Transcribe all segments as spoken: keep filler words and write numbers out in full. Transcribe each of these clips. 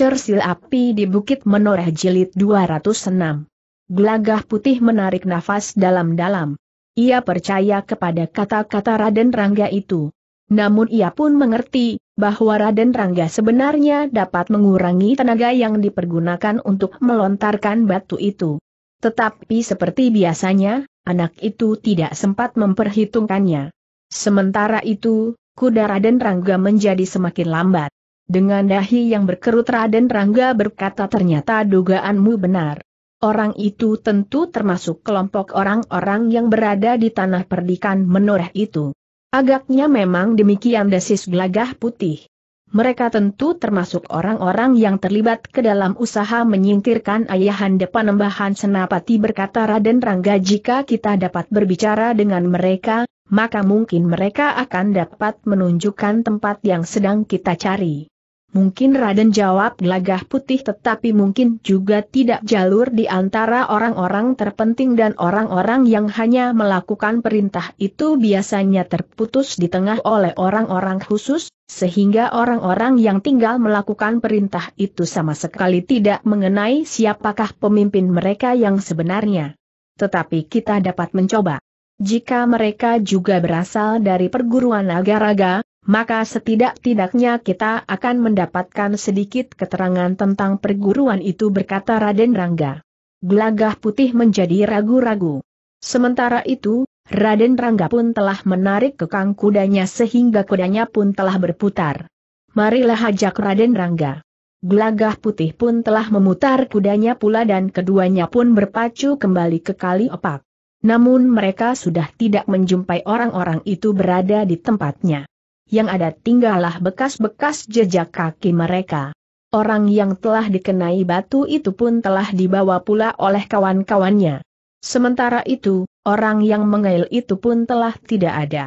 Cersil Api di Bukit Menoreh Jilid dua ratus enam. Gelagah Putih menarik nafas dalam-dalam. Ia percaya kepada kata-kata Raden Rangga itu. Namun ia pun mengerti bahwa Raden Rangga sebenarnya dapat mengurangi tenaga yang dipergunakan untuk melontarkan batu itu. Tetapi seperti biasanya, anak itu tidak sempat memperhitungkannya. Sementara itu, kuda Raden Rangga menjadi semakin lambat. Dengan dahi yang berkerut Raden Rangga berkata, ternyata dugaanmu benar. Orang itu tentu termasuk kelompok orang-orang yang berada di Tanah Perdikan Menoreh itu. Agaknya memang demikian, desis Gelagah Putih. Mereka tentu termasuk orang-orang yang terlibat ke dalam usaha menyingkirkan ayahanda Panembahan Senapati, berkata Raden Rangga. Jika kita dapat berbicara dengan mereka, maka mungkin mereka akan dapat menunjukkan tempat yang sedang kita cari. Mungkin, Raden, jawab Gelagah Putih, tetapi mungkin juga tidak. Jalur di antara orang-orang terpenting dan orang-orang yang hanya melakukan perintah itu biasanya terputus di tengah oleh orang-orang khusus, sehingga orang-orang yang tinggal melakukan perintah itu sama sekali tidak mengenai siapakah pemimpin mereka yang sebenarnya. Tetapi kita dapat mencoba. Jika mereka juga berasal dari perguruan Nagaraga, maka setidak-tidaknya kita akan mendapatkan sedikit keterangan tentang perguruan itu, berkata Raden Rangga. Gelagah Putih menjadi ragu-ragu. Sementara itu, Raden Rangga pun telah menarik kekang kudanya sehingga kudanya pun telah berputar. Marilah, ajak Raden Rangga. Gelagah Putih pun telah memutar kudanya pula dan keduanya pun berpacu kembali ke Kali Opak. Namun mereka sudah tidak menjumpai orang-orang itu berada di tempatnya. Yang ada tinggallah bekas-bekas jejak kaki mereka. Orang yang telah dikenai batu itu pun telah dibawa pula oleh kawan-kawannya. Sementara itu, orang yang mengail itu pun telah tidak ada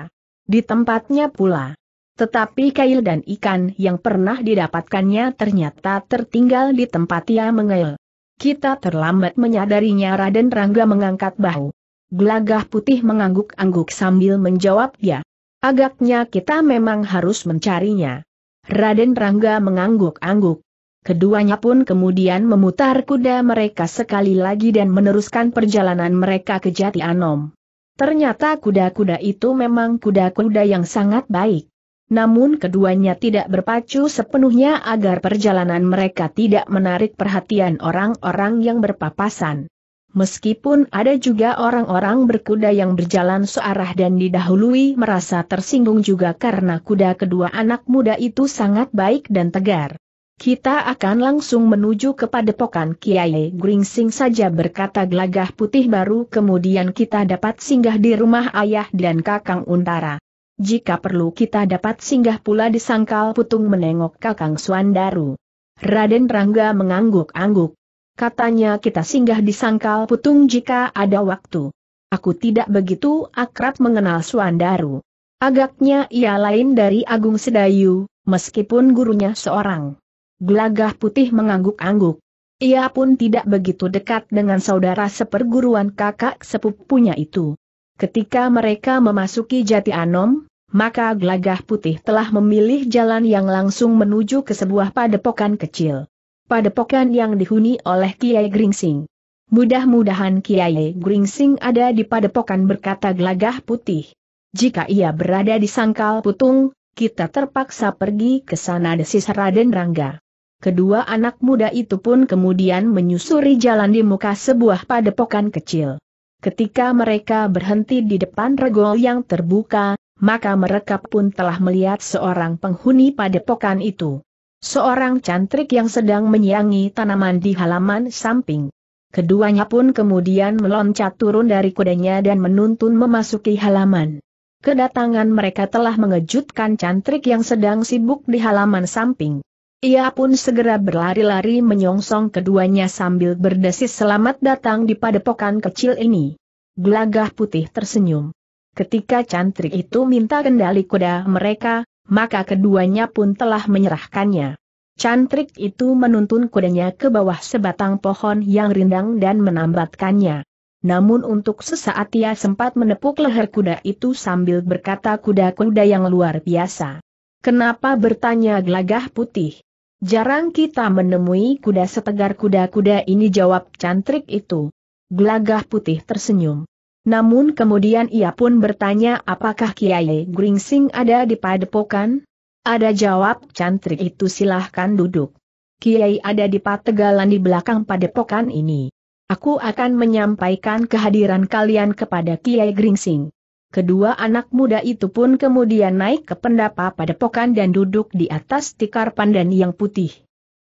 di tempatnya pula. Tetapi kail dan ikan yang pernah didapatkannya ternyata tertinggal di tempat ia mengail. Kita terlambat menyadarinya, Raden Rangga mengangkat bahu. Gelagah Putih mengangguk-angguk sambil menjawab, ya. Agaknya kita memang harus mencarinya. Raden Rangga mengangguk-angguk. Keduanya pun kemudian memutar kuda mereka sekali lagi dan meneruskan perjalanan mereka ke Jati Anom. Ternyata kuda-kuda itu memang kuda-kuda yang sangat baik. Namun keduanya tidak berpacu sepenuhnya agar perjalanan mereka tidak menarik perhatian orang-orang yang berpapasan. Meskipun ada juga orang-orang berkuda yang berjalan searah dan didahului, merasa tersinggung juga karena kuda kedua anak muda itu sangat baik dan tegar. Kita akan langsung menuju ke padepokan Kiai Gringsing saja, berkata Gelagah Putih, baru kemudian kita dapat singgah di rumah ayah dan kakang Untara. Jika perlu kita dapat singgah pula di Sangkal Putung menengok kakang Swandaru. Raden Rangga mengangguk-angguk. Katanya kita singgah di Sangkal Putung jika ada waktu. Aku tidak begitu akrab mengenal Swandaru. Agaknya ia lain dari Agung Sedayu, meskipun gurunya seorang. Gelagah Putih mengangguk-angguk. Ia pun tidak begitu dekat dengan saudara seperguruan kakak sepupunya itu. Ketika mereka memasuki Jati Anom, maka Gelagah Putih telah memilih jalan yang langsung menuju ke sebuah padepokan kecil. Padepokan yang dihuni oleh Kiai Gringsing. Mudah-mudahan Kiai Gringsing ada di padepokan, berkata Gelagah Putih. Jika ia berada di Sangkal Putung, kita terpaksa pergi ke sana, desis Raden Rangga. Kedua anak muda itu pun kemudian menyusuri jalan di muka sebuah padepokan kecil. Ketika mereka berhenti di depan regol yang terbuka, maka mereka pun telah melihat seorang penghuni padepokan itu. Seorang cantrik yang sedang menyiangi tanaman di halaman samping. Keduanya pun kemudian meloncat turun dari kudanya dan menuntun memasuki halaman. Kedatangan mereka telah mengejutkan cantrik yang sedang sibuk di halaman samping. Ia pun segera berlari-lari menyongsong keduanya sambil berdesis, selamat datang di padepokan kecil ini. Gelagah Putih tersenyum. Ketika cantrik itu minta kendali kuda mereka, maka keduanya pun telah menyerahkannya. Cantrik itu menuntun kudanya ke bawah sebatang pohon yang rindang dan menambatkannya. Namun untuk sesaat ia sempat menepuk leher kuda itu sambil berkata, kuda-kuda yang luar biasa. Kenapa, bertanya Gelagah Putih. Jarang kita menemui kuda setegar kuda-kuda ini, jawab cantrik itu. Gelagah Putih tersenyum. Namun kemudian ia pun bertanya, apakah Kiai Gringsing ada di padepokan? Ada, jawab cantrik itu, silahkan duduk. Kiai ada di pategalan di belakang padepokan ini. Aku akan menyampaikan kehadiran kalian kepada Kiai Gringsing. Kedua anak muda itu pun kemudian naik ke pendapa padepokan dan duduk di atas tikar pandan yang putih.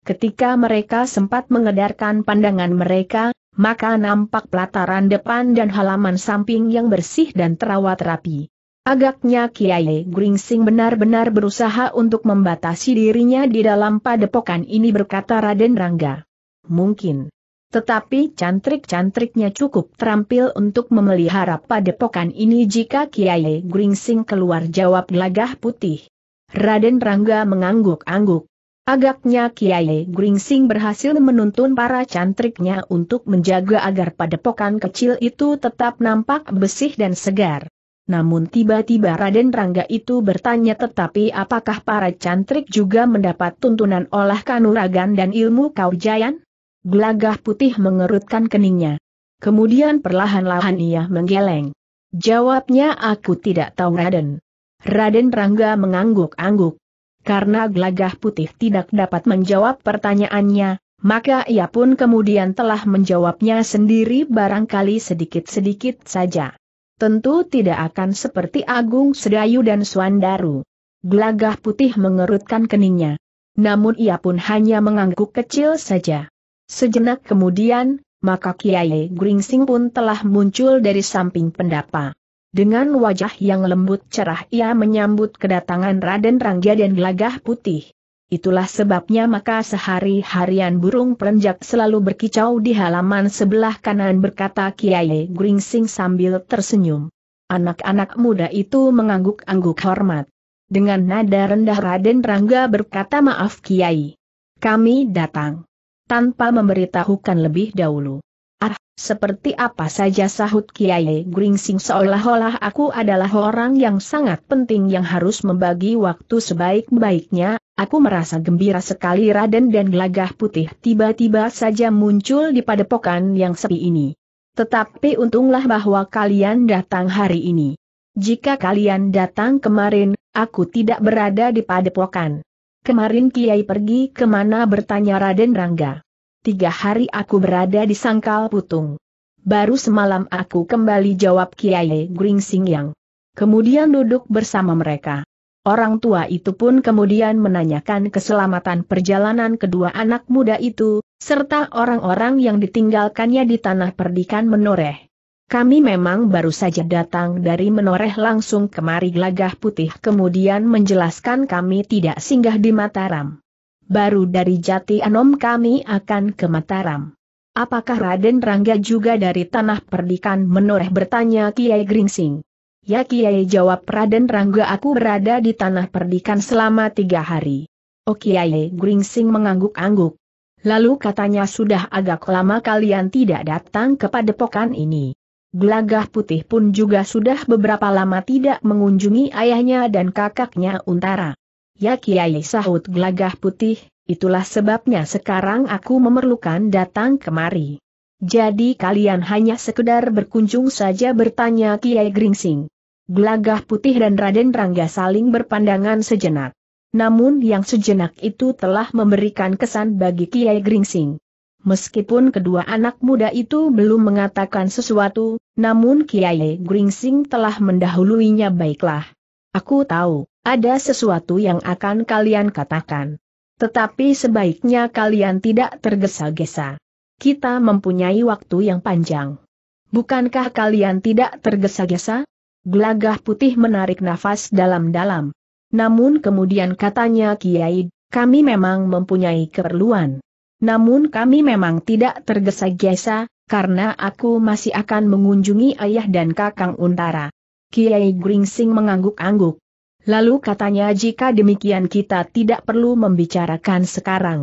Ketika mereka sempat mengedarkan pandangan mereka, maka nampak pelataran depan dan halaman samping yang bersih dan terawat rapi. Agaknya Kiai Gringsing benar-benar berusaha untuk membatasi dirinya di dalam padepokan ini, berkata Raden Rangga. Mungkin. Tetapi cantrik-cantriknya cukup terampil untuk memelihara padepokan ini. Jika Kiai Gringsing keluar, jawab Gelagah Putih. Raden Rangga mengangguk-angguk. Agaknya Kiai Gringsing berhasil menuntun para cantriknya untuk menjaga agar padepokan kecil itu tetap nampak bersih dan segar. Namun tiba-tiba Raden Rangga itu bertanya, tetapi apakah para cantrik juga mendapat tuntunan olah kanuragan dan ilmu kawijayan? Gelagah Putih mengerutkan keningnya. Kemudian perlahan-lahan ia menggeleng. Jawabnya, aku tidak tahu, Raden. Raden Rangga mengangguk-angguk. Karena Gelagah Putih tidak dapat menjawab pertanyaannya, maka ia pun kemudian telah menjawabnya sendiri, barangkali sedikit-sedikit saja. Tentu tidak akan seperti Agung Sedayu dan Swandaru. Gelagah Putih mengerutkan keningnya. Namun ia pun hanya mengangguk kecil saja. Sejenak kemudian, maka Kiai Gringsing pun telah muncul dari samping pendapa. Dengan wajah yang lembut cerah ia menyambut kedatangan Raden Rangga dan Gelagah Putih. Itulah sebabnya maka sehari-harian burung perenjak selalu berkicau di halaman sebelah kanan, berkata Kiai Gringsing sambil tersenyum. Anak-anak muda itu mengangguk-angguk hormat. Dengan nada rendah Raden Rangga berkata, maaf Kiai. Kami datang tanpa memberitahukan lebih dahulu. Ah, seperti apa saja, sahut Kiai Gringsing, seolah-olah aku adalah orang yang sangat penting yang harus membagi waktu sebaik-baiknya. Aku merasa gembira sekali Raden dan Gelagah Putih tiba-tiba saja muncul di padepokan yang sepi ini. Tetapi untunglah bahwa kalian datang hari ini. Jika kalian datang kemarin, aku tidak berada di padepokan. Kemarin Kiai pergi kemana, bertanya Raden Rangga. Tiga hari aku berada di Sangkal Putung. Baru semalam aku kembali, jawab Kiai Gringsing yang kemudian duduk bersama mereka. Orang tua itu pun kemudian menanyakan keselamatan perjalanan kedua anak muda itu, serta orang-orang yang ditinggalkannya di Tanah Perdikan Menoreh. Kami memang baru saja datang dari Menoreh langsung kemari, Gelagah Putih kemudian menjelaskan, kami tidak singgah di Mataram. Baru dari Jati Anom kami akan ke Mataram. Apakah Raden Rangga juga dari Tanah Perdikan Menoreh, bertanya Kiai Gringsing. Ya Kiai, jawab Raden Rangga, aku berada di Tanah Perdikan selama tiga hari. Oh Kiai Gringsing mengangguk-angguk. Lalu katanya, sudah agak lama kalian tidak datang ke padepokan ini. Gelagah Putih pun juga sudah beberapa lama tidak mengunjungi ayahnya dan kakaknya Untara. Ya Kiai, sahut Gelagah Putih, itulah sebabnya sekarang aku memerlukan datang kemari. Jadi kalian hanya sekedar berkunjung saja, bertanya Kiai Gringsing. Gelagah Putih dan Raden Rangga saling berpandangan sejenak. Namun yang sejenak itu telah memberikan kesan bagi Kiai Gringsing. Meskipun kedua anak muda itu belum mengatakan sesuatu, namun Kiai Gringsing telah mendahuluinya. Baiklah. Aku tahu, ada sesuatu yang akan kalian katakan. Tetapi sebaiknya kalian tidak tergesa-gesa. Kita mempunyai waktu yang panjang. Bukankah kalian tidak tergesa-gesa? Gelagah Putih menarik nafas dalam-dalam. Namun kemudian katanya, Kiai, kami memang mempunyai keperluan. Namun kami memang tidak tergesa-gesa, karena aku masih akan mengunjungi ayah dan kakang Untara. Kiai Gringsing mengangguk-angguk. Lalu katanya, jika demikian kita tidak perlu membicarakan sekarang.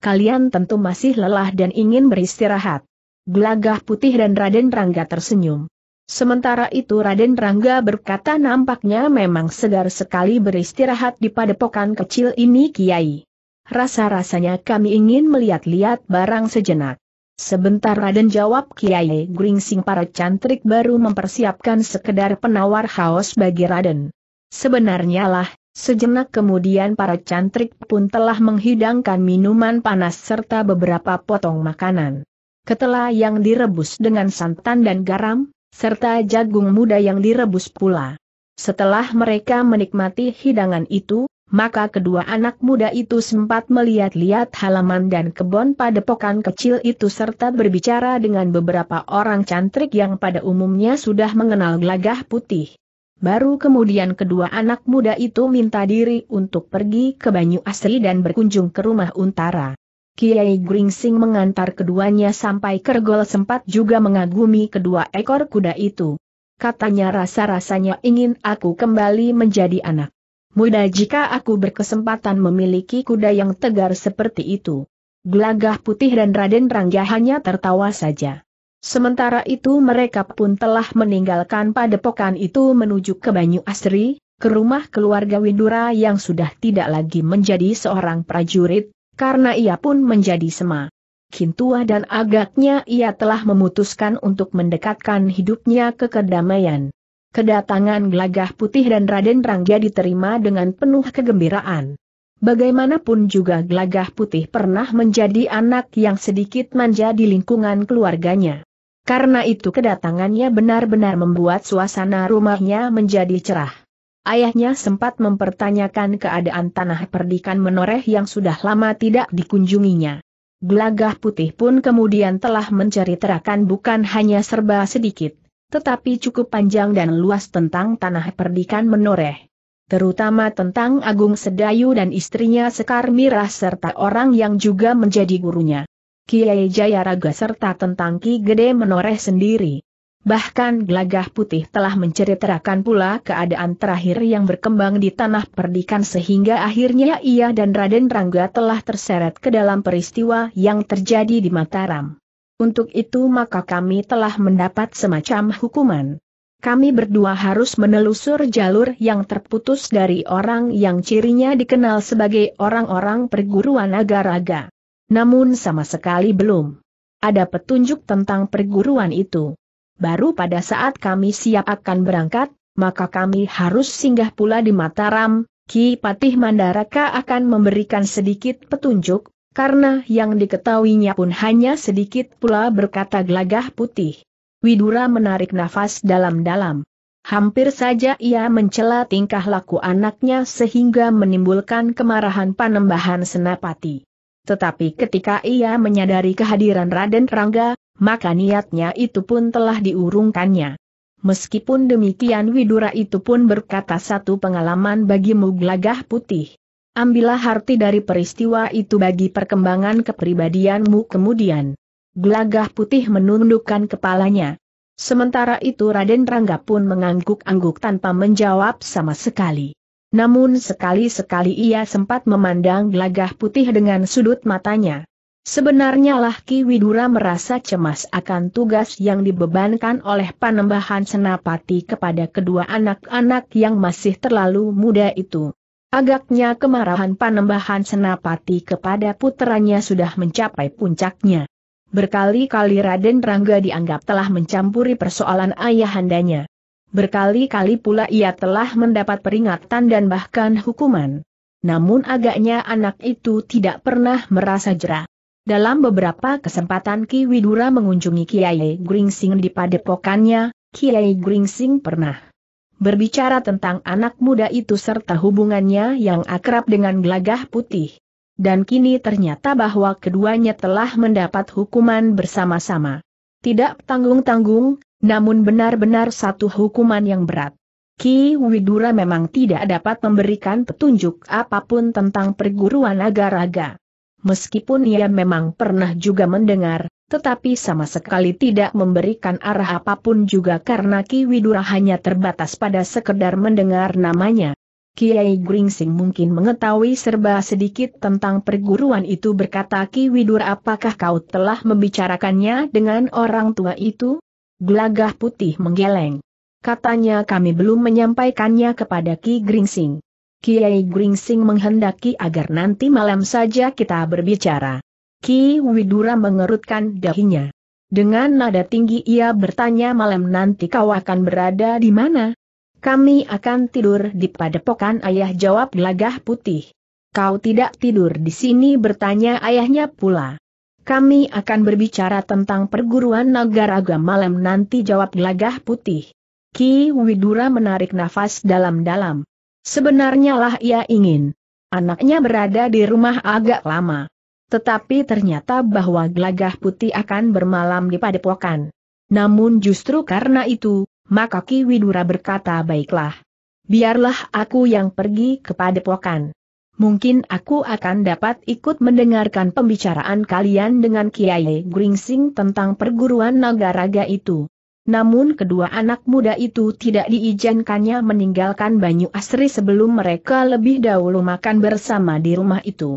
Kalian tentu masih lelah dan ingin beristirahat. Gelagah Putih dan Raden Rangga tersenyum. Sementara itu Raden Rangga berkata, nampaknya memang segar sekali beristirahat di padepokan kecil ini Kiai. rasa-rasanya kami ingin melihat-lihat barang sejenak. Sebentar Raden, jawab Kiai Gringsing. Para cantrik baru mempersiapkan sekedar penawar haus bagi Raden. Sebenarnya lah, sejenak kemudian para cantrik pun telah menghidangkan minuman panas serta beberapa potong makanan. Ketela yang direbus dengan santan dan garam, serta jagung muda yang direbus pula. Setelah mereka menikmati hidangan itu, maka kedua anak muda itu sempat melihat-lihat halaman dan kebun padepokan kecil itu serta berbicara dengan beberapa orang cantrik yang pada umumnya sudah mengenal Gelagah Putih. Baru kemudian kedua anak muda itu minta diri untuk pergi ke Banyu Asri dan berkunjung ke rumah Untara. Kiai Gringsing mengantar keduanya sampai Kergol, sempat juga mengagumi kedua ekor kuda itu. Katanya, rasa-rasanya ingin aku kembali menjadi anak muda jika aku berkesempatan memiliki kuda yang tegar seperti itu. Gelagah Putih dan Raden Rangga hanya tertawa saja. Sementara itu mereka pun telah meninggalkan padepokan itu menuju ke Banyu Asri, ke rumah keluarga Widura yang sudah tidak lagi menjadi seorang prajurit, karena ia pun menjadi sema. Kintua dan agaknya ia telah memutuskan untuk mendekatkan hidupnya ke kedamaian. Kedatangan Gelagah Putih dan Raden Rangga diterima dengan penuh kegembiraan. Bagaimanapun juga Gelagah Putih pernah menjadi anak yang sedikit manja di lingkungan keluarganya. Karena itu kedatangannya benar-benar membuat suasana rumahnya menjadi cerah. Ayahnya sempat mempertanyakan keadaan tanah perdikan Menoreh yang sudah lama tidak dikunjunginya. Gelagah Putih pun kemudian telah menceritakan bukan hanya serba sedikit, tetapi cukup panjang dan luas tentang tanah perdikan Menoreh. Terutama tentang Agung Sedayu dan istrinya Sekar Mirah serta orang yang juga menjadi gurunya, Kiai Jayaraga, serta tentang Ki Gede Menoreh sendiri. Bahkan Gelagah Putih telah menceritakan pula keadaan terakhir yang berkembang di tanah perdikan sehingga akhirnya ia dan Raden Rangga telah terseret ke dalam peristiwa yang terjadi di Mataram. Untuk itu maka kami telah mendapat semacam hukuman. Kami berdua harus menelusur jalur yang terputus dari orang yang cirinya dikenal sebagai orang-orang perguruan Nagaraga. Namun sama sekali belum ada petunjuk tentang perguruan itu. Baru pada saat kami siap akan berangkat, maka kami harus singgah pula di Mataram. Ki Patih Mandaraka akan memberikan sedikit petunjuk, karena yang diketahuinya pun hanya sedikit pula, berkata Gelagah Putih. Widura menarik nafas dalam-dalam. Hampir saja ia mencela tingkah laku anaknya sehingga menimbulkan kemarahan Panembahan Senapati. Tetapi ketika ia menyadari kehadiran Raden Rangga, maka niatnya itu pun telah diurungkannya. Meskipun demikian Widura itu pun berkata, satu pengalaman bagimu Gelagah Putih. Ambillah arti dari peristiwa itu bagi perkembangan kepribadianmu kemudian. Gelagah Putih menundukkan kepalanya. Sementara itu Raden Rangga pun mengangguk-angguk tanpa menjawab sama sekali. Namun sekali-sekali ia sempat memandang Gelagah Putih dengan sudut matanya. Sebenarnya lah Ki Widura merasa cemas akan tugas yang dibebankan oleh Panembahan Senapati kepada kedua anak-anak yang masih terlalu muda itu. Agaknya kemarahan Panembahan Senapati kepada puteranya sudah mencapai puncaknya. Berkali-kali Raden Rangga dianggap telah mencampuri persoalan ayahandanya. Berkali-kali pula ia telah mendapat peringatan dan bahkan hukuman. Namun agaknya anak itu tidak pernah merasa jera. Dalam beberapa kesempatan Ki Widura mengunjungi Kiai Gringsing di padepokannya, Kiai Gringsing pernah berbicara tentang anak muda itu serta hubungannya yang akrab dengan Gelagah Putih. Dan kini ternyata bahwa keduanya telah mendapat hukuman bersama-sama. Tidak tanggung-tanggung, namun benar-benar satu hukuman yang berat. Ki Widura memang tidak dapat memberikan petunjuk apapun tentang perguruan Nagaraga. Meskipun ia memang pernah juga mendengar, tetapi sama sekali tidak memberikan arah apapun juga karena Ki Widura hanya terbatas pada sekedar mendengar namanya. Kiai Gringsing mungkin mengetahui serba sedikit tentang perguruan itu, berkata Ki Widura, apakah kau telah membicarakannya dengan orang tua itu? Gelagah Putih menggeleng. Katanya kami belum menyampaikannya kepada Ki Gringsing. Kiai Gringsing menghendaki agar nanti malam saja kita berbicara. Ki Widura mengerutkan dahinya. Dengan nada tinggi ia bertanya, malam nanti kau akan berada di mana? Kami akan tidur di padepokan ayah, jawab Gelagah Putih. Kau tidak tidur di sini, bertanya ayahnya pula. Kami akan berbicara tentang perguruan Nagaraga malam nanti, jawab Gelagah Putih. Ki Widura menarik nafas dalam-dalam. Sebenarnya lah ia ingin anaknya berada di rumah agak lama. Tetapi ternyata bahwa Gelagah Putih akan bermalam di padepokan. Namun justru karena itu, maka Ki Widura berkata, baiklah. Biarlah aku yang pergi ke padepokan. Mungkin aku akan dapat ikut mendengarkan pembicaraan kalian dengan Kiai Gringsing tentang perguruan Nagaraga itu. Namun kedua anak muda itu tidak diizinkannya meninggalkan Banyu Asri sebelum mereka lebih dahulu makan bersama di rumah itu.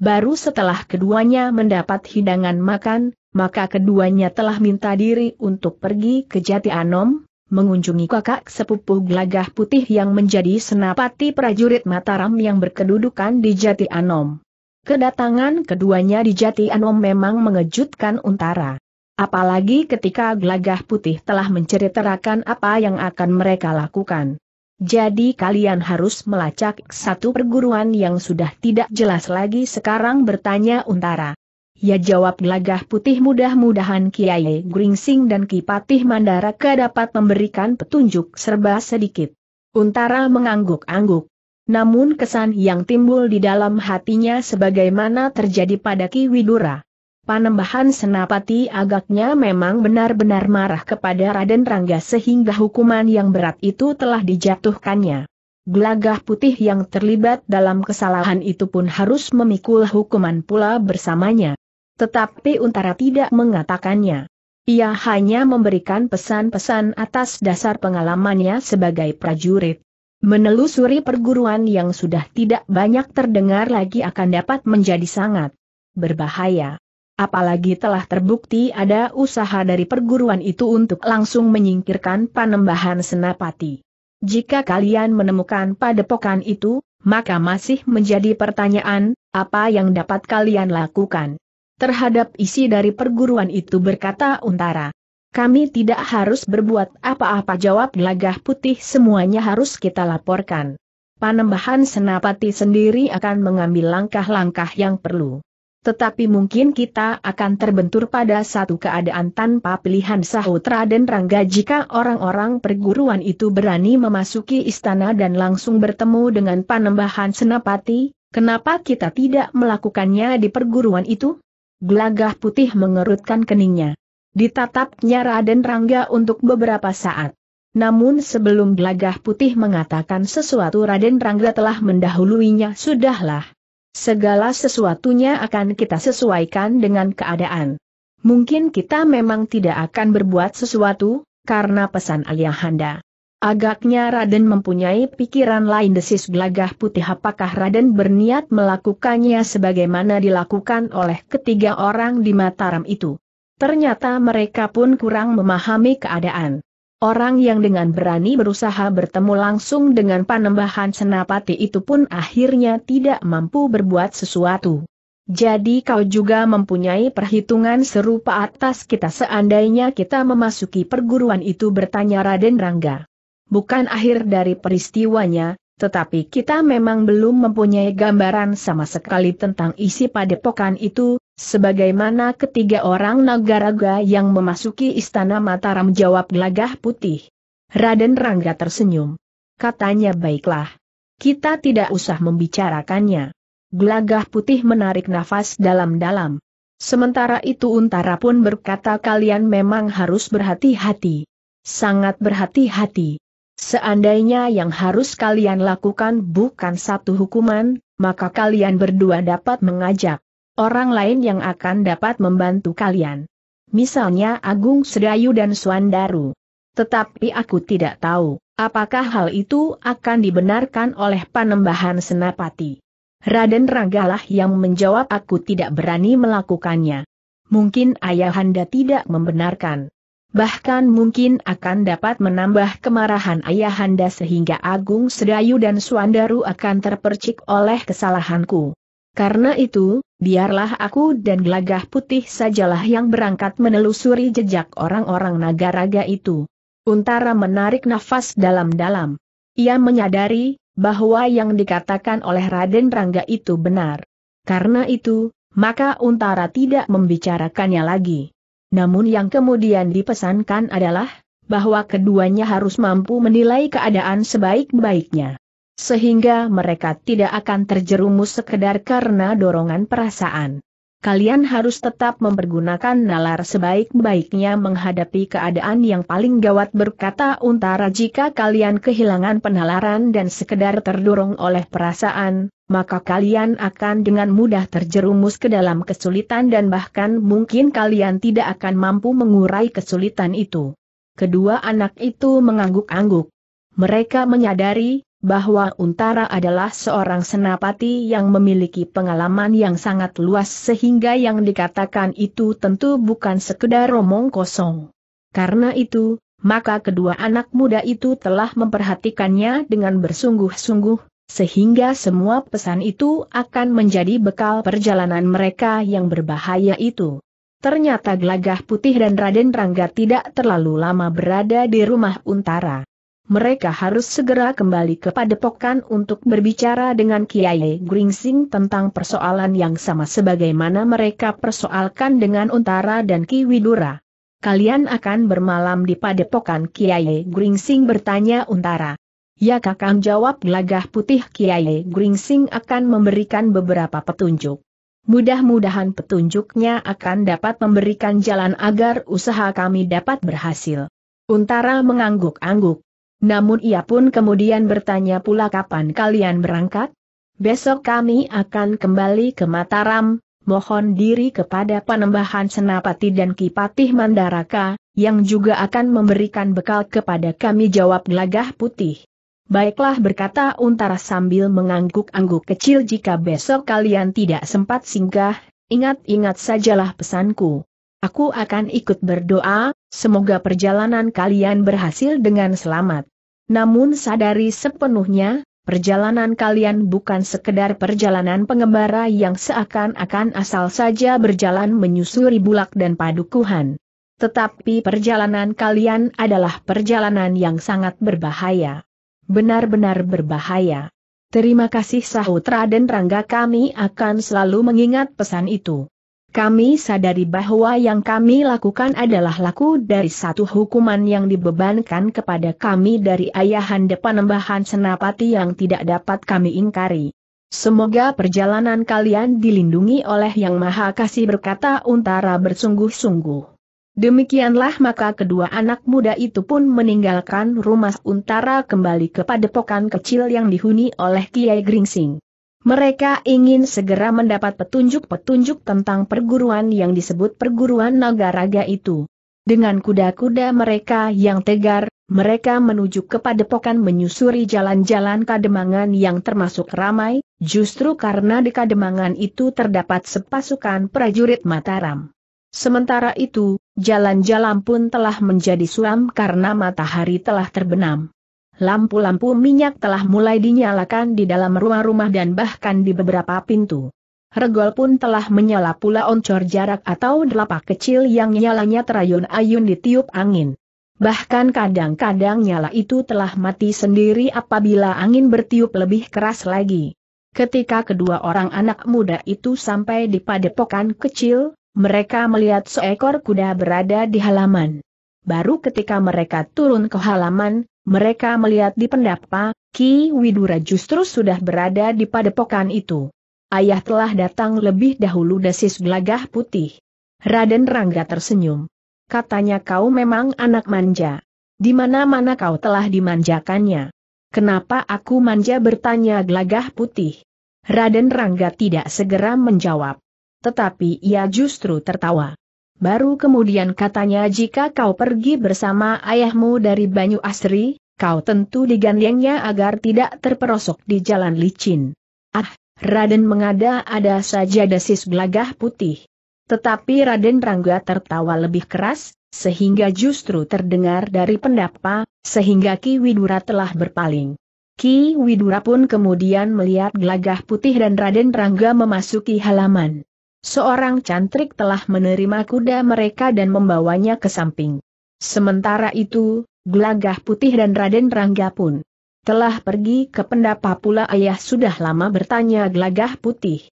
Baru setelah keduanya mendapat hidangan makan, maka keduanya telah minta diri untuk pergi ke Jati Anom, mengunjungi kakak sepupu Gelagah Putih yang menjadi senapati prajurit Mataram yang berkedudukan di Jati Anom. Kedatangan keduanya di Jati Anom memang mengejutkan Untara. Apalagi ketika Gelagah Putih telah menceritakan apa yang akan mereka lakukan. Jadi kalian harus melacak satu perguruan yang sudah tidak jelas lagi sekarang, bertanya Untara. Ya, jawab Gelagah Putih, mudah-mudahan Kiai Gringsing dan Ki Patih Mandaraka dapat memberikan petunjuk serba sedikit. Untara mengangguk-angguk. Namun kesan yang timbul di dalam hatinya sebagaimana terjadi pada Ki Widura. Panembahan Senapati agaknya memang benar-benar marah kepada Raden Rangga sehingga hukuman yang berat itu telah dijatuhkannya. Gelagah Putih yang terlibat dalam kesalahan itu pun harus memikul hukuman pula bersamanya. Tetapi Untara tidak mengatakannya. Ia hanya memberikan pesan-pesan atas dasar pengalamannya sebagai prajurit. Menelusuri perguruan yang sudah tidak banyak terdengar lagi akan dapat menjadi sangat berbahaya. Apalagi telah terbukti ada usaha dari perguruan itu untuk langsung menyingkirkan Panembahan Senapati. Jika kalian menemukan padepokan itu, maka masih menjadi pertanyaan, apa yang dapat kalian lakukan terhadap isi dari perguruan itu, berkata Untara. Kami tidak harus berbuat apa-apa, jawab Gelagah Putih, semuanya harus kita laporkan. Panembahan Senapati sendiri akan mengambil langkah-langkah yang perlu. Tetapi mungkin kita akan terbentur pada satu keadaan tanpa pilihan, sahut Raden Rangga, jika orang-orang perguruan itu berani memasuki istana dan langsung bertemu dengan Panembahan Senapati, kenapa kita tidak melakukannya di perguruan itu? Gelagah Putih mengerutkan keningnya. Ditatapnya Raden Rangga untuk beberapa saat. Namun sebelum Gelagah Putih mengatakan sesuatu, Raden Rangga telah mendahuluinya. Sudahlah. Segala sesuatunya akan kita sesuaikan dengan keadaan. Mungkin kita memang tidak akan berbuat sesuatu, karena pesan ayahanda. Agaknya Raden mempunyai pikiran lain, desis Gelagah Putih. Apakah Raden berniat melakukannya sebagaimana dilakukan oleh ketiga orang di Mataram itu? Ternyata mereka pun kurang memahami keadaan. Orang yang dengan berani berusaha bertemu langsung dengan Panembahan Senapati itu pun akhirnya tidak mampu berbuat sesuatu. Jadi kau juga mempunyai perhitungan serupa atas kita seandainya kita memasuki perguruan itu, bertanya Raden Rangga. Bukan akhir dari peristiwanya, tetapi kita memang belum mempunyai gambaran sama sekali tentang isi padepokan itu, sebagaimana ketiga orang Nagaraga yang memasuki istana Mataram, jawab Gelagah Putih. Raden Rangga tersenyum. Katanya, baiklah. Kita tidak usah membicarakannya. Gelagah Putih menarik nafas dalam-dalam. Sementara itu Untara pun berkata, kalian memang harus berhati-hati. Sangat berhati-hati. Seandainya yang harus kalian lakukan bukan satu hukuman, maka kalian berdua dapat mengajak orang lain yang akan dapat membantu kalian. Misalnya Agung Sedayu dan Swandaru. Tetapi aku tidak tahu, apakah hal itu akan dibenarkan oleh Panembahan Senapati. Raden Ranggalah yang menjawab, aku tidak berani melakukannya. Mungkin ayahanda tidak membenarkan. bahkan mungkin akan dapat menambah kemarahan ayahanda sehingga Agung Sedayu dan Swandaru akan terpercik oleh kesalahanku. Karena itu, biarlah aku dan Gelagah Putih sajalah yang berangkat menelusuri jejak orang-orang Nagaraga itu. Untara menarik nafas dalam-dalam. Ia menyadari bahwa yang dikatakan oleh Raden Rangga itu benar. Karena itu, maka Untara tidak membicarakannya lagi. Namun yang kemudian dipesankan adalah, bahwa keduanya harus mampu menilai keadaan sebaik-baiknya. Sehingga mereka tidak akan terjerumus sekedar karena dorongan perasaan. Kalian harus tetap mempergunakan nalar sebaik-baiknya menghadapi keadaan yang paling gawat, berkata Untara. Jika kalian kehilangan penalaran dan sekedar terdorong oleh perasaan, maka kalian akan dengan mudah terjerumus ke dalam kesulitan dan bahkan mungkin kalian tidak akan mampu mengurai kesulitan itu. Kedua anak itu mengangguk-angguk. Mereka menyadari bahwa Untara adalah seorang senapati yang memiliki pengalaman yang sangat luas sehingga yang dikatakan itu tentu bukan sekedar omong kosong. Karena itu, maka kedua anak muda itu telah memperhatikannya dengan bersungguh-sungguh, sehingga semua pesan itu akan menjadi bekal perjalanan mereka yang berbahaya itu. Ternyata Gelagah Putih dan Raden Rangga tidak terlalu lama berada di rumah Untara. Mereka harus segera kembali ke padepokan untuk berbicara dengan Kiai Gringsing tentang persoalan yang sama sebagaimana mereka persoalkan dengan Untara dan Ki Widura. Kalian akan bermalam di padepokan Kiai Gringsing, bertanya Untara. Ya kakang, jawab Gelagah Putih. Kiai Gringsing akan memberikan beberapa petunjuk. Mudah-mudahan petunjuknya akan dapat memberikan jalan agar usaha kami dapat berhasil. Untara mengangguk-angguk. Namun ia pun kemudian bertanya pula, kapan kalian berangkat? Besok kami akan kembali ke Mataram, mohon diri kepada Panembahan Senapati dan Ki Patih Mandaraka, yang juga akan memberikan bekal kepada kami, jawab Gelagah Putih. Baiklah, berkata Untara sambil mengangguk-angguk kecil, jika besok kalian tidak sempat singgah, ingat-ingat sajalah pesanku. Aku akan ikut berdoa, semoga perjalanan kalian berhasil dengan selamat. Namun sadari sepenuhnya, perjalanan kalian bukan sekedar perjalanan pengembara yang seakan-akan asal saja berjalan menyusuri bulak dan padukuhan. Tetapi perjalanan kalian adalah perjalanan yang sangat berbahaya. Benar-benar berbahaya. Terima kasih, sahut Raden Rangga, kami akan selalu mengingat pesan itu. Kami sadari bahwa yang kami lakukan adalah laku dari satu hukuman yang dibebankan kepada kami dari ayahanda Panembahan Senapati yang tidak dapat kami ingkari. Semoga perjalanan kalian dilindungi oleh Yang Maha Kasih, berkata Untara bersungguh-sungguh. Demikianlah maka kedua anak muda itu pun meninggalkan rumah Untara kembali ke padepokan kecil yang dihuni oleh Kiai Gringsing. Mereka ingin segera mendapat petunjuk-petunjuk tentang perguruan yang disebut Perguruan Nagaraga itu. Dengan kuda-kuda mereka yang tegar, mereka menuju ke padepokan menyusuri jalan-jalan Kademangan yang termasuk ramai, justru karena di Kademangan itu terdapat sepasukan prajurit Mataram. Sementara itu, jalan-jalan pun telah menjadi suram karena matahari telah terbenam. Lampu-lampu minyak telah mulai dinyalakan di dalam rumah-rumah dan bahkan di beberapa pintu. Regol pun telah menyala pula, oncor jarak atau delapak kecil yang nyalanya terayun-ayun ditiup angin. Bahkan kadang-kadang nyala itu telah mati sendiri apabila angin bertiup lebih keras lagi. Ketika kedua orang anak muda itu sampai di padepokan kecil, mereka melihat seekor kuda berada di halaman. Baru ketika mereka turun ke halaman, mereka melihat di pendapa, Ki Widura justru sudah berada di padepokan itu. Ayah telah datang lebih dahulu, desis Gelagah Putih. Raden Rangga tersenyum. Katanya, kau memang anak manja. Di mana-mana kau telah dimanjakannya. Kenapa aku manja, bertanya Gelagah Putih. Raden Rangga tidak segera menjawab. Tetapi ia justru tertawa. Baru kemudian katanya, jika kau pergi bersama ayahmu dari Banyu Asri, kau tentu digandengnya agar tidak terperosok di jalan licin. Ah, Raden mengada-ada saja, desis Gelagah Putih. Tetapi Raden Rangga tertawa lebih keras, sehingga justru terdengar dari pendapa, sehingga Ki Widura telah berpaling. Ki Widura pun kemudian melihat Gelagah Putih dan Raden Rangga memasuki halaman. Seorang cantrik telah menerima kuda mereka dan membawanya ke samping. Sementara itu, Gelagah Putih dan Raden Rangga pun telah pergi ke pendapa pula. Ayah sudah lama, bertanya Gelagah Putih.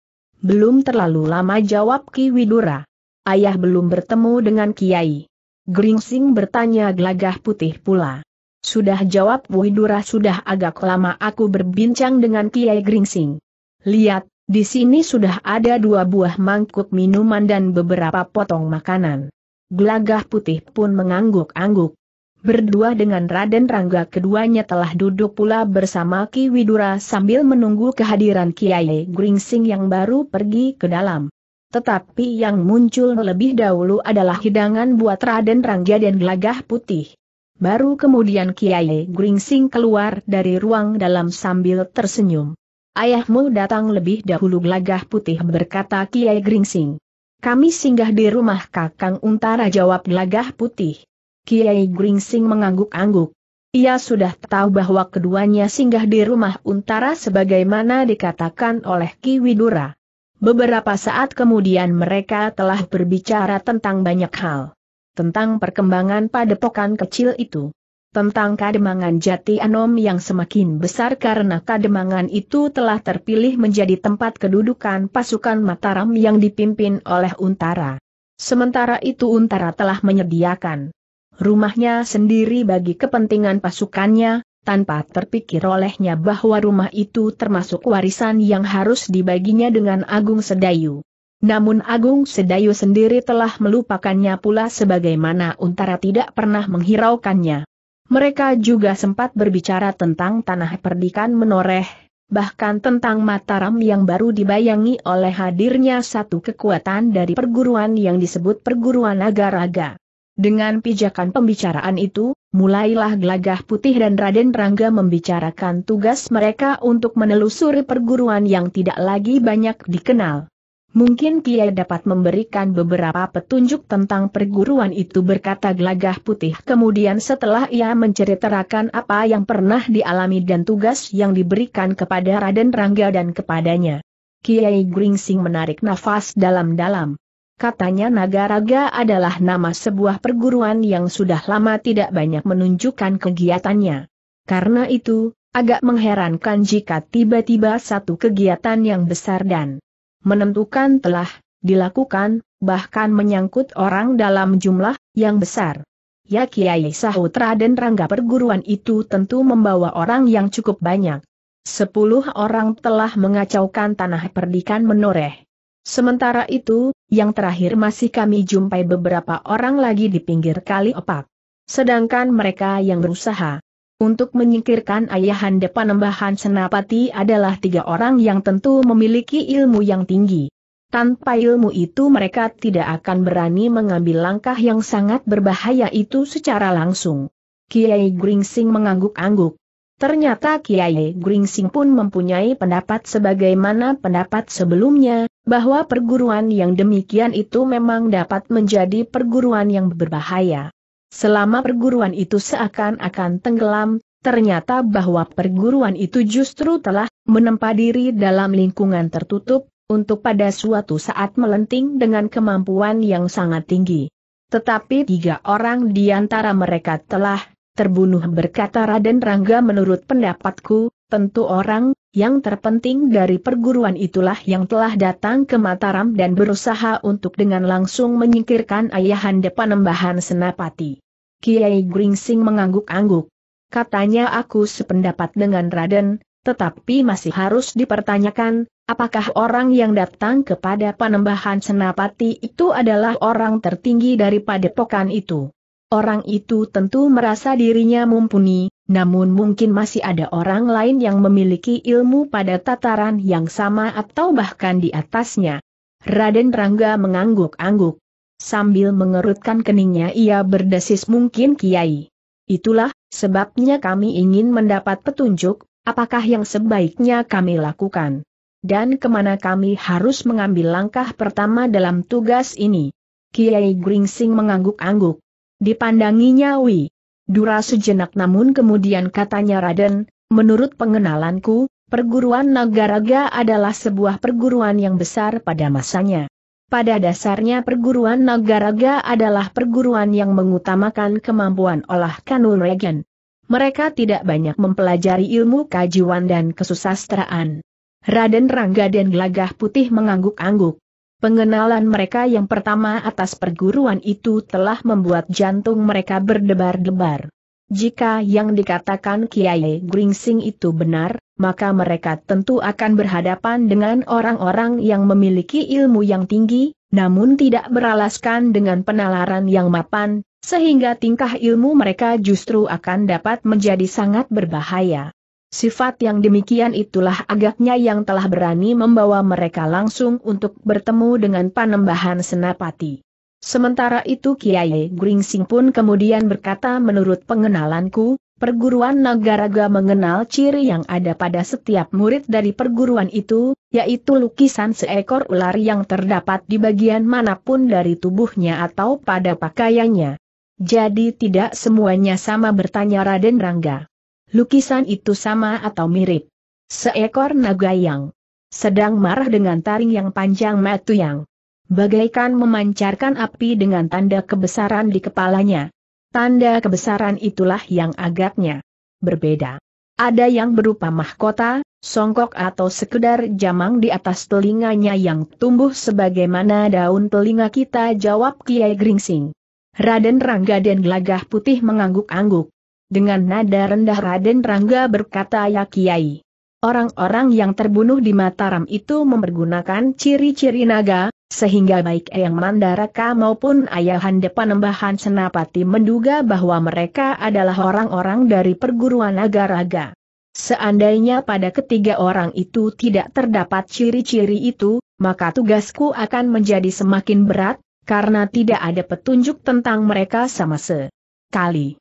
Belum terlalu lama, jawab Ki Widura. Ayah belum bertemu dengan Kiai Gringsing, bertanya Gelagah Putih pula. Sudah, jawab Widura, sudah agak lama aku berbincang dengan Kiai Gringsing. Lihat, di sini sudah ada dua buah mangkuk minuman dan beberapa potong makanan. Gelagah Putih pun mengangguk-angguk. Berdua dengan Raden Rangga, keduanya telah duduk pula bersama Ki Widura sambil menunggu kehadiran Kiai Gringsing yang baru pergi ke dalam. Tetapi yang muncul lebih dahulu adalah hidangan buat Raden Rangga dan Gelagah Putih. Baru kemudian Kiai Gringsing keluar dari ruang dalam sambil tersenyum. Ayahmu datang lebih dahulu, Gelagah Putih, berkata Kiai Gringsing. Kami singgah di rumah Kakang Untara, jawab Gelagah Putih. Kiai Gringsing mengangguk-angguk. Ia sudah tahu bahwa keduanya singgah di rumah Untara sebagaimana dikatakan oleh Ki Widura. Beberapa saat kemudian mereka telah berbicara tentang banyak hal. Tentang perkembangan padepokan kecil itu. Tentang Kademangan Jati Anom yang semakin besar karena Kademangan itu telah terpilih menjadi tempat kedudukan pasukan Mataram yang dipimpin oleh Untara. Sementara itu Untara telah menyediakan rumahnya sendiri bagi kepentingan pasukannya, tanpa terpikir olehnya bahwa rumah itu termasuk warisan yang harus dibaginya dengan Agung Sedayu. Namun Agung Sedayu sendiri telah melupakannya pula sebagaimana Untara tidak pernah menghiraukannya. Mereka juga sempat berbicara tentang Tanah Perdikan Menoreh, bahkan tentang Mataram yang baru dibayangi oleh hadirnya satu kekuatan dari perguruan yang disebut Perguruan Nagaraga. Dengan pijakan pembicaraan itu, mulailah Gelagah Putih dan Raden Rangga membicarakan tugas mereka untuk menelusuri perguruan yang tidak lagi banyak dikenal. Mungkin Kiai dapat memberikan beberapa petunjuk tentang perguruan itu, berkata Gelagah Putih kemudian setelah ia menceritakan apa yang pernah dialami dan tugas yang diberikan kepada Raden Rangga dan kepadanya. Kiai Gringsing menarik nafas dalam-dalam. Katanya Nagaraga adalah nama sebuah perguruan yang sudah lama tidak banyak menunjukkan kegiatannya. Karena itu, agak mengherankan jika tiba-tiba satu kegiatan yang besar dan menentukan telah dilakukan, bahkan menyangkut orang dalam jumlah yang besar. Ya Kiai, sahut Raden Rangga, perguruan itu tentu membawa orang yang cukup banyak. Sepuluh orang telah mengacaukan Tanah Perdikan Menoreh. Sementara itu, yang terakhir masih kami jumpai beberapa orang lagi di pinggir Kali Opak. Sedangkan mereka yang berusaha untuk menyingkirkan Ayahanda Panembahan Senapati adalah tiga orang yang tentu memiliki ilmu yang tinggi. Tanpa ilmu itu mereka tidak akan berani mengambil langkah yang sangat berbahaya itu secara langsung. Kiai Gringsing mengangguk-angguk. Ternyata Kiai Gringsing pun mempunyai pendapat sebagaimana pendapat sebelumnya, bahwa perguruan yang demikian itu memang dapat menjadi perguruan yang berbahaya. Selama perguruan itu seakan-akan tenggelam, ternyata bahwa perguruan itu justru telah menempa diri dalam lingkungan tertutup, untuk pada suatu saat melenting dengan kemampuan yang sangat tinggi. Tetapi tiga orang di antara mereka telah terbunuh, berkata Raden Rangga, menurut pendapatku, tentu orang yang terpenting dari perguruan itulah yang telah datang ke Mataram dan berusaha untuk dengan langsung menyingkirkan Ayahanda Panembahan Senapati. Kiai Gringsing mengangguk-angguk. Katanya aku sependapat dengan Raden, tetapi masih harus dipertanyakan, apakah orang yang datang kepada Panembahan Senapati itu adalah orang tertinggi dari padepokan itu. Orang itu tentu merasa dirinya mumpuni, namun mungkin masih ada orang lain yang memiliki ilmu pada tataran yang sama atau bahkan di atasnya. Raden Rangga mengangguk-angguk. Sambil mengerutkan keningnya ia berdesis, mungkin Kiai. Itulah sebabnya kami ingin mendapat petunjuk, apakah yang sebaiknya kami lakukan. dan kemana kami harus mengambil langkah pertama dalam tugas ini. Kiai Gringsing mengangguk-angguk. Dipandanginya Wi Dura sejenak, namun kemudian katanya, Raden, menurut pengenalanku, Perguruan Nagaraga adalah sebuah perguruan yang besar pada masanya. Pada dasarnya Perguruan Nagaraga adalah perguruan yang mengutamakan kemampuan olah kanuragan. Mereka tidak banyak mempelajari ilmu kajiwan dan kesusastraan. Raden Rangga dan Gelagah Putih mengangguk-angguk. Pengenalan mereka yang pertama atas perguruan itu telah membuat jantung mereka berdebar-debar. Jika yang dikatakan Kiai Gringsing itu benar, maka mereka tentu akan berhadapan dengan orang-orang yang memiliki ilmu yang tinggi, namun tidak beralaskan dengan penalaran yang mapan, sehingga tingkah ilmu mereka justru akan dapat menjadi sangat berbahaya. Sifat yang demikian itulah agaknya yang telah berani membawa mereka langsung untuk bertemu dengan Panembahan Senapati. Sementara itu Kiai Gringsing pun kemudian berkata, menurut pengenalanku, Perguruan Nagaraga mengenal ciri yang ada pada setiap murid dari perguruan itu, yaitu lukisan seekor ular yang terdapat di bagian manapun dari tubuhnya atau pada pakaiannya. Jadi tidak semuanya sama, bertanya Raden Rangga. Lukisan itu sama atau mirip? Seekor naga yang sedang marah dengan taring yang panjang matu yang bagaikan memancarkan api dengan tanda kebesaran di kepalanya. Tanda kebesaran itulah yang agaknya berbeda. Ada yang berupa mahkota, songkok atau sekedar jamang di atas telinganya yang tumbuh sebagaimana daun telinga kita, jawab Kiai Gringsing. Raden Rangga dan Gelagah Putih mengangguk-angguk. Dengan nada rendah Raden Rangga berkata, ya Kiai, orang-orang yang terbunuh di Mataram itu mempergunakan ciri-ciri naga, sehingga baik Eyang Mandaraka maupun Ayahanda Panembahan Senapati menduga bahwa mereka adalah orang-orang dari Perguruan Nagaraga. Seandainya pada ketiga orang itu tidak terdapat ciri-ciri itu, maka tugasku akan menjadi semakin berat, karena tidak ada petunjuk tentang mereka sama sekali.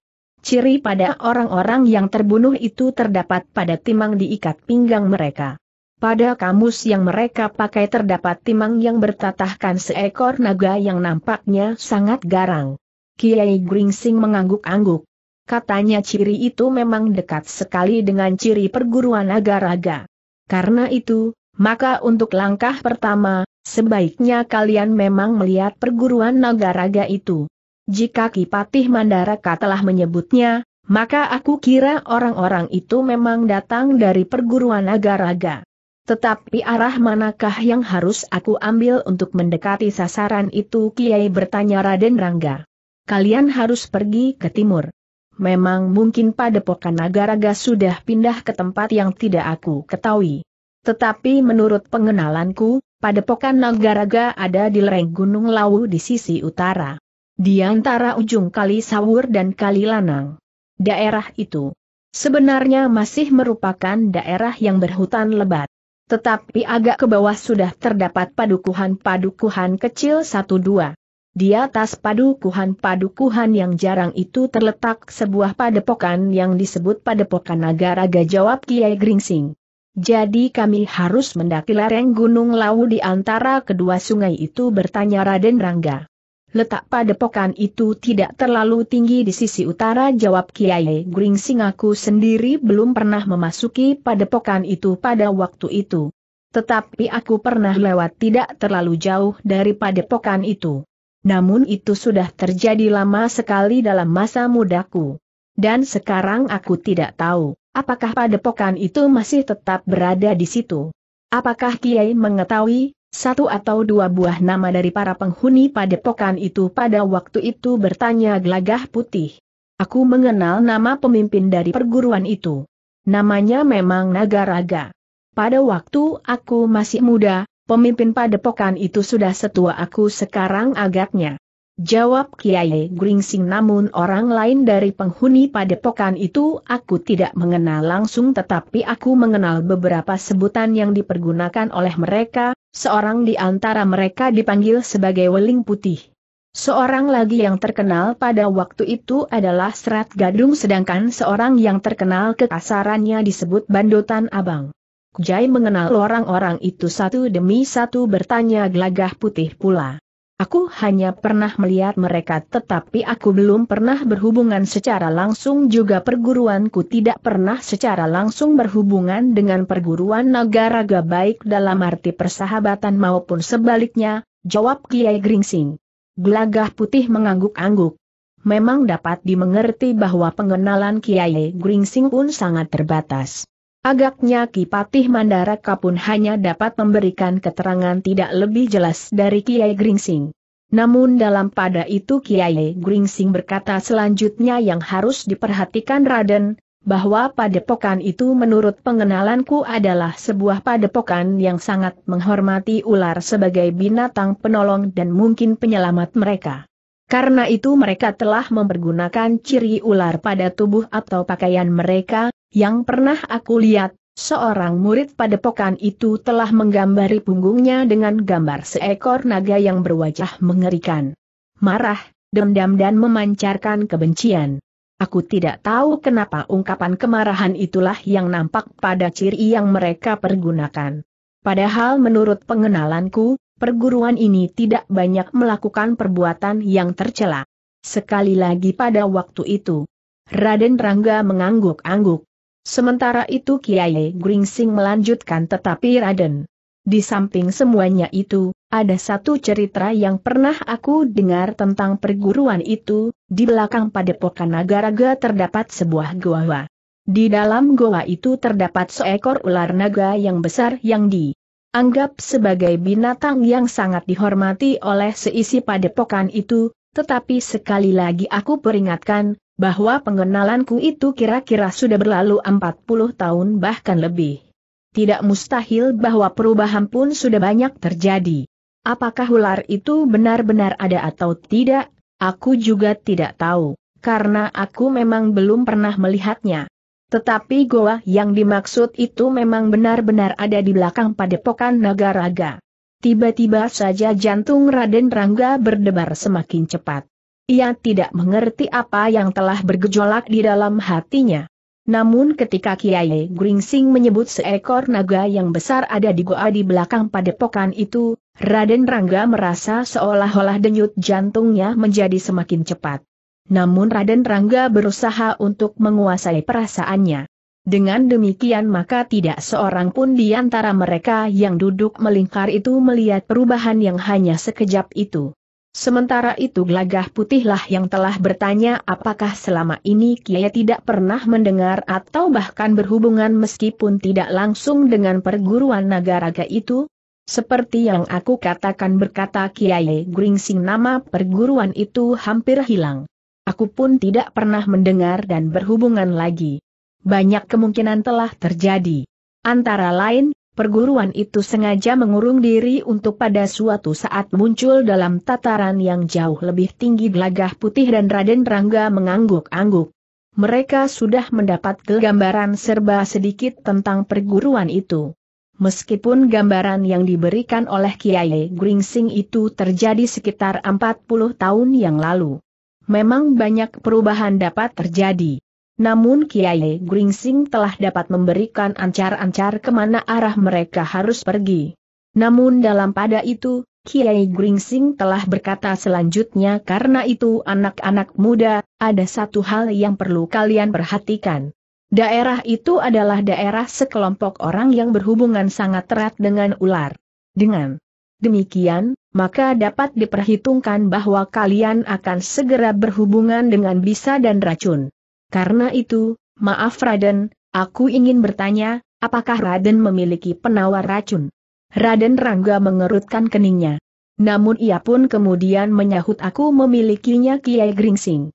Ciri pada orang-orang yang terbunuh itu terdapat pada timang diikat pinggang mereka. Pada kamus yang mereka pakai terdapat timang yang bertatahkan seekor naga yang nampaknya sangat garang. Kiai Gringsing mengangguk-angguk. Katanya ciri itu memang dekat sekali dengan ciri Perguruan Nagaraga. Karena itu, maka untuk langkah pertama, sebaiknya kalian memang melihat Perguruan Nagaraga itu. Jika Ki Patih Mandaraka telah menyebutnya, maka aku kira orang-orang itu memang datang dari Perguruan Nagaraga. Tetapi arah manakah yang harus aku ambil untuk mendekati sasaran itu, Kiai, bertanya Raden Rangga. Kalian harus pergi ke timur. Memang mungkin Padepokan Nagaraga sudah pindah ke tempat yang tidak aku ketahui. Tetapi menurut pengenalanku, Padepokan Nagaraga ada di lereng Gunung Lawu di sisi utara. Di antara ujung Kali Sawur dan Kali Lanang. Daerah itu sebenarnya masih merupakan daerah yang berhutan lebat. Tetapi agak ke bawah sudah terdapat padukuhan-padukuhan kecil satu dua. Di atas padukuhan-padukuhan yang jarang itu terletak sebuah padepokan yang disebut Padepokan Nagaraga, jawab Kiai Gringsing. Jadi kami harus mendaki lereng Gunung Lawu di antara kedua sungai itu, bertanya Raden Rangga. Letak padepokan itu tidak terlalu tinggi di sisi utara, jawab Kiai Gringsing. Aku sendiri belum pernah memasuki padepokan itu pada waktu itu. Tetapi aku pernah lewat tidak terlalu jauh dari padepokan itu. Namun itu sudah terjadi lama sekali dalam masa mudaku. Dan sekarang aku tidak tahu, apakah padepokan itu masih tetap berada di situ. Apakah Kiai mengetahui satu atau dua buah nama dari para penghuni padepokan itu pada waktu itu, bertanya Gelagah Putih. Aku mengenal nama pemimpin dari perguruan itu. Namanya memang Nagaraga. Pada waktu aku masih muda, pemimpin padepokan itu sudah setua aku sekarang agaknya, jawab Kiai Gringsing. Namun orang lain dari penghuni padepokan itu aku tidak mengenal langsung, tetapi aku mengenal beberapa sebutan yang dipergunakan oleh mereka. Seorang di antara mereka dipanggil sebagai Weling Putih. Seorang lagi yang terkenal pada waktu itu adalah Serat Gadung, sedangkan seorang yang terkenal kekasarannya disebut Bandotan Abang. Jai mengenal orang-orang itu satu demi satu, bertanya Gelagah Putih pula. Aku hanya pernah melihat mereka, tetapi aku belum pernah berhubungan secara langsung, juga perguruanku tidak pernah secara langsung berhubungan dengan perguruan Nagaraga baik dalam arti persahabatan maupun sebaliknya, jawab Kiai Gringsing. Gelagah Putih mengangguk-angguk. Memang dapat dimengerti bahwa pengenalan Kiai Gringsing pun sangat terbatas. Agaknya Ki Patih Mandaraka pun hanya dapat memberikan keterangan tidak lebih jelas dari Kiai Gringsing. Namun dalam pada itu Kiai Gringsing berkata selanjutnya yang harus diperhatikan Raden, bahwa padepokan itu menurut pengenalanku adalah sebuah padepokan yang sangat menghormati ular sebagai binatang penolong dan mungkin penyelamat mereka. Karena itu mereka telah mempergunakan ciri ular pada tubuh atau pakaian mereka. Yang pernah aku lihat, seorang murid padepokan itu telah menggambari punggungnya dengan gambar seekor naga yang berwajah mengerikan. Marah, dendam dan memancarkan kebencian. Aku tidak tahu kenapa ungkapan kemarahan itulah yang nampak pada ciri yang mereka pergunakan. Padahal menurut pengenalanku, perguruan ini tidak banyak melakukan perbuatan yang tercela. Sekali lagi pada waktu itu, Raden Rangga mengangguk-angguk. Sementara itu Kiai Gringsing melanjutkan, tetapi Raden, di samping semuanya itu, ada satu cerita yang pernah aku dengar tentang perguruan itu. Di belakang padepokan Nagaraga terdapat sebuah goa. Di dalam goa itu terdapat seekor ular naga yang besar yang dianggap sebagai binatang yang sangat dihormati oleh seisi padepokan itu. Tetapi sekali lagi aku peringatkan bahwa pengenalanku itu kira-kira sudah berlalu empat puluh tahun bahkan lebih. Tidak mustahil bahwa perubahan pun sudah banyak terjadi. Apakah ular itu benar-benar ada atau tidak, aku juga tidak tahu, karena aku memang belum pernah melihatnya. Tetapi goa yang dimaksud itu memang benar-benar ada di belakang padepokan Nagaraga. Tiba-tiba saja jantung Raden Rangga berdebar semakin cepat. Ia tidak mengerti apa yang telah bergejolak di dalam hatinya. Namun ketika Kiai Gringsing menyebut seekor naga yang besar ada di goa di belakang padepokan itu, Raden Rangga merasa seolah-olah denyut jantungnya menjadi semakin cepat. Namun Raden Rangga berusaha untuk menguasai perasaannya. Dengan demikian maka tidak seorang pun di antara mereka yang duduk melingkar itu melihat perubahan yang hanya sekejap itu. Sementara itu Gelagah Putihlah yang telah bertanya apakah selama ini Kiai tidak pernah mendengar atau bahkan berhubungan meskipun tidak langsung dengan perguruan Nagaraga itu? Seperti yang aku katakan, berkata Kiai Gringsing, nama perguruan itu hampir hilang. Aku pun tidak pernah mendengar dan berhubungan lagi. Banyak kemungkinan telah terjadi. Antara lain, perguruan itu sengaja mengurung diri untuk pada suatu saat muncul dalam tataran yang jauh lebih tinggi. Gelagah Putih dan Raden Rangga mengangguk-angguk. Mereka sudah mendapat gambaran serba sedikit tentang perguruan itu. Meskipun gambaran yang diberikan oleh Kiai Gringsing itu terjadi sekitar empat puluh tahun yang lalu. Memang banyak perubahan dapat terjadi. Namun Kiai Gringsing telah dapat memberikan ancar-ancar kemana arah mereka harus pergi. Namun dalam pada itu, Kiai Gringsing telah berkata selanjutnya, karena itu anak-anak muda, ada satu hal yang perlu kalian perhatikan. Daerah itu adalah daerah sekelompok orang yang berhubungan sangat erat dengan ular. Dengan demikian, maka dapat diperhitungkan bahwa kalian akan segera berhubungan dengan bisa dan racun. Karena itu, maaf Raden, aku ingin bertanya, apakah Raden memiliki penawar racun? Raden Rangga mengerutkan keningnya. Namun ia pun kemudian menyahut, aku memilikinya Kiai Gringsing.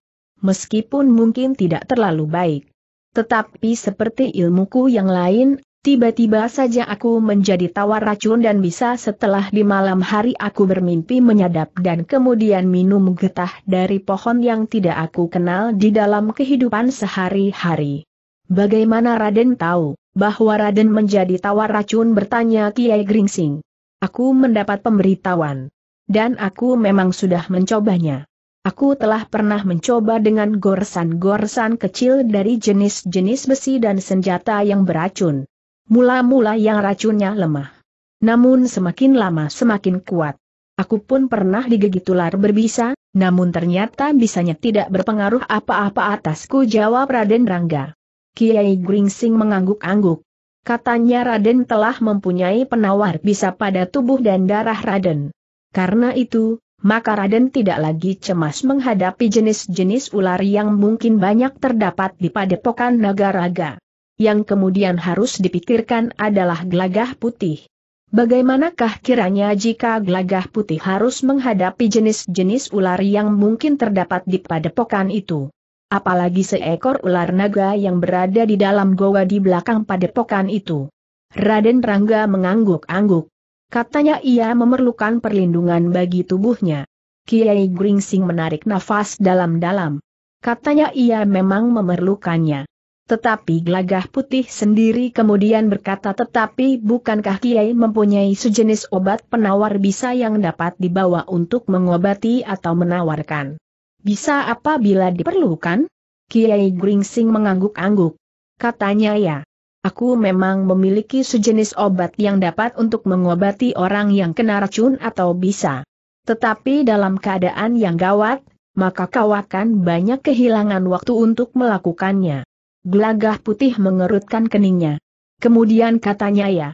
Meskipun mungkin tidak terlalu baik. Tetapi seperti ilmuku yang lain, tiba-tiba saja aku menjadi tawar racun dan bisa setelah di malam hari aku bermimpi menyadap dan kemudian minum getah dari pohon yang tidak aku kenal di dalam kehidupan sehari-hari. Bagaimana Raden tahu bahwa Raden menjadi tawar racun, bertanya Kiai Gringsing. Aku mendapat pemberitahuan. Dan aku memang sudah mencobanya. Aku telah pernah mencoba dengan goresan-goresan kecil dari jenis-jenis besi dan senjata yang beracun. Mula-mula yang racunnya lemah. Namun semakin lama semakin kuat. Aku pun pernah digigit ular berbisa, namun ternyata bisanya tidak berpengaruh apa-apa atasku, jawab Raden Rangga. Kiai Gringsing mengangguk-angguk. Katanya Raden telah mempunyai penawar bisa pada tubuh dan darah Raden. Karena itu, maka Raden tidak lagi cemas menghadapi jenis-jenis ular yang mungkin banyak terdapat di padepokan Nagaraga. Yang kemudian harus dipikirkan adalah Gelagah Putih. Bagaimanakah kiranya jika Gelagah Putih harus menghadapi jenis-jenis ular yang mungkin terdapat di padepokan itu? Apalagi seekor ular naga yang berada di dalam goa di belakang padepokan itu. Raden Rangga mengangguk-angguk. Katanya ia memerlukan perlindungan bagi tubuhnya. Kiai Gringsing menarik nafas dalam-dalam. Katanya ia memang memerlukannya. Tetapi Gelagah Putih sendiri kemudian berkata, tetapi bukankah Kiai mempunyai sejenis obat penawar bisa yang dapat dibawa untuk mengobati atau menawarkan? Bisa apabila diperlukan? Kiai Gringsing mengangguk-angguk. Katanya ya, aku memang memiliki sejenis obat yang dapat untuk mengobati orang yang kena racun atau bisa. Tetapi dalam keadaan yang gawat, maka kau akan banyak kehilangan waktu untuk melakukannya. Gelagah Putih mengerutkan keningnya. Kemudian katanya ya,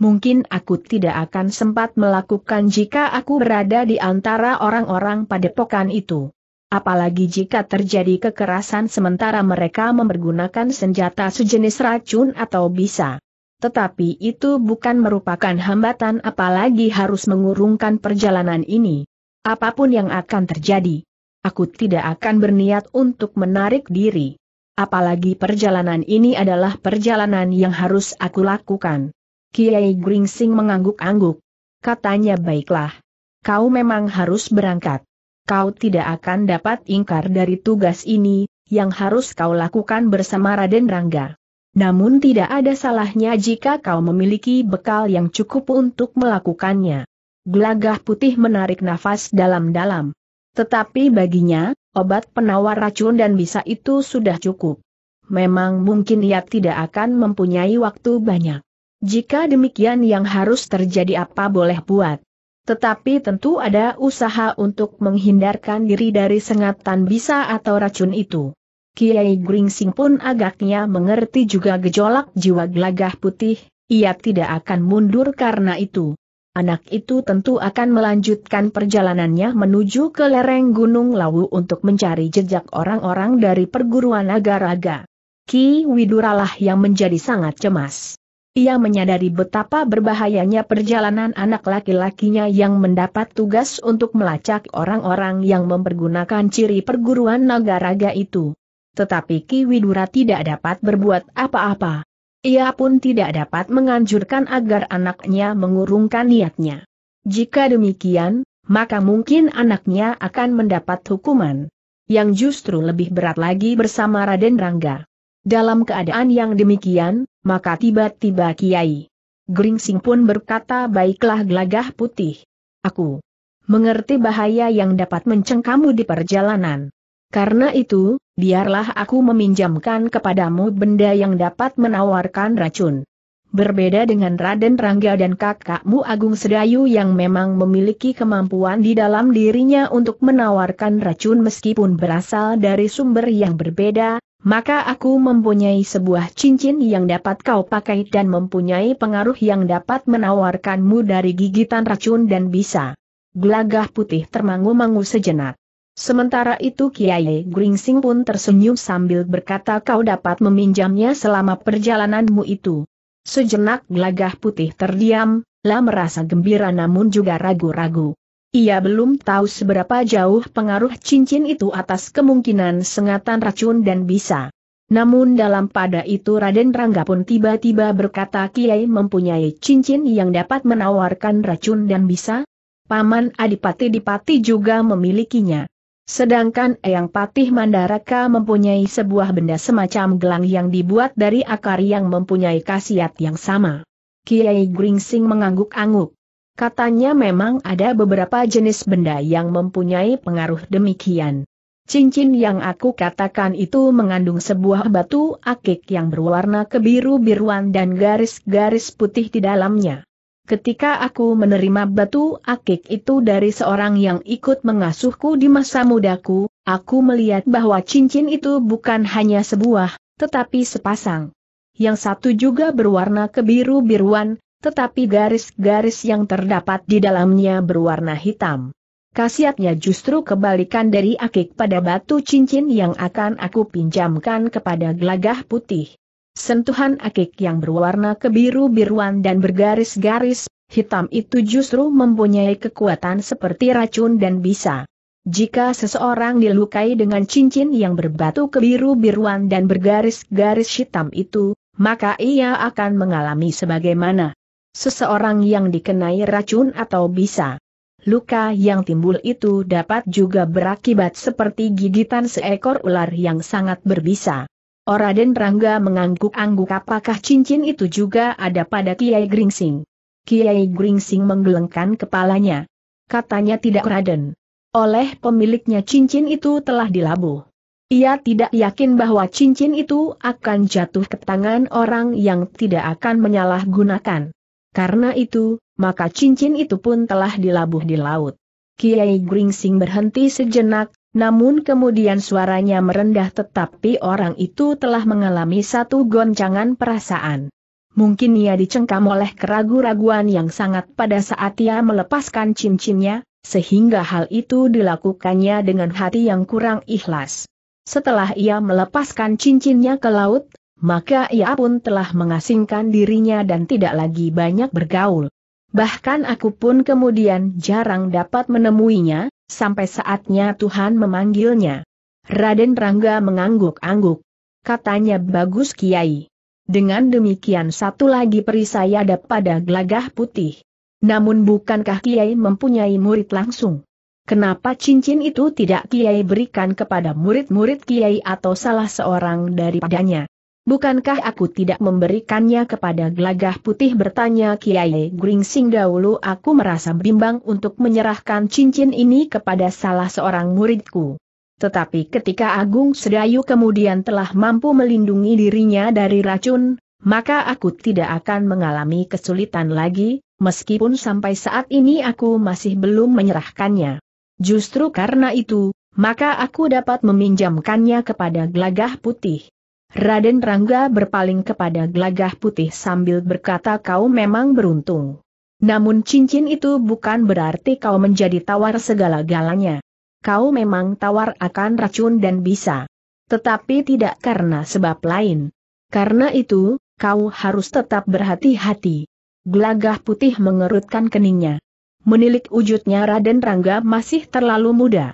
mungkin aku tidak akan sempat melakukan jika aku berada di antara orang-orang padepokan itu. Apalagi jika terjadi kekerasan sementara mereka mempergunakan senjata sejenis racun atau bisa. Tetapi itu bukan merupakan hambatan, apalagi harus mengurungkan perjalanan ini. Apapun yang akan terjadi, aku tidak akan berniat untuk menarik diri. Apalagi perjalanan ini adalah perjalanan yang harus aku lakukan. Kiai Gringsing mengangguk-angguk. Katanya baiklah. Kau memang harus berangkat. Kau tidak akan dapat ingkar dari tugas ini, yang harus kau lakukan bersama Raden Rangga. Namun tidak ada salahnya jika kau memiliki bekal yang cukup untuk melakukannya. Gelagah Putih menarik nafas dalam-dalam. Tetapi baginya, obat penawar racun dan bisa itu sudah cukup. Memang mungkin ia tidak akan mempunyai waktu banyak. Jika demikian yang harus terjadi apa boleh buat. Tetapi tentu ada usaha untuk menghindarkan diri dari sengatan bisa atau racun itu. Kiai Gringsing pun agaknya mengerti juga gejolak jiwa Gelagah Putih, ia tidak akan mundur karena itu. Anak itu tentu akan melanjutkan perjalanannya menuju ke lereng Gunung Lawu untuk mencari jejak orang-orang dari perguruan Nagaraga. Ki Widura lah yang menjadi sangat cemas. Ia menyadari betapa berbahayanya perjalanan anak laki-lakinya yang mendapat tugas untuk melacak orang-orang yang mempergunakan ciri perguruan Nagaraga itu. Tetapi Ki Widura tidak dapat berbuat apa-apa. Ia pun tidak dapat menganjurkan agar anaknya mengurungkan niatnya. Jika demikian, maka mungkin anaknya akan mendapat hukuman yang justru lebih berat lagi bersama Raden Rangga. Dalam keadaan yang demikian, maka tiba-tiba Kiai Gringsing pun berkata, baiklah Gelagah Putih. Aku mengerti bahaya yang dapat mencengkammu di perjalanan. Karena itu, biarlah aku meminjamkan kepadamu benda yang dapat menawarkan racun. Berbeda dengan Raden Rangga dan kakakmu Agung Sedayu yang memang memiliki kemampuan di dalam dirinya untuk menawarkan racun meskipun berasal dari sumber yang berbeda, maka aku mempunyai sebuah cincin yang dapat kau pakai dan mempunyai pengaruh yang dapat menawarkanmu dari gigitan racun dan bisa. Gelagah Putih termangu-mangu sejenak. Sementara itu Kiai Gringsing pun tersenyum sambil berkata, kau dapat meminjamnya selama perjalananmu itu. Sejenak Gelagah Putih terdiam, lah merasa gembira namun juga ragu-ragu. Ia belum tahu seberapa jauh pengaruh cincin itu atas kemungkinan sengatan racun dan bisa. Namun dalam pada itu Raden Rangga pun tiba-tiba berkata, Kiai mempunyai cincin yang dapat menawarkan racun dan bisa? Paman Adipati Dipati juga memilikinya. Sedangkan Eyang Patih Mandaraka mempunyai sebuah benda semacam gelang yang dibuat dari akar yang mempunyai khasiat yang sama. Kiai Gringsing mengangguk-angguk. Katanya memang ada beberapa jenis benda yang mempunyai pengaruh demikian. Cincin yang aku katakan itu mengandung sebuah batu akik yang berwarna kebiru-biruan dan garis-garis putih di dalamnya. Ketika aku menerima batu akik itu dari seorang yang ikut mengasuhku di masa mudaku, aku melihat bahwa cincin itu bukan hanya sebuah, tetapi sepasang. Yang satu juga berwarna kebiru-biruan, tetapi garis-garis yang terdapat di dalamnya berwarna hitam. Khasiatnya justru kebalikan dari akik pada batu cincin yang akan aku pinjamkan kepada Gelagah Putih. Sentuhan akik yang berwarna kebiru-biruan dan bergaris-garis hitam itu justru mempunyai kekuatan seperti racun dan bisa. Jika seseorang dilukai dengan cincin yang berbatu kebiru-biruan dan bergaris-garis hitam itu, maka ia akan mengalami sebagaimana seseorang yang dikenai racun atau bisa. Luka yang timbul itu dapat juga berakibat seperti gigitan seekor ular yang sangat berbisa. Raden Rangga mengangguk-angguk. Apakah cincin itu juga ada pada Kiai Gringsing? Kiai Gringsing menggelengkan kepalanya. Katanya tidak, Raden. Oleh pemiliknya cincin itu telah dilabuh. Ia tidak yakin bahwa cincin itu akan jatuh ke tangan orang yang tidak akan menyalahgunakan. Karena itu, maka cincin itu pun telah dilabuh di laut. Kiai Gringsing berhenti sejenak, namun kemudian suaranya merendah. Tetapi orang itu telah mengalami satu goncangan perasaan. Mungkin ia dicengkam oleh keraguan-raguan yang sangat pada saat ia melepaskan cincinnya, sehingga hal itu dilakukannya dengan hati yang kurang ikhlas. Setelah ia melepaskan cincinnya ke laut, maka ia pun telah mengasingkan dirinya dan tidak lagi banyak bergaul. Bahkan aku pun kemudian jarang dapat menemuinya, sampai saatnya Tuhan memanggilnya. Raden Rangga mengangguk-angguk. Katanya, bagus Kiai. Dengan demikian satu lagi perisai ada pada Gelagah Putih. Namun bukankah Kiai mempunyai murid langsung? Kenapa cincin itu tidak Kiai berikan kepada murid-murid Kiai atau salah seorang daripadanya? Bukankah aku tidak memberikannya kepada Gelagah Putih, bertanya Kiai Gringsing. Dahulu aku merasa bimbang untuk menyerahkan cincin ini kepada salah seorang muridku. Tetapi ketika Agung Sedayu kemudian telah mampu melindungi dirinya dari racun, maka aku tidak akan mengalami kesulitan lagi, meskipun sampai saat ini aku masih belum menyerahkannya. Justru karena itu, maka aku dapat meminjamkannya kepada Gelagah Putih. Raden Rangga berpaling kepada Gelagah Putih sambil berkata, kau memang beruntung. Namun cincin itu bukan berarti kau menjadi tawar segala-galanya. Kau memang tawar akan racun dan bisa. Tetapi tidak karena sebab lain. Karena itu, kau harus tetap berhati-hati. Gelagah Putih mengerutkan keningnya. Menilik wujudnya Raden Rangga masih terlalu muda.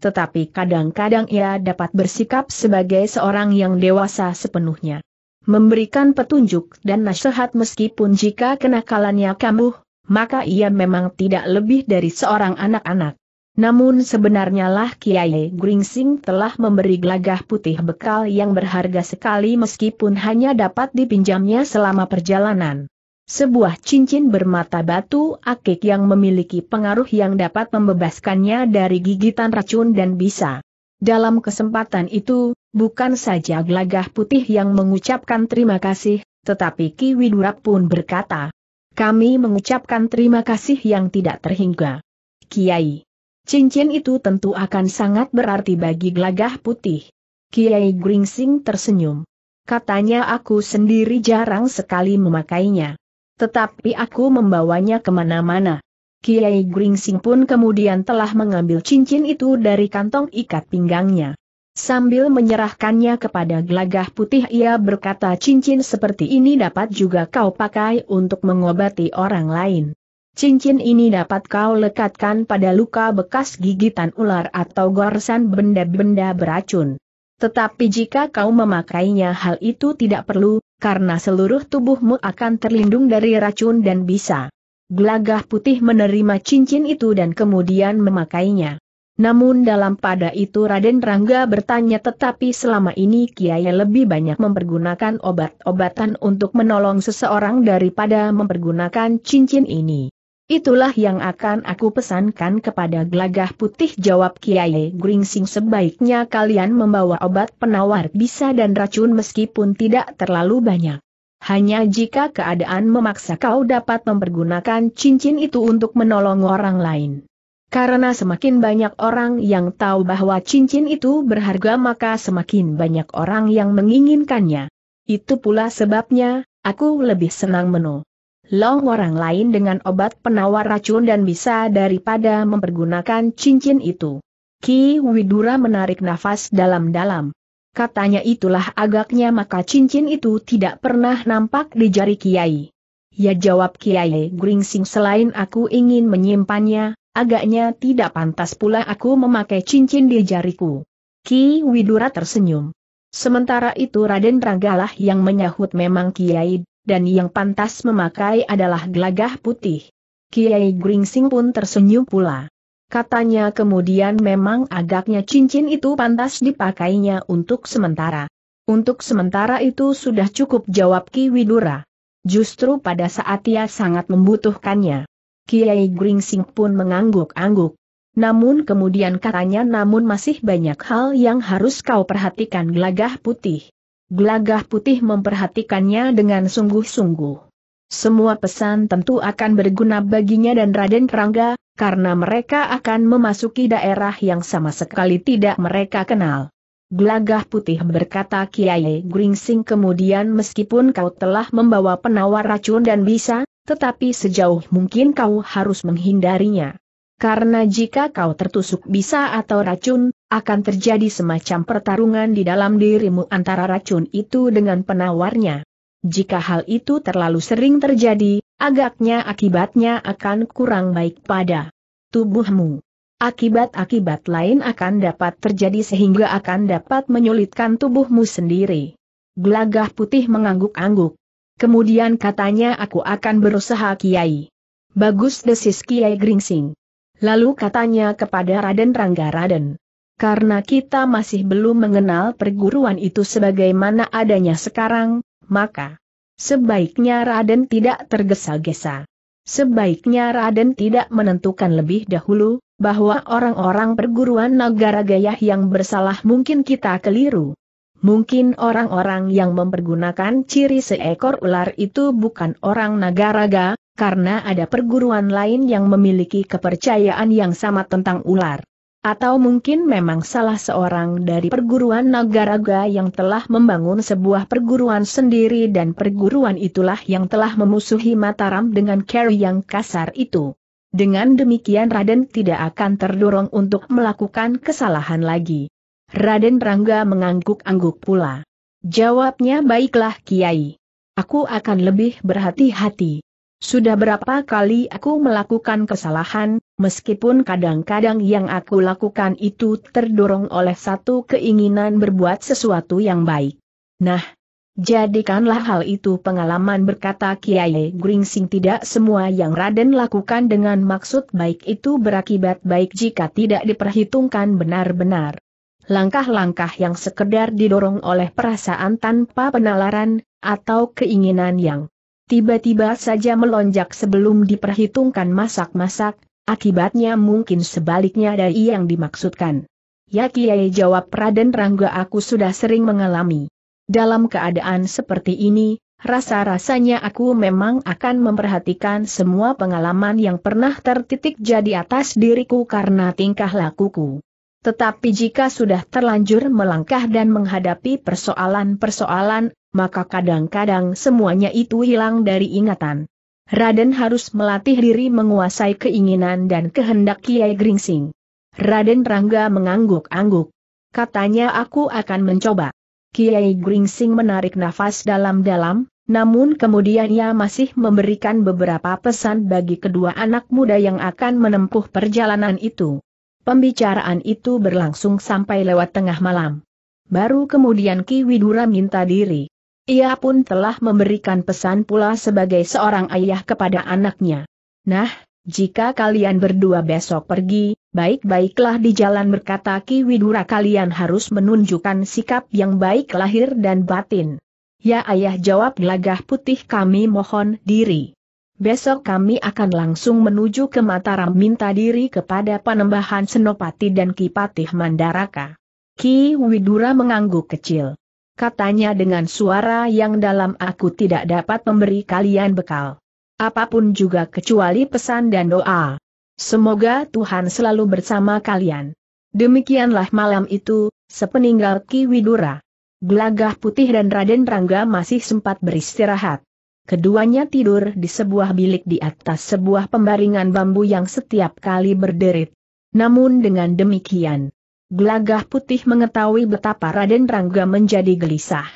Tetapi kadang-kadang ia dapat bersikap sebagai seorang yang dewasa sepenuhnya. Memberikan petunjuk dan nasihat, meskipun jika kenakalannya kambuh, maka ia memang tidak lebih dari seorang anak-anak. Namun sebenarnya lah Kiai Gringsing telah memberi Gelagah Putih bekal yang berharga sekali, meskipun hanya dapat dipinjamnya selama perjalanan. Sebuah cincin bermata batu akik yang memiliki pengaruh yang dapat membebaskannya dari gigitan racun dan bisa. Dalam kesempatan itu, bukan saja Gelagah Putih yang mengucapkan terima kasih, tetapi Ki Widura pun berkata, kami mengucapkan terima kasih yang tidak terhingga. Kiai, cincin itu tentu akan sangat berarti bagi Gelagah Putih. Kiai Gringsing tersenyum. Katanya, aku sendiri jarang sekali memakainya. Tetapi aku membawanya kemana-mana. Kiai Gringsing pun kemudian telah mengambil cincin itu dari kantong ikat pinggangnya. Sambil menyerahkannya kepada Gelagah Putih ia berkata, cincin seperti ini dapat juga kau pakai untuk mengobati orang lain. Cincin ini dapat kau lekatkan pada luka bekas gigitan ular atau goresan benda-benda beracun. Tetapi jika kau memakainya hal itu tidak perlu, karena seluruh tubuhmu akan terlindung dari racun dan bisa. Gelagah Putih menerima cincin itu dan kemudian memakainya. Namun dalam pada itu Raden Rangga bertanya, tetapi selama ini Kiai lebih banyak mempergunakan obat-obatan untuk menolong seseorang daripada mempergunakan cincin ini. Itulah yang akan aku pesankan kepada Gelagah Putih, jawab Kiai Gringsing. Sebaiknya kalian membawa obat penawar bisa dan racun meskipun tidak terlalu banyak. Hanya jika keadaan memaksa kau dapat mempergunakan cincin itu untuk menolong orang lain. Karena semakin banyak orang yang tahu bahwa cincin itu berharga maka semakin banyak orang yang menginginkannya. Itu pula sebabnya, aku lebih senang menolong orang lain dengan obat penawar racun dan bisa daripada mempergunakan cincin itu. Ki Widura menarik nafas dalam-dalam. Katanya, itulah agaknya maka cincin itu tidak pernah nampak di jari Kiai. Ya, jawab Kiai Gringsing, selain aku ingin menyimpannya, agaknya tidak pantas pula aku memakai cincin di jariku. Ki Widura tersenyum. Sementara itu Raden Ranggalah yang menyahut, memang Kiai, dan yang pantas memakai adalah Gelagah Putih. Kiai Gringsing pun tersenyum pula. Katanya kemudian, memang agaknya cincin itu pantas dipakainya untuk sementara. Untuk sementara itu sudah cukup, jawab Ki Widura. Justru pada saat ia sangat membutuhkannya. Kiai Gringsing pun mengangguk-angguk. Namun kemudian katanya, namun masih banyak hal yang harus kau perhatikan. Gelagah Putih. Gelagah Putih memperhatikannya dengan sungguh-sungguh. Semua pesan tentu akan berguna baginya dan Raden Rangga, karena mereka akan memasuki daerah yang sama sekali tidak mereka kenal. Gelagah Putih, berkata Kiai Gringsing kemudian, meskipun kau telah membawa penawar racun dan bisa, tetapi sejauh mungkin kau harus menghindarinya. Karena jika kau tertusuk bisa atau racun, akan terjadi semacam pertarungan di dalam dirimu antara racun itu dengan penawarnya. Jika hal itu terlalu sering terjadi, agaknya akibatnya akan kurang baik pada tubuhmu. Akibat-akibat lain akan dapat terjadi sehingga akan dapat menyulitkan tubuhmu sendiri. Gelagah Putih mengangguk-angguk. Kemudian katanya, aku akan berusaha Kiai. Bagus, desis Kiai Gringsing. Lalu katanya kepada Raden Rangga, Raden, karena kita masih belum mengenal perguruan itu sebagaimana adanya sekarang, maka sebaiknya Raden tidak tergesa-gesa. Sebaiknya Raden tidak menentukan lebih dahulu, bahwa orang-orang perguruan Nagaragaya yang bersalah mungkin kita keliru. Mungkin orang-orang yang mempergunakan ciri seekor ular itu bukan orang Nagaraga, karena ada perguruan lain yang memiliki kepercayaan yang sama tentang ular. Atau mungkin memang salah seorang dari perguruan Nagaraga yang telah membangun sebuah perguruan sendiri dan perguruan itulah yang telah memusuhi Mataram dengan cara yang kasar itu. Dengan demikian Raden tidak akan terdorong untuk melakukan kesalahan lagi. Raden Rangga mengangguk-angguk pula. Jawabnya, baiklah Kiai. Aku akan lebih berhati-hati. Sudah berapa kali aku melakukan kesalahan, meskipun kadang-kadang yang aku lakukan itu terdorong oleh satu keinginan berbuat sesuatu yang baik. Nah, jadikanlah hal itu pengalaman, berkata Kiai Gringsing. Tidak semua yang Raden lakukan dengan maksud baik itu berakibat baik jika tidak diperhitungkan benar-benar. Langkah-langkah yang sekedar didorong oleh perasaan tanpa penalaran, atau keinginan yang tiba-tiba saja melonjak sebelum diperhitungkan masak-masak, akibatnya mungkin sebaliknya dari yang dimaksudkan. Ya Kiai, jawab Raden Rangga, aku sudah sering mengalami. Dalam keadaan seperti ini, rasa-rasanya aku memang akan memperhatikan semua pengalaman yang pernah tertitik jadi atas diriku karena tingkah lakuku. Tetapi jika sudah terlanjur melangkah dan menghadapi persoalan-persoalan, maka kadang-kadang semuanya itu hilang dari ingatan. Raden harus melatih diri menguasai keinginan dan kehendak Kiai Gringsing. Raden Rangga mengangguk-angguk. Katanya, aku akan mencoba. Kiai Gringsing menarik nafas dalam-dalam, namun kemudian ia masih memberikan beberapa pesan bagi kedua anak muda yang akan menempuh perjalanan itu. Pembicaraan itu berlangsung sampai lewat tengah malam. Baru kemudian Ki Widura minta diri. Ia pun telah memberikan pesan pula sebagai seorang ayah kepada anaknya. Nah, jika kalian berdua besok pergi, baik-baiklah di jalan, berkata Ki Widura, kalian harus menunjukkan sikap yang baik lahir dan batin. Ya ayah, jawab Gelagah Putih, kami mohon diri. besok kami akan langsung menuju ke Mataram minta diri kepada Panembahan Senapati dan Ki Patih Mandaraka. Ki Widura mengangguk kecil. Katanya dengan suara yang dalam, aku tidak dapat memberi kalian bekal apapun juga kecuali pesan dan doa. Semoga Tuhan selalu bersama kalian. Demikianlah malam itu, sepeninggal Ki Widura, Gelagah Putih dan Raden Rangga masih sempat beristirahat. Keduanya tidur di sebuah bilik di atas sebuah pembaringan bambu yang setiap kali berderit. Namun dengan demikian, Gelagah Putih mengetahui betapa Raden Rangga menjadi gelisah.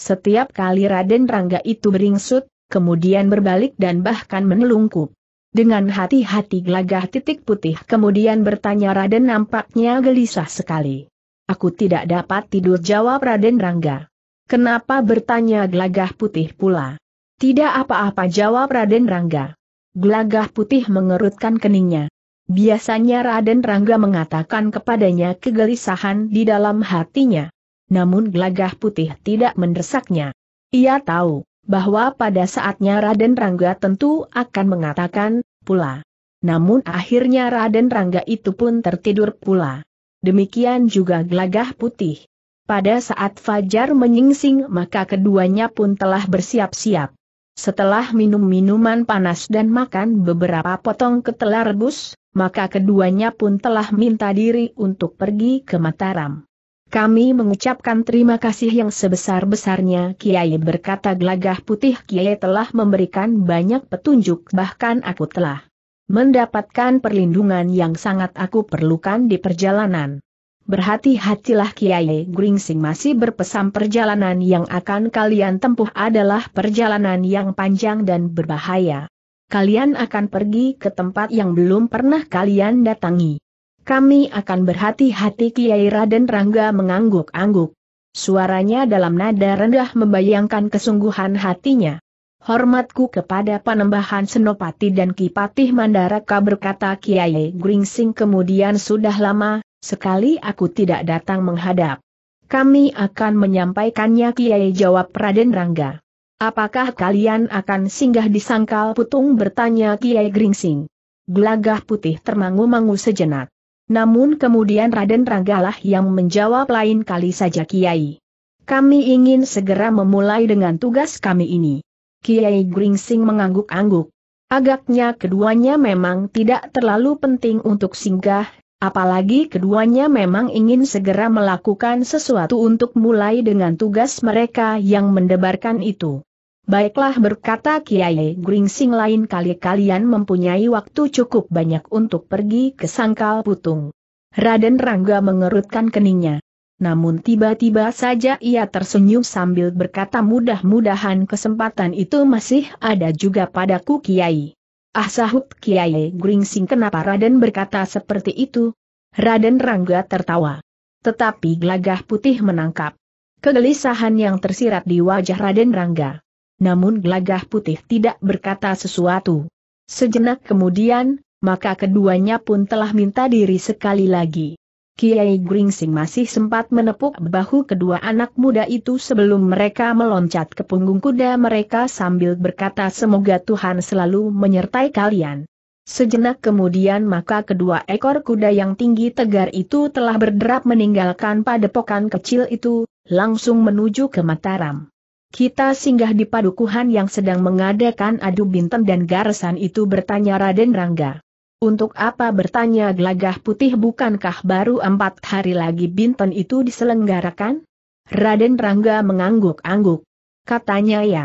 Setiap kali Raden Rangga itu beringsut, kemudian berbalik dan bahkan menelungkup. Dengan hati-hati Gelagah titik Putih kemudian bertanya, Raden nampaknya gelisah sekali. Aku tidak dapat tidur, jawab Raden Rangga. Kenapa, bertanya Gelagah Putih pula. Tidak apa-apa, jawab Raden Rangga. Gelagah Putih mengerutkan keningnya. Biasanya Raden Rangga mengatakan kepadanya kegelisahan di dalam hatinya. Namun Gelagah Putih tidak mendesaknya. Ia tahu bahwa pada saatnya Raden Rangga tentu akan mengatakan pula. Namun akhirnya Raden Rangga itu pun tertidur pula. Demikian juga Gelagah Putih. Pada saat fajar menyingsing maka keduanya pun telah bersiap-siap. Setelah minum minuman panas dan makan beberapa potong ketela rebus, maka keduanya pun telah minta diri untuk pergi ke Mataram. Kami mengucapkan terima kasih yang sebesar-besarnya Kiai, berkata Gelagah Putih. Kiai telah memberikan banyak petunjuk, bahkan aku telah mendapatkan perlindungan yang sangat aku perlukan di perjalanan. Berhati-hatilah Kiai Gringsing masih berpesan, perjalanan yang akan kalian tempuh adalah perjalanan yang panjang dan berbahaya. Kalian akan pergi ke tempat yang belum pernah kalian datangi. Kami akan berhati-hati. Kiai Raden Rangga mengangguk-angguk. Suaranya dalam nada rendah membayangkan kesungguhan hatinya. Hormatku kepada Panembahan Senapati dan Ki Patih Mandaraka, berkata Kiai Gringsing kemudian, sudah lama sekali aku tidak datang menghadap. Kami akan menyampaikannya Kiai, jawab Raden Rangga. Apakah kalian akan singgah di Sangkal Putung, bertanya Kiai Gringsing. Gelagah Putih termangu-mangu sejenak. Namun kemudian Raden Rangga lah yang menjawab, lain kali saja Kiai. Kami ingin segera memulai dengan tugas kami ini. Kiai Gringsing mengangguk-angguk. Agaknya keduanya memang tidak terlalu penting untuk singgah. Apalagi keduanya memang ingin segera melakukan sesuatu untuk mulai dengan tugas mereka yang mendebarkan itu. Baiklah, berkata Kiai Gringsing, lain kali kalian mempunyai waktu cukup banyak untuk pergi ke Sangkal Putung. Raden Rangga mengerutkan keningnya. Namun tiba-tiba saja ia tersenyum sambil berkata, mudah-mudahan kesempatan itu masih ada juga padaku Kiai. Ah, sahut Kiai Gringsing, kenapa Raden berkata seperti itu? Raden Rangga tertawa. Tetapi Gelagah Putih menangkap kegelisahan yang tersirat di wajah Raden Rangga. Namun Gelagah Putih tidak berkata sesuatu. Sejenak kemudian, maka keduanya pun telah minta diri sekali lagi. Kiai Gringsing masih sempat menepuk bahu kedua anak muda itu sebelum mereka meloncat ke punggung kuda mereka sambil berkata, semoga Tuhan selalu menyertai kalian. Sejenak kemudian maka kedua ekor kuda yang tinggi tegar itu telah berderap meninggalkan padepokan kecil itu, langsung menuju ke Mataram. Kita singgah di padukuhan yang sedang mengadakan adu bintang dan garasan itu, bertanya Raden Rangga. Untuk apa, bertanya Gelagah Putih, bukankah baru empat hari lagi Binten itu diselenggarakan? Raden Rangga mengangguk-angguk. Katanya ya,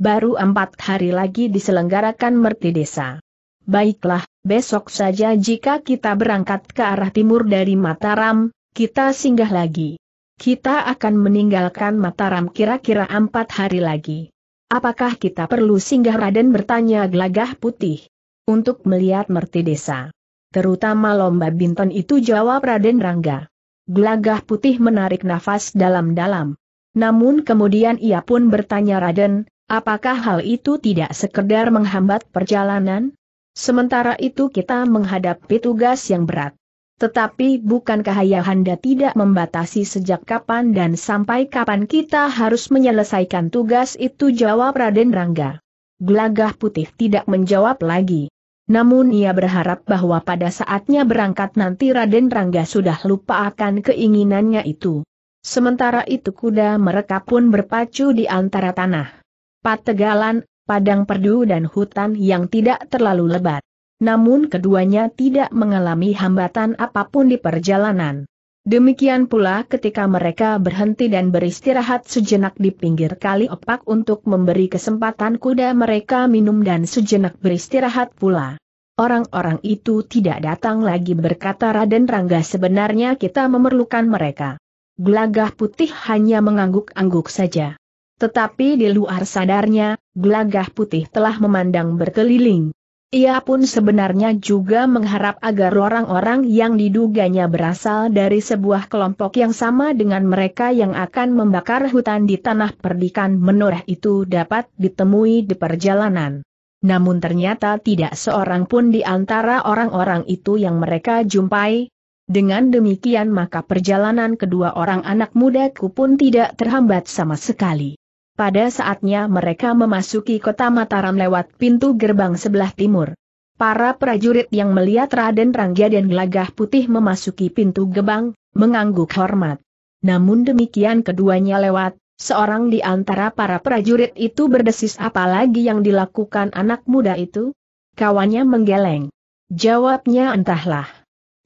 baru empat hari lagi diselenggarakan Merti Desa. Baiklah, besok saja jika kita berangkat ke arah timur dari Mataram, kita singgah lagi. Kita akan meninggalkan Mataram kira-kira empat hari lagi. Apakah kita perlu singgah Raden, bertanya Gelagah Putih. Untuk melihat Merti Desa, terutama lomba Binten itu, jawab Raden Rangga. Gelagah Putih menarik nafas dalam-dalam. Namun kemudian ia pun bertanya, Raden, apakah hal itu tidak sekedar menghambat perjalanan? Sementara itu kita menghadapi tugas yang berat. Tetapi bukankah Ayahanda tidak membatasi sejak kapan dan sampai kapan kita harus menyelesaikan tugas itu, jawab Raden Rangga. Gelagah Putih tidak menjawab lagi. Namun ia berharap bahwa pada saatnya berangkat nanti Raden Rangga sudah lupa akan keinginannya itu. Sementara itu kuda mereka pun berpacu di antara tanah, pategalan, padang perdu dan hutan yang tidak terlalu lebat. Namun keduanya tidak mengalami hambatan apapun di perjalanan. Demikian pula ketika mereka berhenti dan beristirahat sejenak di pinggir Kali Opak untuk memberi kesempatan kuda mereka minum dan sejenak beristirahat pula. Orang-orang itu tidak datang lagi, berkata Raden Rangga, sebenarnya kita memerlukan mereka. Gelagah Putih hanya mengangguk-angguk saja. Tetapi di luar sadarnya, Gelagah Putih telah memandang berkeliling. Ia pun sebenarnya juga mengharap agar orang-orang yang diduganya berasal dari sebuah kelompok yang sama dengan mereka yang akan membakar hutan di Tanah Perdikan Menoreh itu dapat ditemui di perjalanan. Namun ternyata tidak seorang pun di antara orang-orang itu yang mereka jumpai. Dengan demikian maka perjalanan kedua orang anak mudaku pun tidak terhambat sama sekali. Pada saatnya mereka memasuki kota Mataram lewat pintu gerbang sebelah timur. Para prajurit yang melihat Raden Rangga dan Gelagah Putih memasuki pintu gerbang, mengangguk hormat. Namun demikian keduanya lewat, seorang di antara para prajurit itu berdesis, apalagi yang dilakukan anak muda itu? Kawannya menggeleng. Jawabnya entahlah.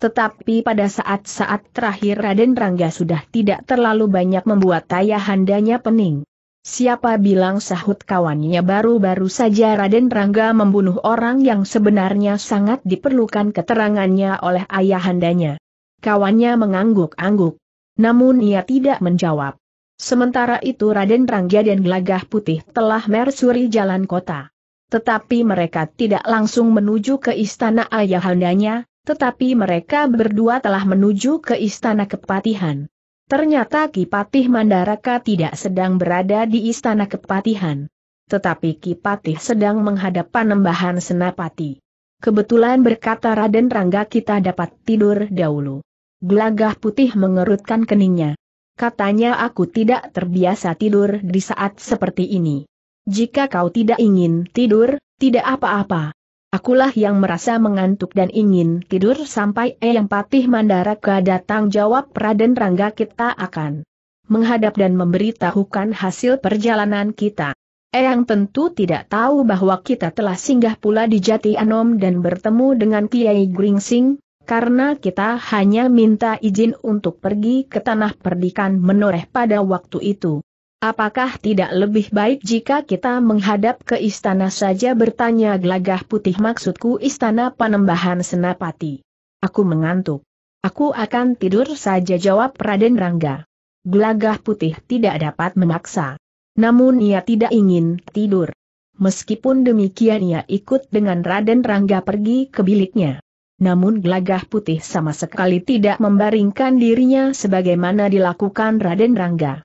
Tetapi pada saat-saat terakhir Raden Rangga sudah tidak terlalu banyak membuat ayahandanya pening. Siapa bilang, sahut kawannya, baru-baru saja Raden Rangga membunuh orang yang sebenarnya sangat diperlukan keterangannya oleh ayahandanya. Kawannya mengangguk-angguk. Namun ia tidak menjawab. Sementara itu Raden Rangga dan Gelagah Putih telah menyusuri jalan kota. Tetapi mereka tidak langsung menuju ke istana ayahandanya, tetapi mereka berdua telah menuju ke istana Kepatihan. Ternyata Ki Patih Mandaraka tidak sedang berada di istana Kepatihan. Tetapi Ki Patih sedang menghadap Panembahan Senapati. Kebetulan, berkata Raden Rangga, kita dapat tidur dahulu. Gelagah Putih mengerutkan keningnya. Katanya, aku tidak terbiasa tidur di saat seperti ini. Jika kau tidak ingin tidur, tidak apa-apa. Akulah yang merasa mengantuk dan ingin tidur sampai Eyang Patih Mandaraka datang, jawab Raden Rangga, kita akan menghadap dan memberitahukan hasil perjalanan kita. Eyang tentu tidak tahu bahwa kita telah singgah pula di Jati Anom dan bertemu dengan Kiai Gringsing, karena kita hanya minta izin untuk pergi ke Tanah Perdikan Menoreh pada waktu itu. Apakah tidak lebih baik jika kita menghadap ke istana saja, bertanya Gelagah Putih, maksudku istana Panembahan Senapati. Aku mengantuk. Aku akan tidur saja, jawab Raden Rangga. Gelagah Putih tidak dapat memaksa. Namun ia tidak ingin tidur. Meskipun demikian ia ikut dengan Raden Rangga pergi ke biliknya. Namun Gelagah Putih sama sekali tidak membaringkan dirinya sebagaimana dilakukan Raden Rangga.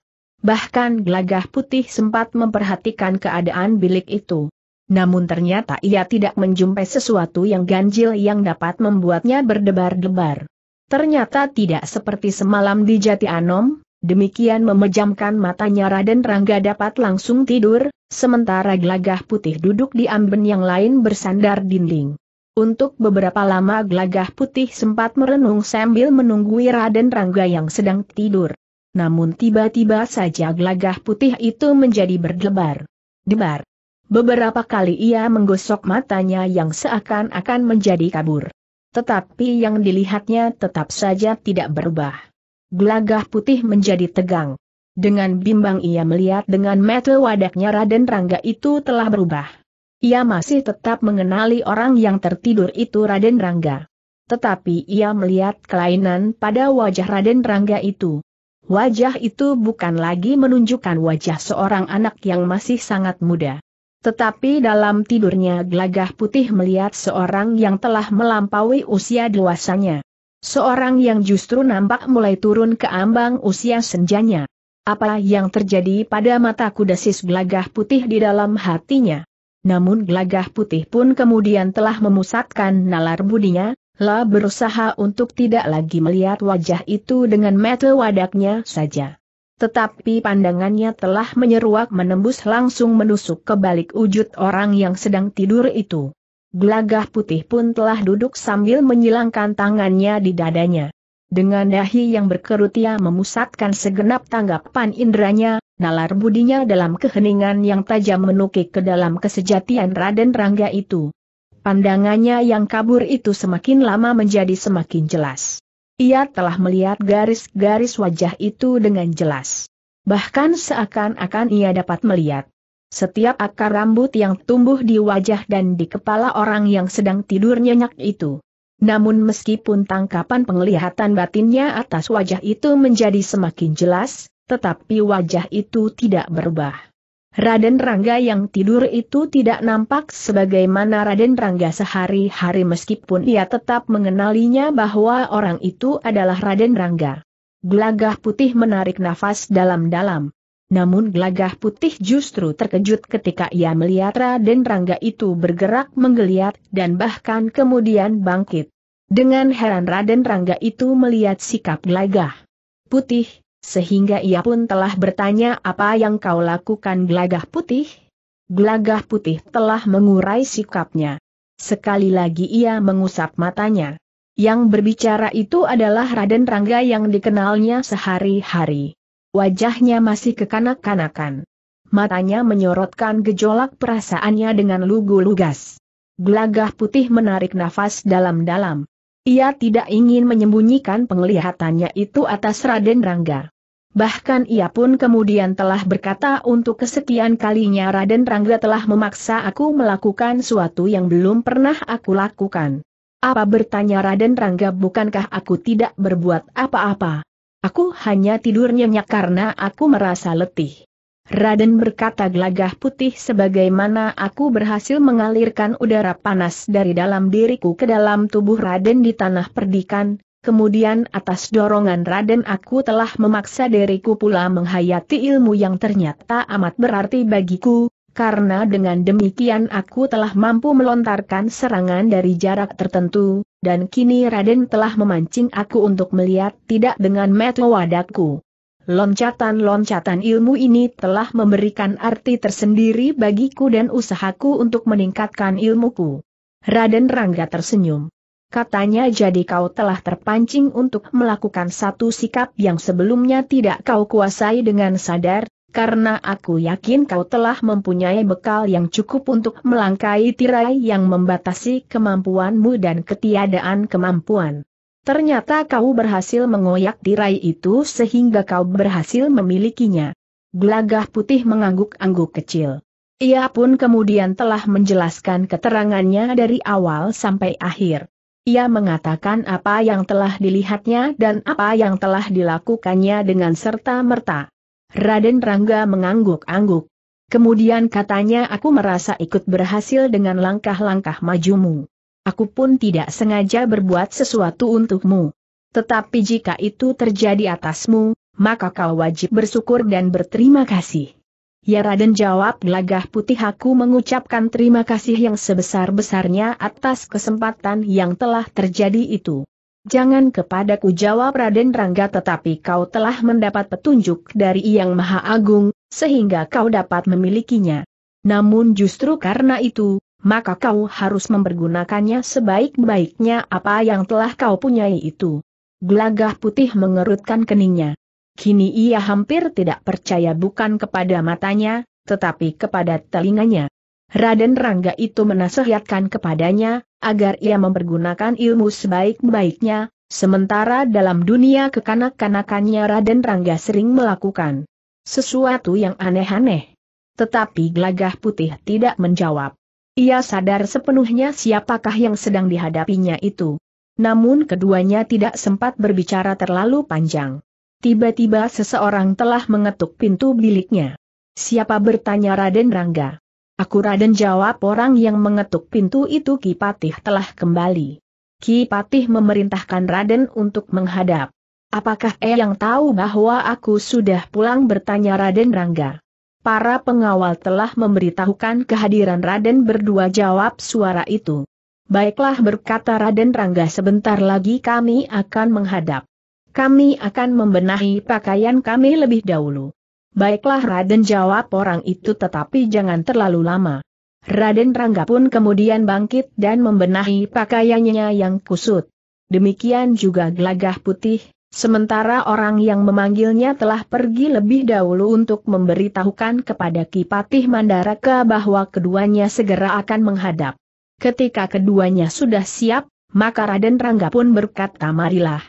Bahkan Gelagah Putih sempat memperhatikan keadaan bilik itu. Namun ternyata ia tidak menjumpai sesuatu yang ganjil yang dapat membuatnya berdebar-debar. Ternyata tidak seperti semalam di Jati Anom, demikian memejamkan matanya Raden Rangga dapat langsung tidur, sementara Gelagah Putih duduk di amben yang lain bersandar dinding. Untuk beberapa lama Gelagah Putih sempat merenung sambil menunggui Raden Rangga yang sedang tidur. Namun tiba-tiba saja Gelagah Putih itu menjadi berdebar-debar. Beberapa kali ia menggosok matanya yang seakan-akan menjadi kabur. Tetapi yang dilihatnya tetap saja tidak berubah. Gelagah Putih menjadi tegang. Dengan bimbang ia melihat dengan mata wadaknya Raden Rangga itu telah berubah. Ia masih tetap mengenali orang yang tertidur itu Raden Rangga. Tetapi ia melihat kelainan pada wajah Raden Rangga itu. Wajah itu bukan lagi menunjukkan wajah seorang anak yang masih sangat muda. Tetapi dalam tidurnya Gelagah Putih melihat seorang yang telah melampaui usia dewasanya. Seorang yang justru nampak mulai turun ke ambang usia senjanya. Apa yang terjadi pada mata kudesis Gelagah Putih di dalam hatinya. Namun Gelagah Putih pun kemudian telah memusatkan nalar budinya. Ia berusaha untuk tidak lagi melihat wajah itu dengan mata wadaknya saja. Tetapi pandangannya telah menyeruak menembus langsung menusuk ke balik wujud orang yang sedang tidur itu. Gelagah Putih pun telah duduk sambil menyilangkan tangannya di dadanya. Dengan dahi yang berkerut ia memusatkan segenap tanggapan indranya, nalar budinya dalam keheningan yang tajam menukik ke dalam kesejatian Raden Rangga itu. Pandangannya yang kabur itu semakin lama menjadi semakin jelas. Ia telah melihat garis-garis wajah itu dengan jelas. Bahkan seakan-akan ia dapat melihat setiap akar rambut yang tumbuh di wajah dan di kepala orang yang sedang tidur nyenyak itu. Namun meskipun tangkapan penglihatan batinnya atas wajah itu menjadi semakin jelas, tetapi wajah itu tidak berubah. Raden Rangga yang tidur itu tidak nampak sebagaimana Raden Rangga sehari-hari, meskipun ia tetap mengenalinya bahwa orang itu adalah Raden Rangga. Gelagah Putih menarik nafas dalam-dalam. Namun Gelagah Putih justru terkejut ketika ia melihat Raden Rangga itu bergerak menggeliat dan bahkan kemudian bangkit. Dengan heran Raden Rangga itu melihat sikap Gelagah Putih, sehingga ia pun telah bertanya, apa yang kau lakukan Gelagah Putih? Gelagah Putih telah mengurai sikapnya. Sekali lagi ia mengusap matanya. Yang berbicara itu adalah Raden Rangga yang dikenalnya sehari-hari. Wajahnya masih kekanak-kanakan. Matanya menyorotkan gejolak perasaannya dengan lugu lugas. Gelagah Putih menarik nafas dalam-dalam. Ia tidak ingin menyembunyikan penglihatannya itu atas Raden Rangga. Bahkan ia pun kemudian telah berkata, untuk kesekian kalinya Raden Rangga telah memaksa aku melakukan suatu yang belum pernah aku lakukan. Apa bertanya Raden Rangga, bukankah aku tidak berbuat apa-apa? Aku hanya tidur nyenyak karena aku merasa letih. Raden, berkata Gelagah Putih, sebagaimana aku berhasil mengalirkan udara panas dari dalam diriku ke dalam tubuh Raden di tanah perdikan, kemudian atas dorongan Raden aku telah memaksa diriku pula menghayati ilmu yang ternyata amat berarti bagiku, karena dengan demikian aku telah mampu melontarkan serangan dari jarak tertentu, dan kini Raden telah memancing aku untuk melihat tidak dengan mata wadaku. Loncatan-loncatan ilmu ini telah memberikan arti tersendiri bagiku dan usahaku untuk meningkatkan ilmuku. Raden Rangga tersenyum. Katanya, jadi kau telah terpancing untuk melakukan satu sikap yang sebelumnya tidak kau kuasai dengan sadar, karena aku yakin kau telah mempunyai bekal yang cukup untuk melangkai tirai yang membatasi kemampuanmu dan ketiadaan kemampuan. Ternyata kau berhasil mengoyak tirai itu sehingga kau berhasil memilikinya. Gelagah Putih mengangguk-angguk kecil. Ia pun kemudian telah menjelaskan keterangannya dari awal sampai akhir. Ia mengatakan apa yang telah dilihatnya dan apa yang telah dilakukannya dengan serta-merta. Raden Rangga mengangguk-angguk. Kemudian katanya, aku merasa ikut berhasil dengan langkah-langkah majumu. Aku pun tidak sengaja berbuat sesuatu untukmu. Tetapi jika itu terjadi atasmu, maka kau wajib bersyukur dan berterima kasih. Ya Raden, jawab Gelagah Putih, aku mengucapkan terima kasih yang sebesar-besarnya atas kesempatan yang telah terjadi itu. Jangan kepadaku, jawab Raden Rangga, tetapi kau telah mendapat petunjuk dari Yang Maha Agung, sehingga kau dapat memilikinya. Namun justru karena itu, maka kau harus mempergunakannya sebaik-baiknya apa yang telah kau punyai itu. Gelagah Putih mengerutkan keningnya. Kini ia hampir tidak percaya, bukan kepada matanya, tetapi kepada telinganya. Raden Rangga itu menasihatkan kepadanya, agar ia mempergunakan ilmu sebaik-baiknya, sementara dalam dunia kekanak-kanakannya Raden Rangga sering melakukan sesuatu yang aneh-aneh. Tetapi Gelagah Putih tidak menjawab. Ia sadar sepenuhnya siapakah yang sedang dihadapinya itu. Namun keduanya tidak sempat berbicara terlalu panjang. Tiba-tiba seseorang telah mengetuk pintu biliknya. Siapa, bertanya Raden Rangga. Aku Raden, jawab orang yang mengetuk pintu itu. Ki Patih telah kembali. Ki Patih memerintahkan Raden untuk menghadap. Apakah eyang tahu bahwa aku sudah pulang, bertanya Raden Rangga. Para pengawal telah memberitahukan kehadiran Raden berdua, jawab suara itu. Baiklah, berkata Raden Rangga, sebentar lagi kami akan menghadap. Kami akan membenahi pakaian kami lebih dahulu. Baiklah Raden, jawab orang itu, tetapi jangan terlalu lama. Raden Rangga pun kemudian bangkit dan membenahi pakaiannya yang kusut. Demikian juga Gelagah Putih, sementara orang yang memanggilnya telah pergi lebih dahulu untuk memberitahukan kepada Ki Patih Mandaraka bahwa keduanya segera akan menghadap. Ketika keduanya sudah siap, maka Raden Rangga pun berkata, "Marilah.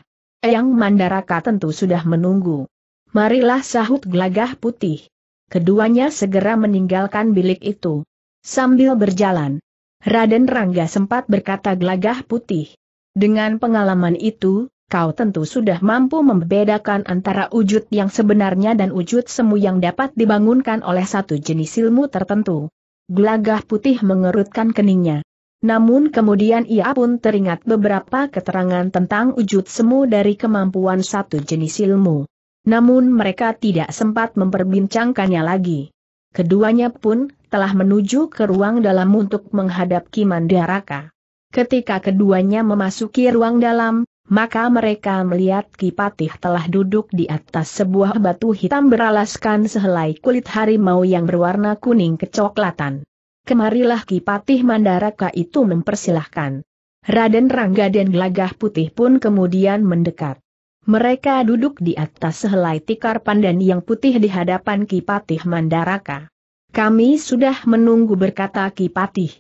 Eyang Mandaraka tentu sudah menunggu." "Marilah," sahut Gelagah Putih. Keduanya segera meninggalkan bilik itu. Sambil berjalan, Raden Rangga sempat berkata, "Gelagah Putih, dengan pengalaman itu, kau tentu sudah mampu membedakan antara wujud yang sebenarnya dan wujud semu yang dapat dibangunkan oleh satu jenis ilmu tertentu." Gelagah Putih mengerutkan keningnya. Namun kemudian ia pun teringat beberapa keterangan tentang wujud semu dari kemampuan satu jenis ilmu. Namun mereka tidak sempat memperbincangkannya lagi. Keduanya pun telah menuju ke ruang dalam untuk menghadap Ki Mandaraka. Ketika keduanya memasuki ruang dalam, maka mereka melihat Ki Patih telah duduk di atas sebuah batu hitam beralaskan sehelai kulit harimau yang berwarna kuning kecoklatan. "Kemarilah." Ki Patih Mandaraka itu mempersilahkan. Raden Rangga dan Gelagah Putih pun kemudian mendekat. Mereka duduk di atas sehelai tikar pandan yang putih di hadapan Ki Patih Mandaraka. "Kami sudah menunggu," berkata Ki Patih.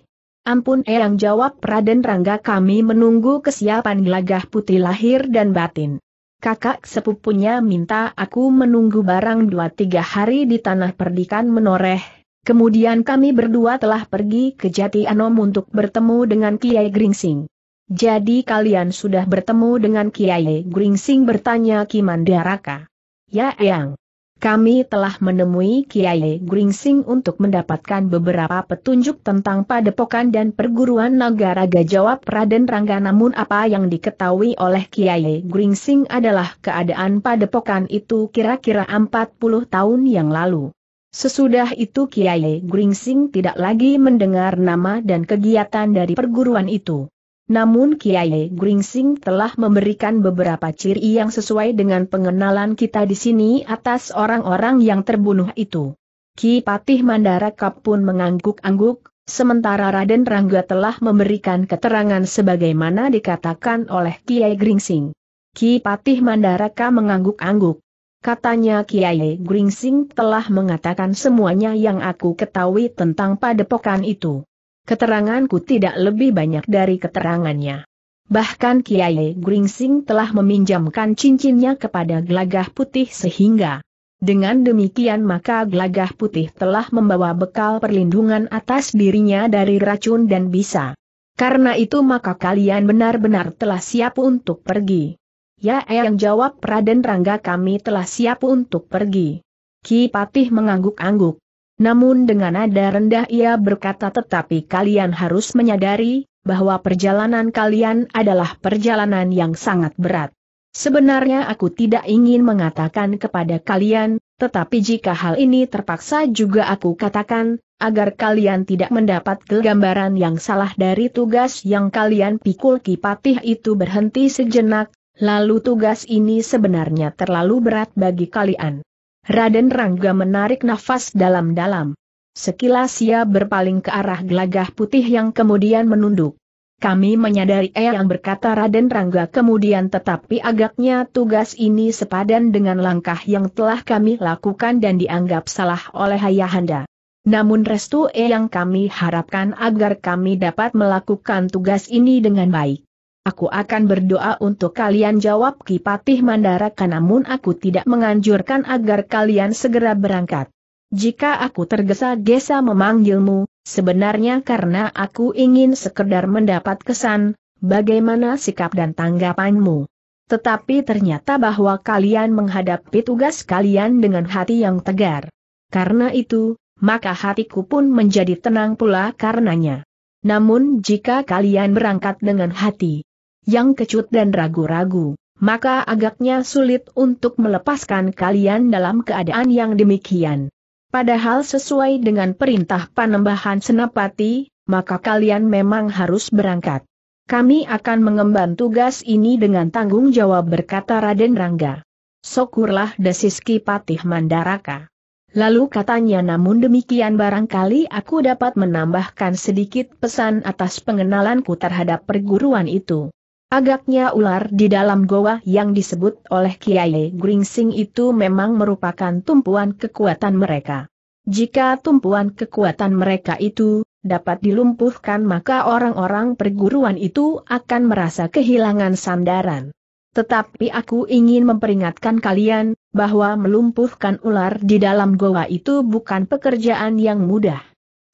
"Ampun Eyang," jawab Raden Rangga, "kami menunggu kesiapan Gelagah Putih lahir dan batin. Kakak sepupunya minta aku menunggu barang dua tiga hari di Tanah Perdikan Menoreh. Kemudian kami berdua telah pergi ke Jati Anom untuk bertemu dengan Kiai Gringsing." "Jadi kalian sudah bertemu dengan Kiai Gringsing?" bertanya Ki Mandaraka. "Ya Eyang. Kami telah menemui Kiai Gringsing untuk mendapatkan beberapa petunjuk tentang padepokan dan perguruan Nagaraga," jawab Raden Rangga. "Namun apa yang diketahui oleh Kiai Gringsing adalah keadaan padepokan itu kira-kira empat puluh tahun yang lalu. Sesudah itu Kiai Gringsing tidak lagi mendengar nama dan kegiatan dari perguruan itu. Namun Kiai Gringsing telah memberikan beberapa ciri yang sesuai dengan pengenalan kita di sini atas orang-orang yang terbunuh itu." Ki Patih Mandaraka pun mengangguk-angguk, sementara Raden Rangga telah memberikan keterangan sebagaimana dikatakan oleh Kiai Gringsing. Ki Patih Mandaraka mengangguk-angguk. Katanya, "Kiai Gringsing telah mengatakan semuanya yang aku ketahui tentang padepokan itu. Keteranganku tidak lebih banyak dari keterangannya. Bahkan Kiai Gringsing telah meminjamkan cincinnya kepada Gelagah Putih sehingga dengan demikian maka Gelagah Putih telah membawa bekal perlindungan atas dirinya dari racun dan bisa. Karena itu maka kalian benar-benar telah siap untuk pergi." "Ya Eyang," jawab Raden Rangga, "kami telah siap untuk pergi." Ki Patih mengangguk-angguk. Namun dengan nada rendah ia berkata, "Tetapi kalian harus menyadari bahwa perjalanan kalian adalah perjalanan yang sangat berat. Sebenarnya aku tidak ingin mengatakan kepada kalian, tetapi jika hal ini terpaksa juga aku katakan, agar kalian tidak mendapat gambaran yang salah dari tugas yang kalian pikul." Ki Patih itu berhenti sejenak. "Lalu tugas ini sebenarnya terlalu berat bagi kalian." Raden Rangga menarik nafas dalam-dalam. Sekilas ia berpaling ke arah Gelagah Putih yang kemudian menunduk. "Kami menyadari Eyang," berkata Raden Rangga kemudian, "tetapi agaknya tugas ini sepadan dengan langkah yang telah kami lakukan dan dianggap salah oleh Ayahanda. Namun restu Eyang kami harapkan agar kami dapat melakukan tugas ini dengan baik." "Aku akan berdoa untuk kalian," jawab Ki Patih Mandaraka, "namun aku tidak menganjurkan agar kalian segera berangkat. Jika aku tergesa-gesa memanggilmu, sebenarnya karena aku ingin sekedar mendapat kesan bagaimana sikap dan tanggapanmu. Tetapi ternyata bahwa kalian menghadapi tugas kalian dengan hati yang tegar. Karena itu, maka hatiku pun menjadi tenang pula karenanya. Namun jika kalian berangkat dengan hati yang kecut dan ragu-ragu, maka agaknya sulit untuk melepaskan kalian dalam keadaan yang demikian. Padahal sesuai dengan perintah Panembahan Senapati, maka kalian memang harus berangkat." Kami akan mengemban tugas ini dengan tanggung jawab, berkata Raden Rangga. Syukurlah, desis Ki Patih Mandaraka. Lalu katanya, namun demikian barangkali aku dapat menambahkan sedikit pesan atas pengenalanku terhadap perguruan itu. Agaknya ular di dalam goa yang disebut oleh Kiai Gringsing itu memang merupakan tumpuan kekuatan mereka. Jika tumpuan kekuatan mereka itu dapat dilumpuhkan, maka orang-orang perguruan itu akan merasa kehilangan sandaran. Tetapi aku ingin memperingatkan kalian, bahwa melumpuhkan ular di dalam goa itu bukan pekerjaan yang mudah.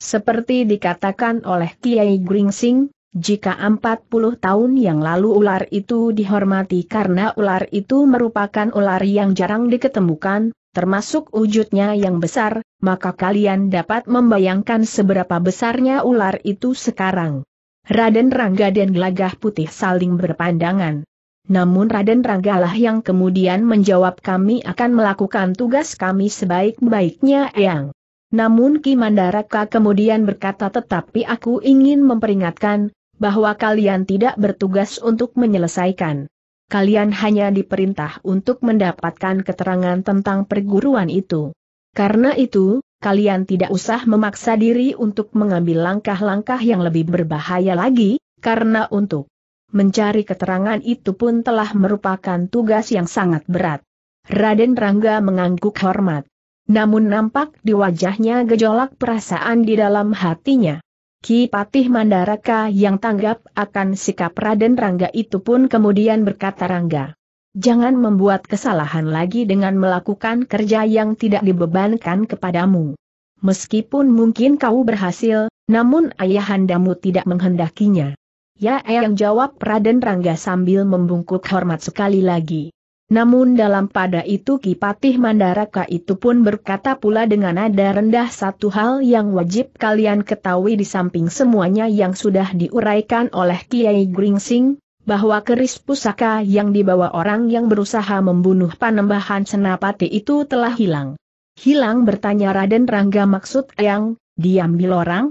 Seperti dikatakan oleh Kiai Gringsing, jika empat puluh tahun yang lalu ular itu dihormati karena ular itu merupakan ular yang jarang diketemukan, termasuk wujudnya yang besar, maka kalian dapat membayangkan seberapa besarnya ular itu sekarang. Raden Rangga dan Gelagah Putih saling berpandangan. Namun Raden Rangga lah yang kemudian menjawab, kami akan melakukan tugas kami sebaik-baiknya, Eyang. Namun Ki Mandaraka kemudian berkata, tetapi aku ingin memperingatkan, bahwa kalian tidak bertugas untuk menyelesaikan. Kalian hanya diperintah untuk mendapatkan keterangan tentang perguruan itu. Karena itu, kalian tidak usah memaksa diri untuk mengambil langkah-langkah yang lebih berbahaya lagi, karena untuk mencari keterangan itu pun telah merupakan tugas yang sangat berat. Raden Rangga mengangguk hormat. Namun nampak di wajahnya gejolak perasaan di dalam hatinya. Ki Patih Mandaraka yang tanggap akan sikap Raden Rangga itu pun kemudian berkata, Rangga, jangan membuat kesalahan lagi dengan melakukan kerja yang tidak dibebankan kepadamu. Meskipun mungkin kau berhasil, namun ayahandamu tidak menghendakinya. Ya Eyang, jawab Raden Rangga sambil membungkuk hormat sekali lagi. Namun dalam pada itu Ki Patih Mandaraka itu pun berkata pula dengan nada rendah, satu hal yang wajib kalian ketahui di samping semuanya yang sudah diuraikan oleh Kiai Gringsing, bahwa keris pusaka yang dibawa orang yang berusaha membunuh Panembahan Senapati itu telah hilang. Hilang, bertanya Raden Rangga, maksud Eyang, diambil orang?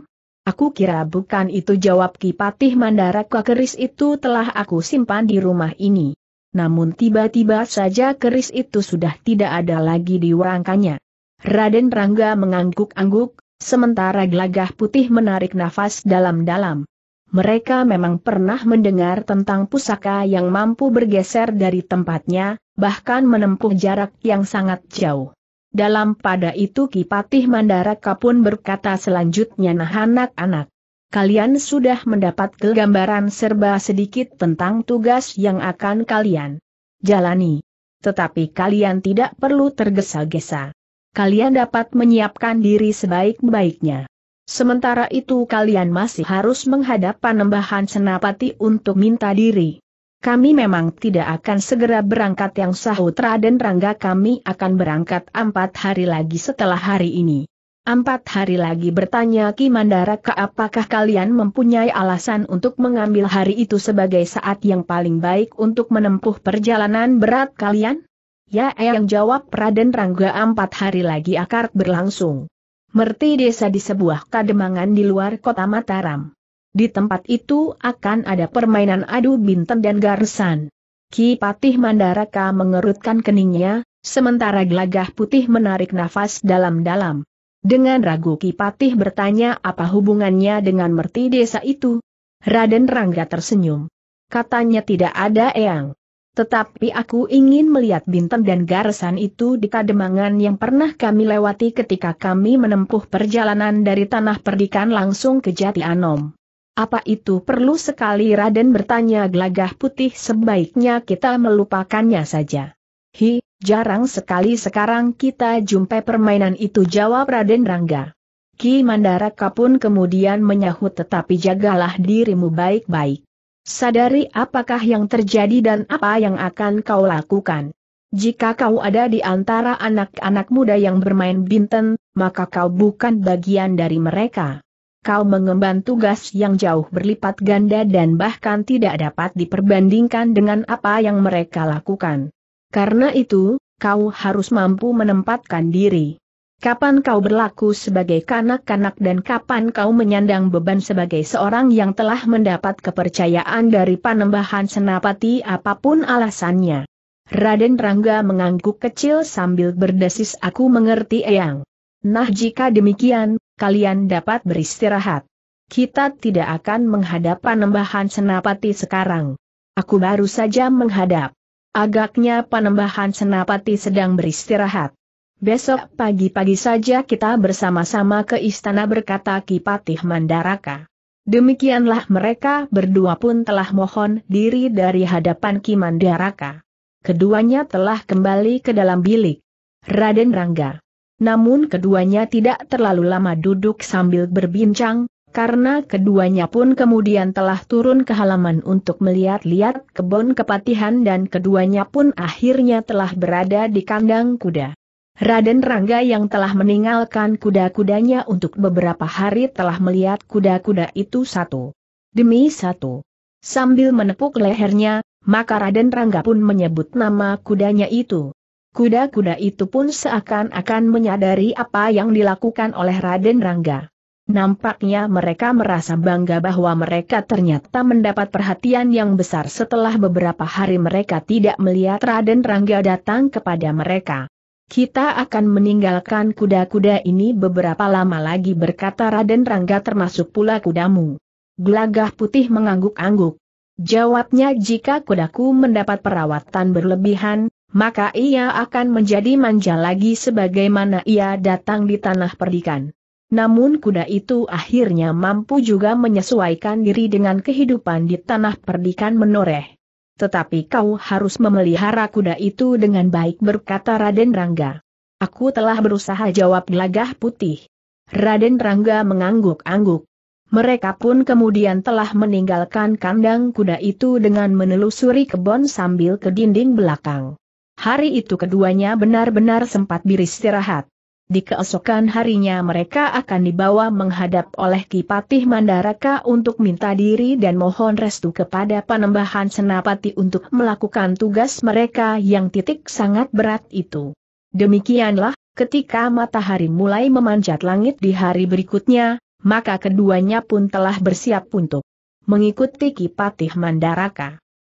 Aku kira bukan itu, jawab Ki Patih Mandaraka, keris itu telah aku simpan di rumah ini. Namun tiba-tiba saja keris itu sudah tidak ada lagi di warangkanya. Raden Rangga mengangguk-angguk, sementara Gelagah Putih menarik nafas dalam-dalam. Mereka memang pernah mendengar tentang pusaka yang mampu bergeser dari tempatnya, bahkan menempuh jarak yang sangat jauh. Dalam pada itu Ki Patih Mandaraka pun berkata selanjutnya, nah anak-anak, kalian sudah mendapat gambaran serba sedikit tentang tugas yang akan kalian jalani. Tetapi kalian tidak perlu tergesa-gesa. Kalian dapat menyiapkan diri sebaik-baiknya. Sementara itu kalian masih harus menghadap Panembahan Senapati untuk minta diri. Kami memang tidak akan segera berangkat, yang sahut Raden Rangga, kami akan berangkat empat hari lagi setelah hari ini. Empat hari lagi, bertanya Ki Mandaraka, apakah kalian mempunyai alasan untuk mengambil hari itu sebagai saat yang paling baik untuk menempuh perjalanan berat kalian? Ya Eyang, jawab Raden Rangga, empat hari lagi akad berlangsung. Merti Desa di sebuah kademangan di luar kota Mataram. Di tempat itu akan ada permainan adu binten dan garsan. Ki Patih Mandaraka mengerutkan keningnya, sementara Gelagah Putih menarik nafas dalam-dalam. Dengan ragu Ki Patih bertanya, apa hubungannya dengan Merti Desa itu? Raden Rangga tersenyum. Katanya, tidak ada Eyang. Tetapi aku ingin melihat binten dan garsan itu di kademangan yang pernah kami lewati ketika kami menempuh perjalanan dari Tanah Perdikan langsung ke Jati Anom. Apa itu perlu sekali, Raden, bertanya Gelagah Putih, sebaiknya kita melupakannya saja. Hi, jarang sekali sekarang kita jumpai permainan itu, jawab Raden Rangga. Ki Mandaraka pun kemudian menyahut, tetapi jagalah dirimu baik-baik. Sadari apakah yang terjadi dan apa yang akan kau lakukan. Jika kau ada di antara anak-anak muda yang bermain binten, maka kau bukan bagian dari mereka. Kau mengemban tugas yang jauh berlipat ganda dan bahkan tidak dapat diperbandingkan dengan apa yang mereka lakukan. Karena itu, kau harus mampu menempatkan diri. Kapan kau berlaku sebagai kanak-kanak dan kapan kau menyandang beban sebagai seorang yang telah mendapat kepercayaan dari Panembahan Senapati apapun alasannya? Raden Rangga mengangguk kecil sambil berdesis, "Aku mengerti, Eyang. Nah, jika demikian, kalian dapat beristirahat. Kita tidak akan menghadap Panembahan Senapati sekarang. Aku baru saja menghadap. Agaknya Panembahan Senapati sedang beristirahat. Besok pagi-pagi saja kita bersama-sama ke istana," berkata Ki Patih Mandaraka. Demikianlah mereka berdua pun telah mohon diri dari hadapan Ki Mandaraka. Keduanya telah kembali ke dalam bilik Raden Rangga. Namun keduanya tidak terlalu lama duduk sambil berbincang, karena keduanya pun kemudian telah turun ke halaman untuk melihat-lihat kebun kepatihan dan keduanya pun akhirnya telah berada di kandang kuda. Raden Rangga yang telah meninggalkan kuda-kudanya untuk beberapa hari telah melihat kuda-kuda itu satu demi satu. Sambil menepuk lehernya, maka Raden Rangga pun menyebut nama kudanya itu. Kuda-kuda itu pun seakan-akan menyadari apa yang dilakukan oleh Raden Rangga. Nampaknya mereka merasa bangga bahwa mereka ternyata mendapat perhatian yang besar setelah beberapa hari mereka tidak melihat Raden Rangga datang kepada mereka. "Kita akan meninggalkan kuda-kuda ini beberapa lama lagi," berkata Raden Rangga, "termasuk pula kudamu." Gelagah Putih mengangguk-angguk. Jawabnya, "Jika kudaku mendapat perawatan berlebihan, maka ia akan menjadi manja lagi sebagaimana ia datang di Tanah Perdikan." Namun kuda itu akhirnya mampu juga menyesuaikan diri dengan kehidupan di Tanah Perdikan Menoreh. "Tetapi kau harus memelihara kuda itu dengan baik," berkata Raden Rangga. "Aku telah berusaha," jawab Gelagah Putih. Raden Rangga mengangguk-angguk. Mereka pun kemudian telah meninggalkan kandang kuda itu dengan menelusuri kebun sambil ke dinding belakang. Hari itu keduanya benar-benar sempat beristirahat. Di keesokan harinya mereka akan dibawa menghadap oleh Ki Patih Mandaraka untuk minta diri dan mohon restu kepada Panembahan Senapati untuk melakukan tugas mereka yang titik sangat berat itu. Demikianlah, ketika matahari mulai memanjat langit di hari berikutnya, maka keduanya pun telah bersiap untuk mengikuti Ki Patih Mandaraka.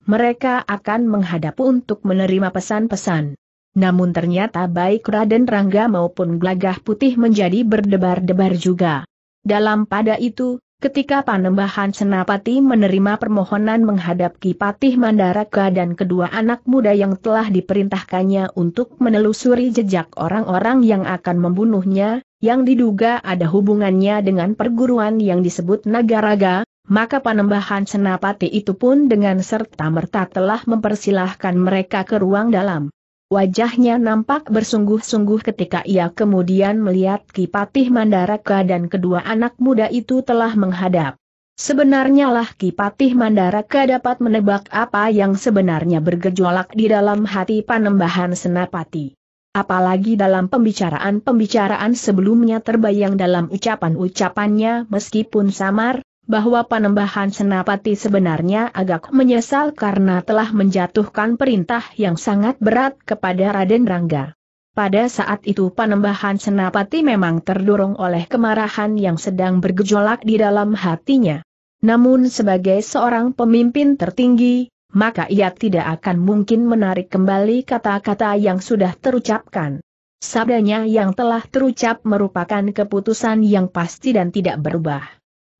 Mereka akan menghadap untuk menerima pesan-pesan. Namun ternyata baik Raden Rangga maupun Gelagah Putih menjadi berdebar-debar juga. Dalam pada itu, ketika Panembahan Senapati menerima permohonan menghadap Ki Patih Mandaraka dan kedua anak muda yang telah diperintahkannya untuk menelusuri jejak orang-orang yang akan membunuhnya, yang diduga ada hubungannya dengan perguruan yang disebut Nagaraga, maka Panembahan Senapati itu pun dengan serta-merta telah mempersilahkan mereka ke ruang dalam. Wajahnya nampak bersungguh-sungguh ketika ia kemudian melihat Ki Patih Mandaraka dan kedua anak muda itu telah menghadap. Sebenarnya lah Ki Patih Mandaraka dapat menebak apa yang sebenarnya bergejolak di dalam hati Panembahan Senapati. Apalagi dalam pembicaraan-pembicaraan sebelumnya terbayang dalam ucapan-ucapannya meskipun samar, bahwa Panembahan Senapati sebenarnya agak menyesal karena telah menjatuhkan perintah yang sangat berat kepada Raden Rangga. Pada saat itu Panembahan Senapati memang terdorong oleh kemarahan yang sedang bergejolak di dalam hatinya. Namun sebagai seorang pemimpin tertinggi, maka ia tidak akan mungkin menarik kembali kata-kata yang sudah terucapkan. Sabdanya yang telah terucap merupakan keputusan yang pasti dan tidak berubah.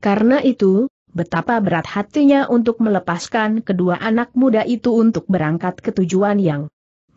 Karena itu, betapa berat hatinya untuk melepaskan kedua anak muda itu untuk berangkat ke tujuan yang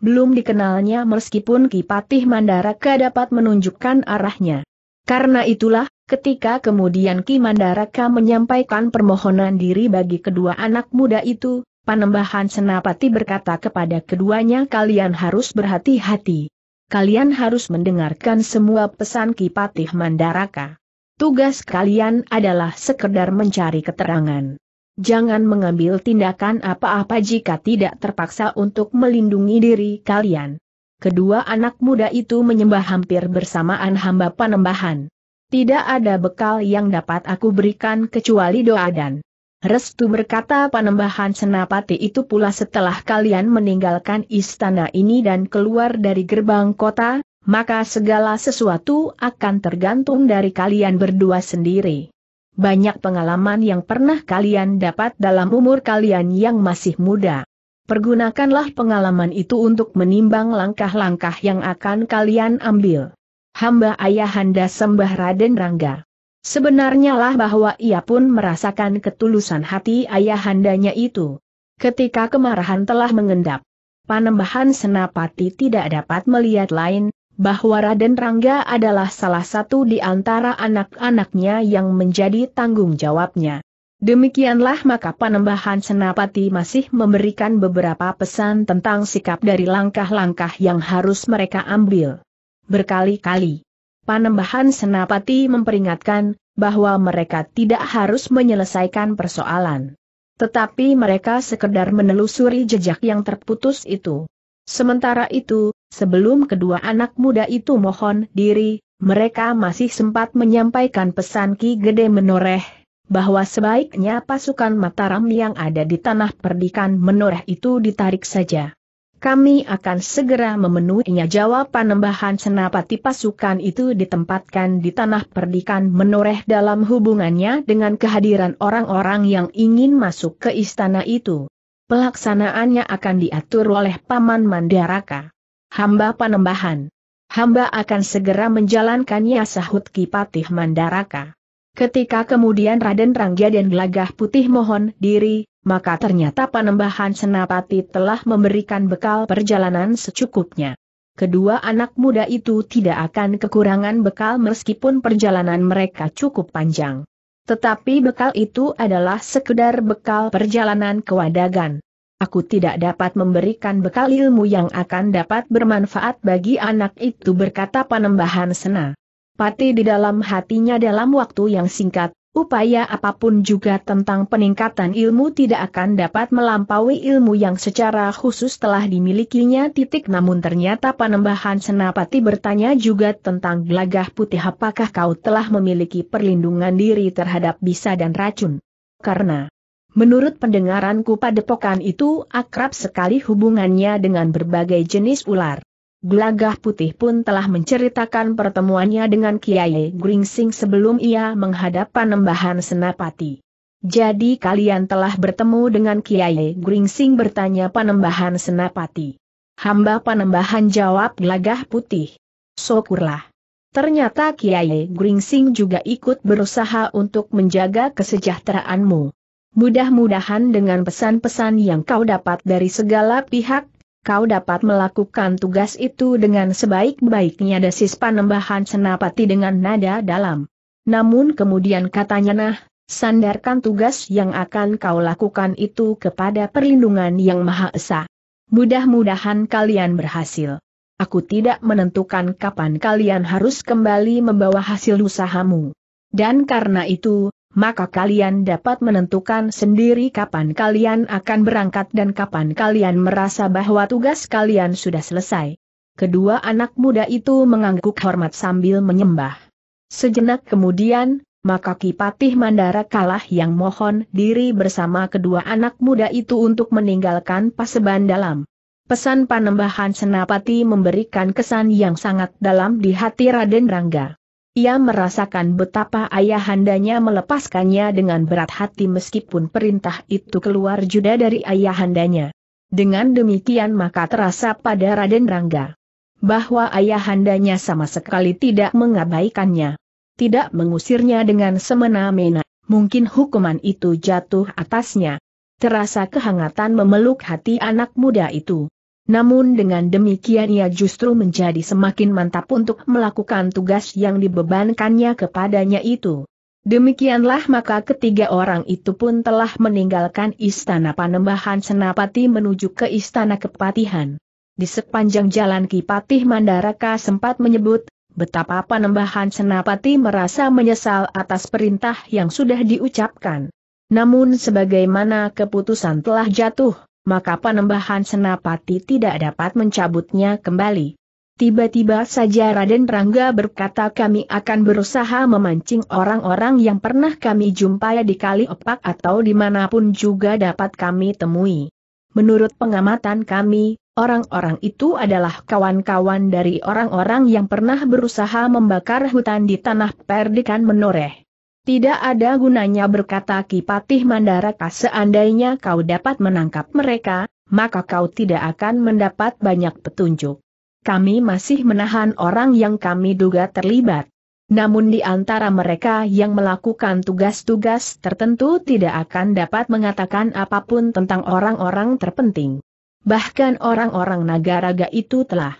belum dikenalnya meskipun Ki Patih Mandaraka dapat menunjukkan arahnya. Karena itulah, ketika kemudian Ki Mandaraka menyampaikan permohonan diri bagi kedua anak muda itu, Panembahan Senapati berkata kepada keduanya, "Kalian harus berhati-hati. Kalian harus mendengarkan semua pesan Ki Patih Mandaraka. Tugas kalian adalah sekedar mencari keterangan. Jangan mengambil tindakan apa-apa jika tidak terpaksa untuk melindungi diri kalian." Kedua anak muda itu menyembah hampir bersamaan hamba Panembahan. "Tidak ada bekal yang dapat aku berikan kecuali doa dan restu," berkata Panembahan Senapati itu pula, "setelah kalian meninggalkan istana ini dan keluar dari gerbang kota, maka segala sesuatu akan tergantung dari kalian berdua sendiri. Banyak pengalaman yang pernah kalian dapat dalam umur kalian yang masih muda. Pergunakanlah pengalaman itu untuk menimbang langkah-langkah yang akan kalian ambil. Hamba ayahanda sembah Raden Rangga. Sebenarnya lah bahwa ia pun merasakan ketulusan hati ayahandanya itu. Ketika kemarahan telah mengendap, Panembahan Senapati tidak dapat melihat lain, bahwa Raden Rangga adalah salah satu di antara anak-anaknya yang menjadi tanggung jawabnya. Demikianlah maka Panembahan Senapati masih memberikan beberapa pesan tentang sikap dari langkah-langkah yang harus mereka ambil. Berkali-kali, Panembahan Senapati memperingatkan bahwa mereka tidak harus menyelesaikan persoalan. Tetapi mereka sekedar menelusuri jejak yang terputus itu. Sementara itu, sebelum kedua anak muda itu mohon diri, mereka masih sempat menyampaikan pesan Ki Gede Menoreh, bahwa sebaiknya pasukan Mataram yang ada di Tanah Perdikan Menoreh itu ditarik saja. Kami akan segera memenuhinya. Jawab Panembahan Senapati, pasukan itu ditempatkan di Tanah Perdikan Menoreh dalam hubungannya dengan kehadiran orang-orang yang ingin masuk ke istana itu. Pelaksanaannya akan diatur oleh Paman Mandaraka. Hamba Panembahan. Hamba akan segera menjalankannya, sahut Ki Patih Mandaraka. Ketika kemudian Raden Rangga dan Gelagah Putih mohon diri, maka ternyata Panembahan Senapati telah memberikan bekal perjalanan secukupnya. Kedua anak muda itu tidak akan kekurangan bekal meskipun perjalanan mereka cukup panjang. Tetapi bekal itu adalah sekedar bekal perjalanan kewadagan. Aku tidak dapat memberikan bekal ilmu yang akan dapat bermanfaat bagi anak itu, berkata Panembahan Senapati. Pati di dalam hatinya, dalam waktu yang singkat, upaya apapun juga tentang peningkatan ilmu tidak akan dapat melampaui ilmu yang secara khusus telah dimilikinya. Titik. Namun ternyata Panembahan Senapati bertanya juga tentang Gelagah Putih, apakah kau telah memiliki perlindungan diri terhadap bisa dan racun? Karena menurut pendengaranku padepokan itu akrab sekali hubungannya dengan berbagai jenis ular. Gelagah Putih pun telah menceritakan pertemuannya dengan Kiai Gringsing sebelum ia menghadap Panembahan Senapati. Jadi kalian telah bertemu dengan Kiai Gringsing, bertanya Panembahan Senapati. Hamba Panembahan, jawab Gelagah Putih. Syukurlah. Ternyata Kiai Gringsing juga ikut berusaha untuk menjaga kesejahteraanmu. Mudah-mudahan dengan pesan-pesan yang kau dapat dari segala pihak, kau dapat melakukan tugas itu dengan sebaik-baiknya, desis Panembahan Senapati dengan nada dalam. Namun kemudian katanya, nah, sandarkan tugas yang akan kau lakukan itu kepada perlindungan yang Maha Esa. Mudah-mudahan kalian berhasil. Aku tidak menentukan kapan kalian harus kembali membawa hasil usahamu. Dan karena itu, maka kalian dapat menentukan sendiri kapan kalian akan berangkat dan kapan kalian merasa bahwa tugas kalian sudah selesai. Kedua anak muda itu mengangguk hormat sambil menyembah. Sejenak kemudian, maka Ki Patih Mandaraka lah yang mohon diri bersama kedua anak muda itu untuk meninggalkan paseban dalam. Pesan Panembahan Senapati memberikan kesan yang sangat dalam di hati Raden Rangga. Ia merasakan betapa ayahandanya melepaskannya dengan berat hati meskipun perintah itu keluar juda dari ayahandanya. Dengan demikian maka terasa pada Raden Rangga bahwa ayahandanya sama sekali tidak mengabaikannya, tidak mengusirnya dengan semena-mena. Mungkin hukuman itu jatuh atasnya. Terasa kehangatan memeluk hati anak muda itu. Namun dengan demikian ia justru menjadi semakin mantap untuk melakukan tugas yang dibebankannya kepadanya itu. Demikianlah maka ketiga orang itu pun telah meninggalkan istana Panembahan Senapati menuju ke istana Kepatihan. Di sepanjang jalan Ki Patih Mandaraka sempat menyebut betapa Panembahan Senapati merasa menyesal atas perintah yang sudah diucapkan. Namun sebagaimana keputusan telah jatuh, maka Panembahan Senapati tidak dapat mencabutnya kembali. Tiba-tiba saja Raden Rangga berkata, kami akan berusaha memancing orang-orang yang pernah kami jumpai di Kali Opak atau dimanapun juga dapat kami temui. Menurut pengamatan kami, Orang-orang itu adalah kawan-kawan dari orang-orang yang pernah berusaha membakar hutan di Tanah Perdikan Menoreh. Tidak ada gunanya, berkata Ki Patih Mandaraka, seandainya kau dapat menangkap mereka, maka kau tidak akan mendapat banyak petunjuk. Kami masih menahan orang yang kami duga terlibat. Namun di antara mereka yang melakukan tugas-tugas tertentu tidak akan dapat mengatakan apapun tentang orang-orang terpenting. Bahkan orang-orang Nagaraga itu telah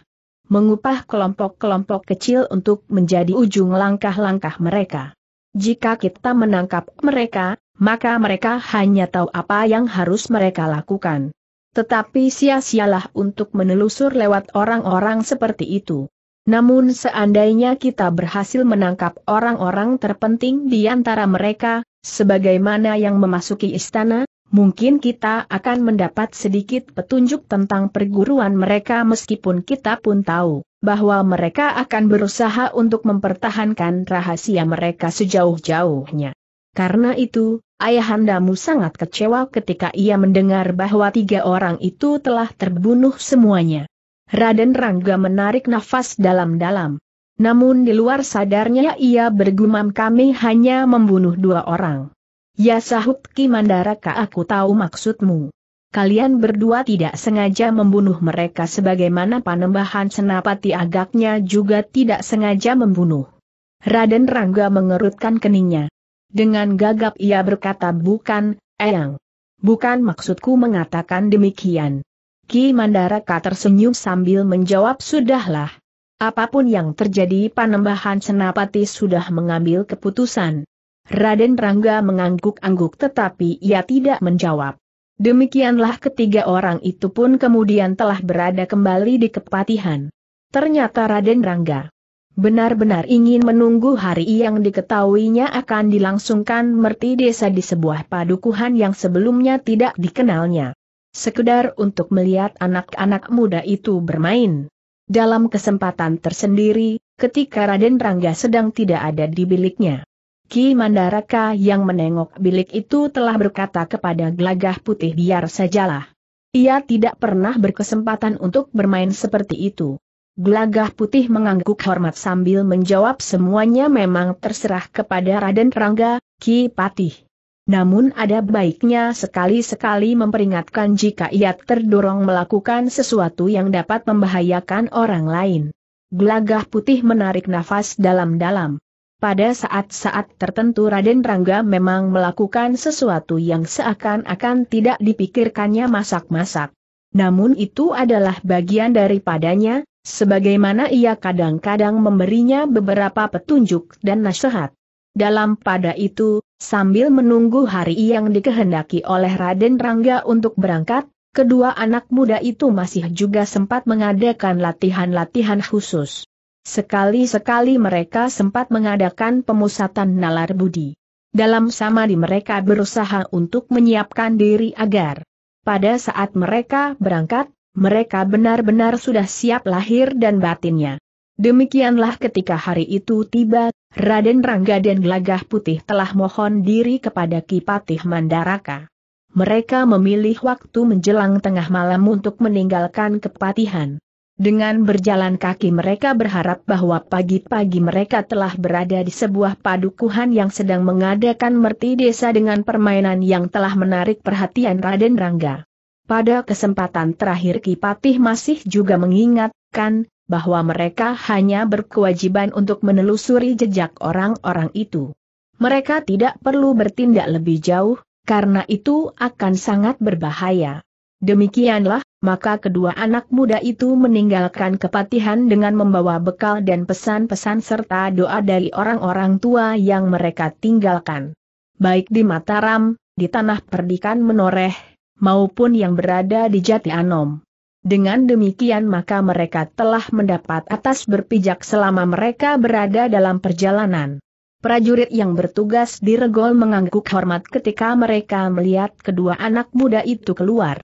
mengupah kelompok-kelompok kecil untuk menjadi ujung langkah-langkah mereka. Jika kita menangkap mereka, maka mereka hanya tahu apa yang harus mereka lakukan. Tetapi sia-sialah untuk menelusur lewat orang-orang seperti itu. Namun seandainya kita berhasil menangkap orang-orang terpenting di antara mereka, sebagaimana yang memasuki istana, mungkin kita akan mendapat sedikit petunjuk tentang perguruan mereka, meskipun kita pun tahu bahwa mereka akan berusaha untuk mempertahankan rahasia mereka sejauh-jauhnya. Karena itu, ayahandamu sangat kecewa ketika ia mendengar bahwa tiga orang itu telah terbunuh semuanya. Raden Rangga menarik nafas dalam-dalam. Namun di luar sadarnya ia bergumam, kami hanya membunuh dua orang. Ya, sahut Ki Mandaraka, aku tahu maksudmu. Kalian berdua tidak sengaja membunuh mereka, sebagaimana Panembahan Senapati agaknya juga tidak sengaja membunuh. Raden Rangga mengerutkan keningnya. Dengan gagap ia berkata, bukan, Eyang. Bukan maksudku mengatakan demikian. Ki Mandaraka tersenyum sambil menjawab, sudahlah. Apapun yang terjadi, Panembahan Senapati sudah mengambil keputusan. Raden Rangga mengangguk-angguk tetapi ia tidak menjawab. Demikianlah ketiga orang itu pun kemudian telah berada kembali di kepatihan. Ternyata Raden Rangga benar-benar ingin menunggu hari yang diketahuinya akan dilangsungkan Merti Desa di sebuah padukuhan yang sebelumnya tidak dikenalnya. Sekedar untuk melihat anak-anak muda itu bermain. Dalam kesempatan tersendiri, ketika Raden Rangga sedang tidak ada di biliknya, Ki Mandaraka yang menengok bilik itu telah berkata kepada Gelagah Putih, biar sajalah. Ia tidak pernah berkesempatan untuk bermain seperti itu. Gelagah Putih mengangguk hormat sambil menjawab, semuanya memang terserah kepada Raden Rangga, Ki Patih. Namun ada baiknya sekali-sekali memperingatkan jika ia terdorong melakukan sesuatu yang dapat membahayakan orang lain. Gelagah Putih menarik nafas dalam-dalam. Pada saat-saat tertentu Raden Rangga memang melakukan sesuatu yang seakan-akan tidak dipikirkannya, masak-masak. Namun itu adalah bagian daripadanya, sebagaimana ia kadang-kadang memberinya beberapa petunjuk dan nasihat. Dalam pada itu, sambil menunggu hari yang dikehendaki oleh Raden Rangga untuk berangkat, kedua anak muda itu masih juga sempat mengadakan latihan-latihan khusus. Sekali-sekali mereka sempat mengadakan pemusatan nalar budi. Dalam samadi mereka berusaha untuk menyiapkan diri agar pada saat mereka berangkat, mereka benar-benar sudah siap lahir dan batinnya. Demikianlah ketika hari itu tiba, Raden Rangga dan Gelagah Putih telah mohon diri kepada Ki Patih Mandaraka. Mereka memilih waktu menjelang tengah malam untuk meninggalkan kepatihan. Dengan berjalan kaki mereka berharap bahwa pagi-pagi mereka telah berada di sebuah padukuhan yang sedang mengadakan Merti Desa dengan permainan yang telah menarik perhatian Raden Rangga. Pada kesempatan terakhir Ki Patih masih juga mengingatkan bahwa mereka hanya berkewajiban untuk menelusuri jejak orang-orang itu. Mereka tidak perlu bertindak lebih jauh, karena itu akan sangat berbahaya. Demikianlah, maka kedua anak muda itu meninggalkan kepatihan dengan membawa bekal dan pesan-pesan serta doa dari orang-orang tua yang mereka tinggalkan. Baik di Mataram, di Tanah Perdikan Menoreh, maupun yang berada di Jati Anom. Dengan demikian maka mereka telah mendapat atas berpijak selama mereka berada dalam perjalanan. Prajurit yang bertugas di regol mengangguk hormat ketika mereka melihat kedua anak muda itu keluar.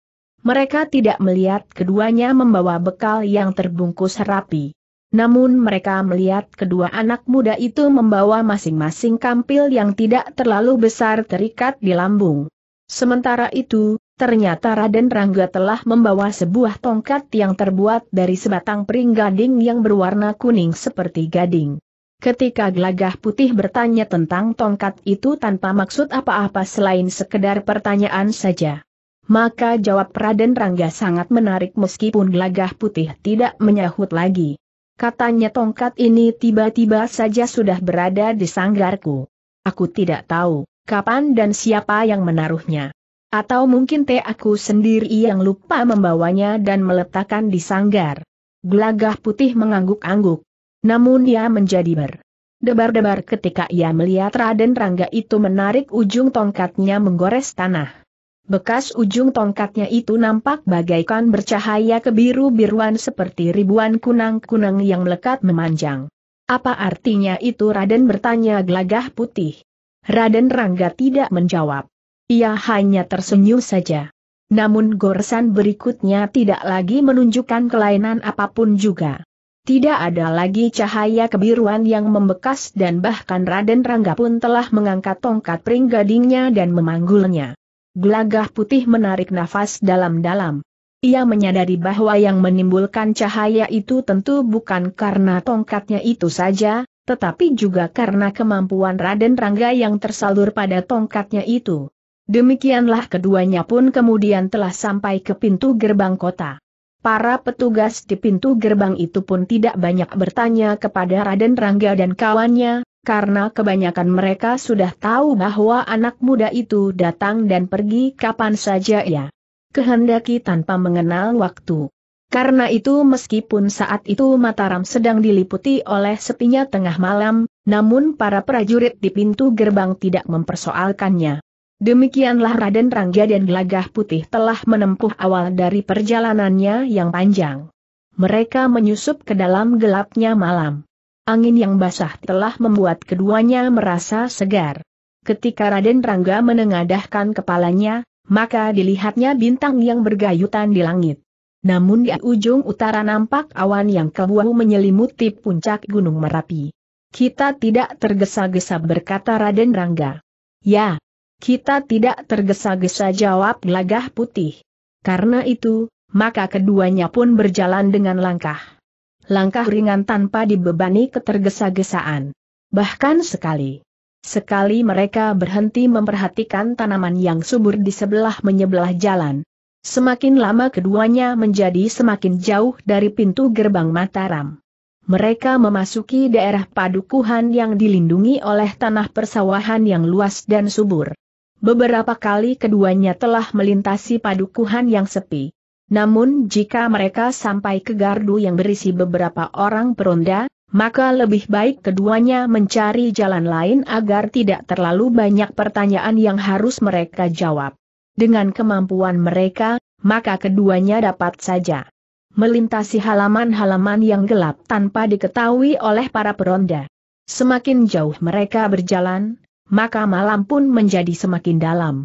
Mereka tidak melihat keduanya membawa bekal yang terbungkus rapi. Namun mereka melihat kedua anak muda itu membawa masing-masing kampil yang tidak terlalu besar terikat di lambung. Sementara itu, ternyata Raden Rangga telah membawa sebuah tongkat yang terbuat dari sebatang pering gading yang berwarna kuning seperti gading. Ketika Gelagah Putih bertanya tentang tongkat itu tanpa maksud apa-apa selain sekedar pertanyaan saja, maka jawab Raden Rangga sangat menarik meskipun Gelagah Putih tidak menyahut lagi. Katanya, tongkat ini tiba-tiba saja sudah berada di sanggarku. Aku tidak tahu kapan dan siapa yang menaruhnya. Atau mungkin teh aku sendiri yang lupa membawanya dan meletakkan di sanggar. Gelagah Putih mengangguk-angguk. Namun ia menjadi berdebar-debar ketika ia melihat Raden Rangga itu menarik ujung tongkatnya menggores tanah. Bekas ujung tongkatnya itu nampak bagaikan bercahaya kebiru-biruan seperti ribuan kunang-kunang yang melekat memanjang. Apa artinya itu, Raden bertanya Gelagah Putih. Raden Rangga tidak menjawab. Ia hanya tersenyum saja. Namun goresan berikutnya tidak lagi menunjukkan kelainan apapun juga. Tidak ada lagi cahaya kebiruan yang membekas dan bahkan Raden Rangga pun telah mengangkat tongkat pring gadingnya dan memanggulnya. Gelagah Putih menarik nafas dalam-dalam. Ia menyadari bahwa yang menimbulkan cahaya itu tentu bukan karena tongkatnya itu saja, tetapi juga karena kemampuan Raden Rangga yang tersalur pada tongkatnya itu. Demikianlah keduanya pun kemudian telah sampai ke pintu gerbang kota. Para petugas di pintu gerbang itu pun tidak banyak bertanya kepada Raden Rangga dan kawannya, karena kebanyakan mereka sudah tahu bahwa anak muda itu datang dan pergi kapan saja ia kehendaki tanpa mengenal waktu. Karena itu meskipun saat itu Mataram sedang diliputi oleh sepinya tengah malam, namun para prajurit di pintu gerbang tidak mempersoalkannya. Demikianlah Raden Rangga dan Gelagah Putih telah menempuh awal dari perjalanannya yang panjang. Mereka menyusup ke dalam gelapnya malam. Angin yang basah telah membuat keduanya merasa segar. Ketika Raden Rangga menengadahkan kepalanya, maka dilihatnya bintang yang bergayutan di langit. Namun di ujung utara nampak awan yang kebuahu menyelimuti puncak Gunung Merapi. "Kita tidak tergesa-gesa," berkata Raden Rangga. "Ya. Kita tidak tergesa-gesa," jawab Gelagah Putih. Karena itu, maka keduanya pun berjalan dengan langkah. Langkah ringan tanpa dibebani ketergesa-gesaan. Bahkan sekali. Sekali mereka berhenti memperhatikan tanaman yang subur di sebelah menyebelah jalan. Semakin lama keduanya menjadi semakin jauh dari pintu gerbang Mataram. Mereka memasuki daerah padukuhan yang dilindungi oleh tanah persawahan yang luas dan subur. Beberapa kali keduanya telah melintasi padukuhan yang sepi. Namun jika mereka sampai ke gardu yang berisi beberapa orang peronda, maka lebih baik keduanya mencari jalan lain agar tidak terlalu banyak pertanyaan yang harus mereka jawab. Dengan kemampuan mereka, maka keduanya dapat saja melintasi halaman-halaman yang gelap tanpa diketahui oleh para peronda. Semakin jauh mereka berjalan, maka malam pun menjadi semakin dalam.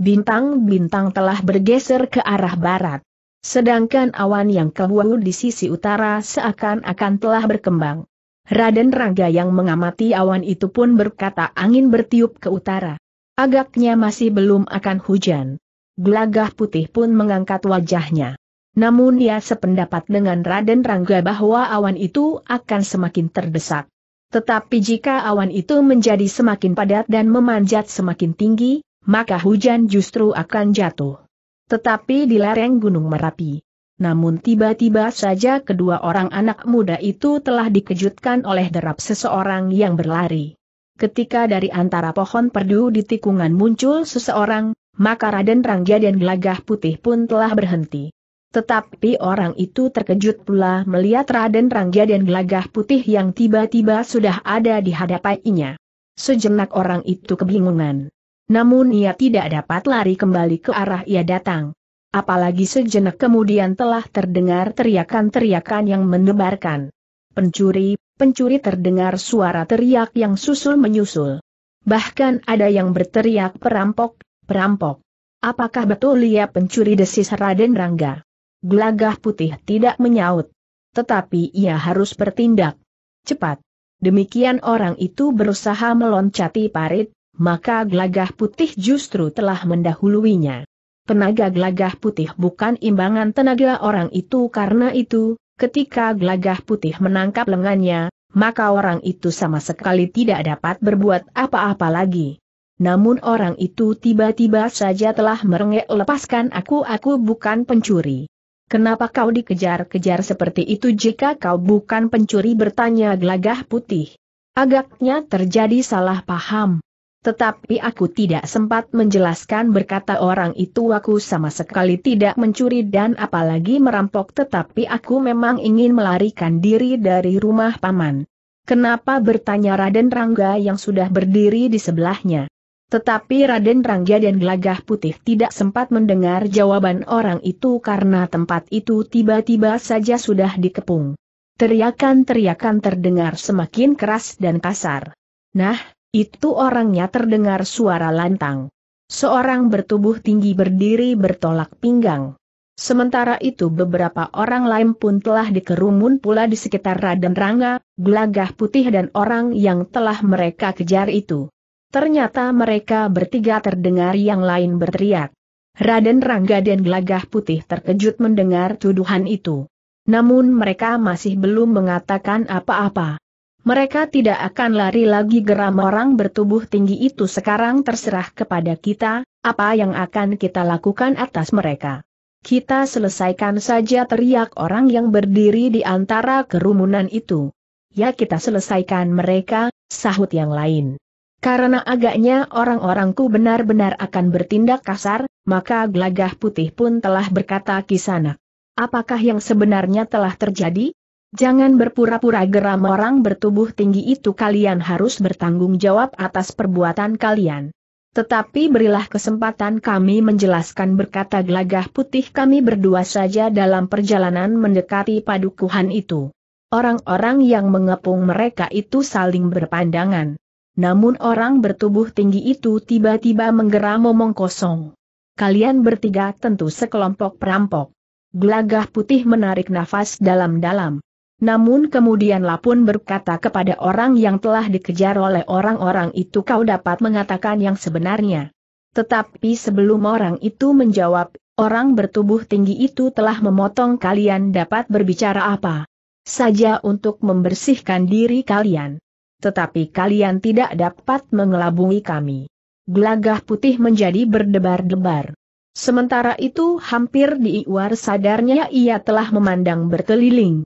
Bintang-bintang telah bergeser ke arah barat. Sedangkan awan yang kebuahu di sisi utara seakan-akan telah berkembang. Raden Rangga yang mengamati awan itu pun berkata, "Angin bertiup ke utara. Agaknya masih belum akan hujan." Gelagah Putih pun mengangkat wajahnya. Namun dia sependapat dengan Raden Rangga bahwa awan itu akan semakin terdesak. Tetapi jika awan itu menjadi semakin padat dan memanjat semakin tinggi, maka hujan justru akan jatuh. Tetapi di lereng Gunung Merapi. Namun tiba-tiba saja kedua orang anak muda itu telah dikejutkan oleh derap seseorang yang berlari. Ketika dari antara pohon perdu di tikungan muncul seseorang, maka Raden Rangga dan Gelagah Putih pun telah berhenti. Tetapi orang itu terkejut pula melihat Raden Rangga dan Gelagah Putih yang tiba-tiba sudah ada di hadapannya. Sejenak orang itu kebingungan. Namun ia tidak dapat lari kembali ke arah ia datang. Apalagi sejenak kemudian telah terdengar teriakan-teriakan yang mendebarkan. "Pencuri, pencuri!" terdengar suara teriak yang susul-menyusul. Bahkan ada yang berteriak, "Perampok, perampok!" "Apakah betul ia pencuri?" desis Raden Rangga. Gelagah Putih tidak menyaut. Tetapi ia harus bertindak cepat. Demikian orang itu berusaha meloncati parit, maka Gelagah Putih justru telah mendahuluinya. Tenaga Gelagah Putih bukan imbangan tenaga orang itu. Karena itu, ketika Gelagah Putih menangkap lengannya, maka orang itu sama sekali tidak dapat berbuat apa-apa lagi. Namun orang itu tiba-tiba saja telah merengek, "Lepaskan aku, aku bukan pencuri." "Kenapa kau dikejar-kejar seperti itu jika kau bukan pencuri?" bertanya Gelagah Putih. "Agaknya terjadi salah paham. Tetapi aku tidak sempat menjelaskan," berkata orang itu. "Aku sama sekali tidak mencuri dan apalagi merampok, tetapi aku memang ingin melarikan diri dari rumah paman." "Kenapa?" bertanya Raden Rangga yang sudah berdiri di sebelahnya. Tetapi Raden Rangga dan Gelagah Putih tidak sempat mendengar jawaban orang itu karena tempat itu tiba-tiba saja sudah dikepung. Teriakan-teriakan terdengar semakin keras dan kasar. "Nah, itu orangnya!" terdengar suara lantang. Seorang bertubuh tinggi berdiri bertolak pinggang. Sementara itu beberapa orang lain pun telah dikerumun pula di sekitar Raden Rangga, Gelagah Putih dan orang yang telah mereka kejar itu. Ternyata mereka bertiga terdengar yang lain berteriak. Raden Rangga dan Gelagah Putih terkejut mendengar tuduhan itu. Namun mereka masih belum mengatakan apa-apa. "Mereka tidak akan lari lagi," geram orang bertubuh tinggi itu. "Sekarang terserah kepada kita, apa yang akan kita lakukan atas mereka." "Kita selesaikan saja," teriak orang yang berdiri di antara kerumunan itu. "Ya, kita selesaikan mereka," sahut yang lain. Karena agaknya orang-orangku benar-benar akan bertindak kasar, maka Gelagah Putih pun telah berkata, "Kisanak, apakah yang sebenarnya telah terjadi? Jangan berpura-pura," geram orang bertubuh tinggi itu. "Kalian harus bertanggung jawab atas perbuatan kalian." "Tetapi berilah kesempatan kami menjelaskan," berkata Gelagah Putih. "Kami berdua saja dalam perjalanan mendekati padukuhan itu." Orang-orang yang mengepung mereka itu saling berpandangan. Namun orang bertubuh tinggi itu tiba-tiba menggeram, "Omong kosong. Kalian bertiga tentu sekelompok perampok." Gelagah Putih menarik nafas dalam-dalam. Namun kemudian lapun berkata kepada orang yang telah dikejar oleh orang-orang itu, "Kau dapat mengatakan yang sebenarnya." Tetapi sebelum orang itu menjawab, orang bertubuh tinggi itu telah memotong, "Kalian dapat berbicara apa saja untuk membersihkan diri kalian. Tetapi kalian tidak dapat mengelabui kami." Gelagah Putih menjadi berdebar-debar. Sementara itu hampir di luar sadarnya ia telah memandang berkeliling.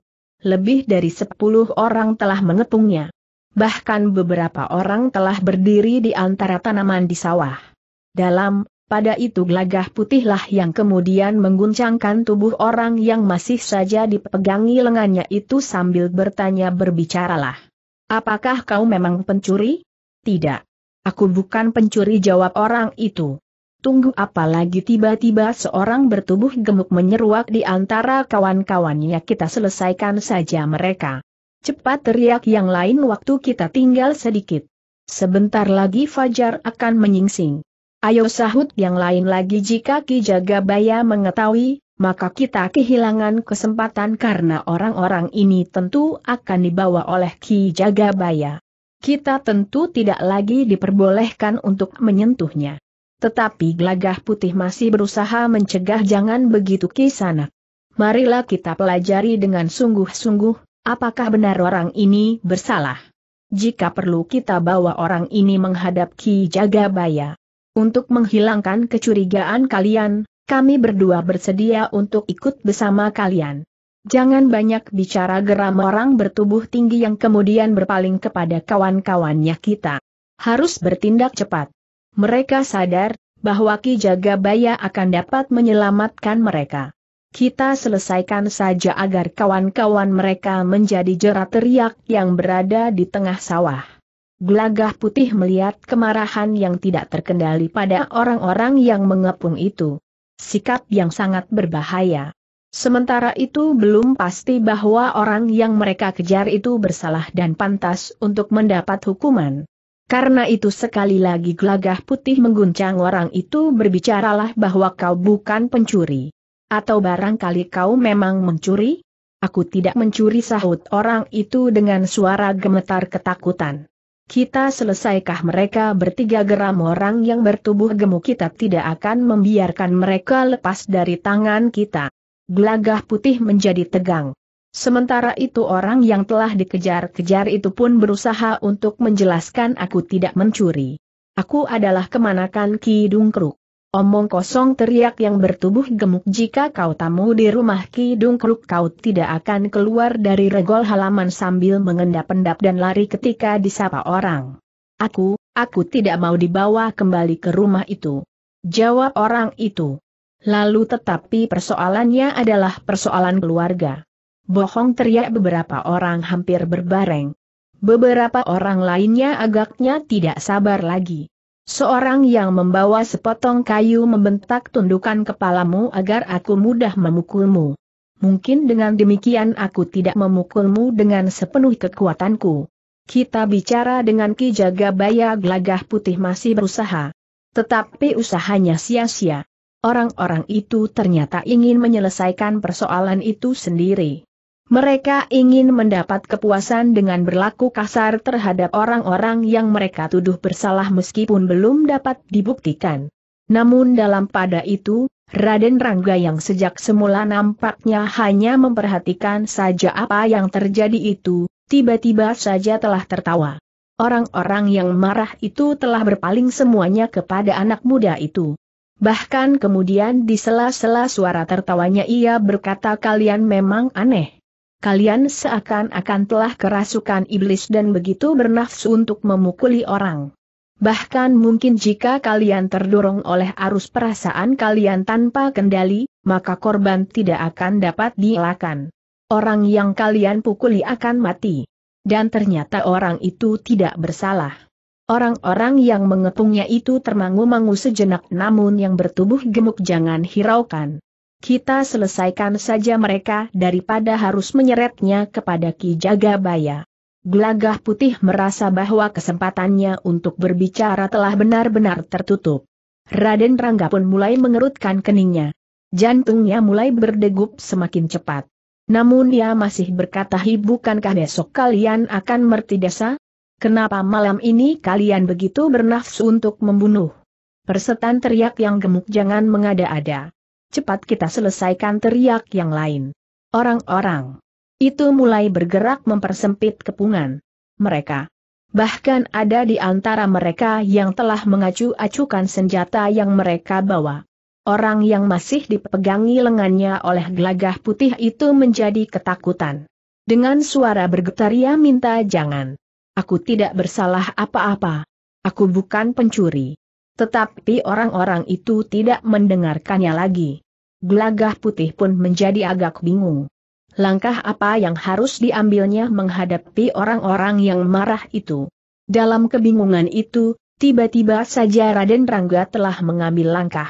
Lebih dari sepuluh orang telah mengepungnya. Bahkan beberapa orang telah berdiri di antara tanaman di sawah dalam. Pada itu Gelagah Putihlah yang kemudian mengguncangkan tubuh orang yang masih saja dipegangi lengannya itu sambil bertanya, "Berbicaralah. Apakah kau memang pencuri?" "Tidak. Aku bukan pencuri," jawab orang itu. "Tunggu apa lagi?" tiba-tiba seorang bertubuh gemuk menyeruak di antara kawan-kawannya, "Kita selesaikan saja mereka." "Cepat," teriak yang lain, "waktu kita tinggal sedikit. Sebentar lagi fajar akan menyingsing." "Ayo," sahut yang lain lagi, "jika Ki Jagabaya mengetahui, maka kita kehilangan kesempatan karena orang-orang ini tentu akan dibawa oleh Ki Jagabaya. Kita tentu tidak lagi diperbolehkan untuk menyentuhnya." Tetapi Gelagah Putih masih berusaha mencegah, "Jangan begitu Kisanak. Marilah kita pelajari dengan sungguh-sungguh, apakah benar orang ini bersalah. Jika perlu kita bawa orang ini menghadap Ki Jagabaya. Untuk menghilangkan kecurigaan kalian, kami berdua bersedia untuk ikut bersama kalian." "Jangan banyak bicara," geram orang bertubuh tinggi yang kemudian berpaling kepada kawan-kawannya, "Kita harus bertindak cepat." Mereka sadar bahwa Ki Jagabaya akan dapat menyelamatkan mereka. "Kita selesaikan saja agar kawan-kawan mereka menjadi jera," teriak yang berada di tengah sawah. Gelagah Putih melihat kemarahan yang tidak terkendali pada orang-orang yang mengepung itu. Sikap yang sangat berbahaya. Sementara itu belum pasti bahwa orang yang mereka kejar itu bersalah dan pantas untuk mendapat hukuman. Karena itu sekali lagi Gelagah Putih mengguncang orang itu, "Berbicaralah bahwa kau bukan pencuri. Atau barangkali kau memang mencuri?" "Aku tidak mencuri," sahut orang itu dengan suara gemetar ketakutan. Kita selesaikah mereka bertiga, geram orang yang bertubuh gemuk. Kita tidak akan membiarkan mereka lepas dari tangan kita. Gelagah Putih menjadi tegang. Sementara itu orang yang telah dikejar-kejar itu pun berusaha untuk menjelaskan, aku tidak mencuri. Aku adalah kemanakan Ki Dungkruk. Omong kosong, teriak yang bertubuh gemuk, jika kau tamu di rumah Ki Dungkruk kau tidak akan keluar dari regol halaman, sambil mengendap-endap dan lari ketika disapa orang. Aku, aku tidak mau dibawa kembali ke rumah itu, jawab orang itu. Lalu tetapi persoalannya adalah persoalan keluarga. Bohong, teriak beberapa orang hampir berbareng. Beberapa orang lainnya agaknya tidak sabar lagi. Seorang yang membawa sepotong kayu membentak, tundukkan kepalamu agar aku mudah memukulmu. Mungkin dengan demikian aku tidak memukulmu dengan sepenuh kekuatanku. Kita bicara dengan Ki Jagabaya. Gelagah Putih masih berusaha. Tetapi usahanya sia-sia. Orang-orang itu ternyata ingin menyelesaikan persoalan itu sendiri. Mereka ingin mendapat kepuasan dengan berlaku kasar terhadap orang-orang yang mereka tuduh bersalah meskipun belum dapat dibuktikan. Namun dalam pada itu, Raden Rangga yang sejak semula nampaknya hanya memperhatikan saja apa yang terjadi itu, tiba-tiba saja telah tertawa. Orang-orang yang marah itu telah berpaling semuanya kepada anak muda itu. Bahkan kemudian di sela-sela suara tertawanya ia berkata, kalian memang aneh. Kalian seakan-akan telah kerasukan iblis dan begitu bernafsu untuk memukuli orang. Bahkan mungkin jika kalian terdorong oleh arus perasaan kalian tanpa kendali, maka korban tidak akan dapat dielakkan. Orang yang kalian pukuli akan mati. Dan ternyata orang itu tidak bersalah. Orang-orang yang mengepungnya itu termangu-mangu sejenak, namun yang bertubuh gemuk, jangan hiraukan. Kita selesaikan saja mereka daripada harus menyeretnya kepada Ki Jagabaya. Gelagah Putih merasa bahwa kesempatannya untuk berbicara telah benar-benar tertutup. Raden Rangga pun mulai mengerutkan keningnya. Jantungnya mulai berdegup semakin cepat. Namun ia masih berkata, bukankah besok kalian akan Merti Desa? Kenapa malam ini kalian begitu bernafsu untuk membunuh? Persetan, teriak yang gemuk, jangan mengada-ada. Cepat kita selesaikan, teriak yang lain. Orang-orang itu mulai bergerak mempersempit kepungan mereka. Bahkan ada di antara mereka yang telah mengacu-acukan senjata yang mereka bawa. Orang yang masih dipegangi lengannya oleh Gelagah Putih itu menjadi ketakutan. Dengan suara bergetar ia minta, jangan. Aku tidak bersalah apa-apa. Aku bukan pencuri. Tetapi orang-orang itu tidak mendengarkannya lagi. Gelagah Putih pun menjadi agak bingung. Langkah apa yang harus diambilnya menghadapi orang-orang yang marah itu? Dalam kebingungan itu, tiba-tiba saja Raden Rangga telah mengambil langkah.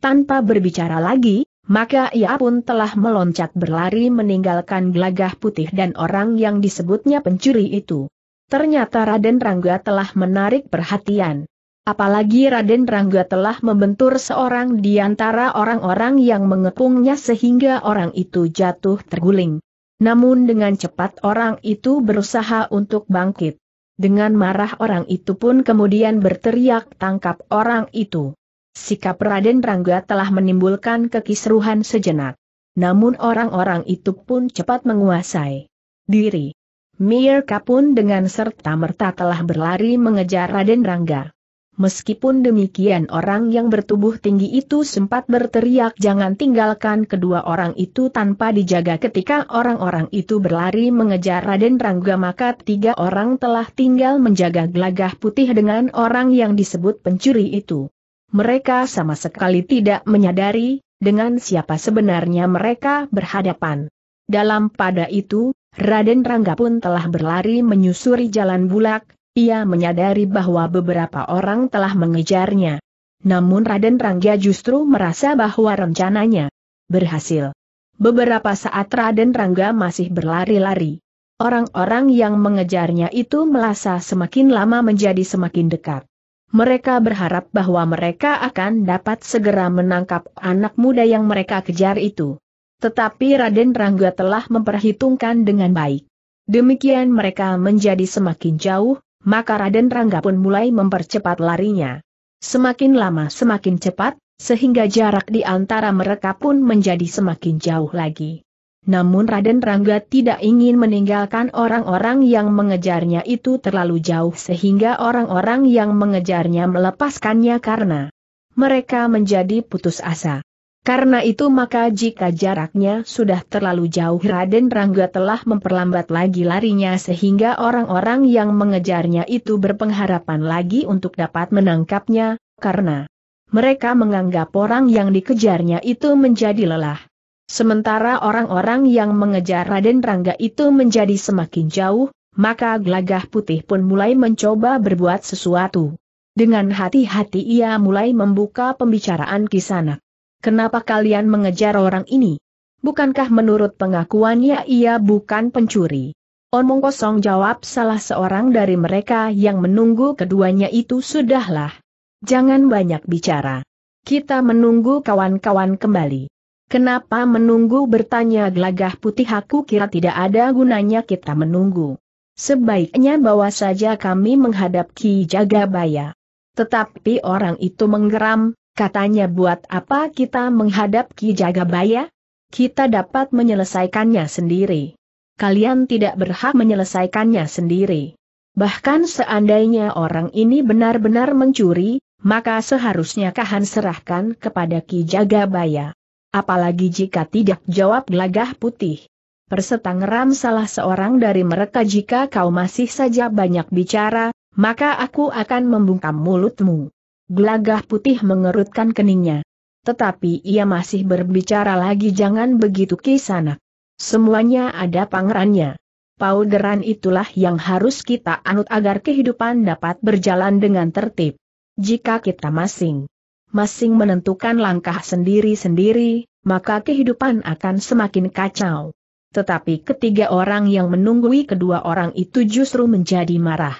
Tanpa berbicara lagi, maka ia pun telah meloncat berlari meninggalkan Gelagah Putih dan orang yang disebutnya pencuri itu. Ternyata Raden Rangga telah menarik perhatian. Apalagi Raden Rangga telah membentur seorang di antara orang-orang yang mengepungnya sehingga orang itu jatuh terguling. Namun dengan cepat orang itu berusaha untuk bangkit. Dengan marah orang itu pun kemudian berteriak, tangkap orang itu. Sikap Raden Rangga telah menimbulkan kekisruhan sejenak. Namun orang-orang itu pun cepat menguasai diri. Mereka pun dengan serta-merta telah berlari mengejar Raden Rangga. Meskipun demikian orang yang bertubuh tinggi itu sempat berteriak, jangan tinggalkan kedua orang itu tanpa dijaga. Ketika orang-orang itu berlari mengejar Raden Rangga, maka tiga orang telah tinggal menjaga Gelagah Putih dengan orang yang disebut pencuri itu. Mereka sama sekali tidak menyadari dengan siapa sebenarnya mereka berhadapan. Dalam pada itu, Raden Rangga pun telah berlari menyusuri jalan bulak. Ia menyadari bahwa beberapa orang telah mengejarnya. Namun Raden Rangga justru merasa bahwa rencananya berhasil. Beberapa saat Raden Rangga masih berlari-lari. Orang-orang yang mengejarnya itu merasa semakin lama menjadi semakin dekat. Mereka berharap bahwa mereka akan dapat segera menangkap anak muda yang mereka kejar itu. Tetapi Raden Rangga telah memperhitungkan dengan baik. Demikian mereka menjadi semakin jauh, maka Raden Rangga pun mulai mempercepat larinya. Semakin lama semakin cepat, sehingga jarak di antara mereka pun menjadi semakin jauh lagi. Namun Raden Rangga tidak ingin meninggalkan orang-orang yang mengejarnya itu terlalu jauh sehingga orang-orang yang mengejarnya melepaskannya karena mereka menjadi putus asa. Karena itu maka jika jaraknya sudah terlalu jauh, Raden Rangga telah memperlambat lagi larinya sehingga orang-orang yang mengejarnya itu berpengharapan lagi untuk dapat menangkapnya, karena mereka menganggap orang yang dikejarnya itu menjadi lelah. Sementara orang-orang yang mengejar Raden Rangga itu menjadi semakin jauh, maka Gelagah Putih pun mulai mencoba berbuat sesuatu. Dengan hati-hati ia mulai membuka pembicaraan Kisanak. Kenapa kalian mengejar orang ini? Bukankah menurut pengakuannya ia bukan pencuri? Omong kosong, jawab salah seorang dari mereka yang menunggu keduanya itu. Sudahlah, jangan banyak bicara. Kita menunggu kawan-kawan kembali. Kenapa menunggu? Bertanya Gelagah Putih. Aku kira tidak ada gunanya kita menunggu. Sebaiknya bawa saja kami menghadap Ki Jagabaya. Tetapi orang itu menggeram, katanya, buat apa kita menghadap Ki Jagabaya? Kita dapat menyelesaikannya sendiri. Kalian tidak berhak menyelesaikannya sendiri. Bahkan seandainya orang ini benar-benar mencuri, maka seharusnya kahan serahkan kepada Ki Jagabaya. Apalagi jika tidak, jawab Gelagah Putih. Persetangeram salah seorang dari mereka, jika kau masih saja banyak bicara, maka aku akan membungkam mulutmu. Gelagah Putih mengerutkan keningnya. Tetapi ia masih berbicara lagi. Jangan begitu Kisanak. Semuanya ada pangerannya. Pauderan itulah yang harus kita anut agar kehidupan dapat berjalan dengan tertib. Jika kita masing masing menentukan langkah sendiri-sendiri, maka kehidupan akan semakin kacau. Tetapi ketiga orang yang menunggui kedua orang itu justru menjadi marah.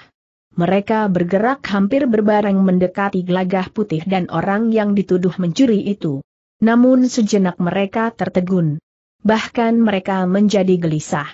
Mereka bergerak hampir berbareng mendekati Gelagah Putih dan orang yang dituduh mencuri itu. Namun sejenak mereka tertegun. Bahkan mereka menjadi gelisah.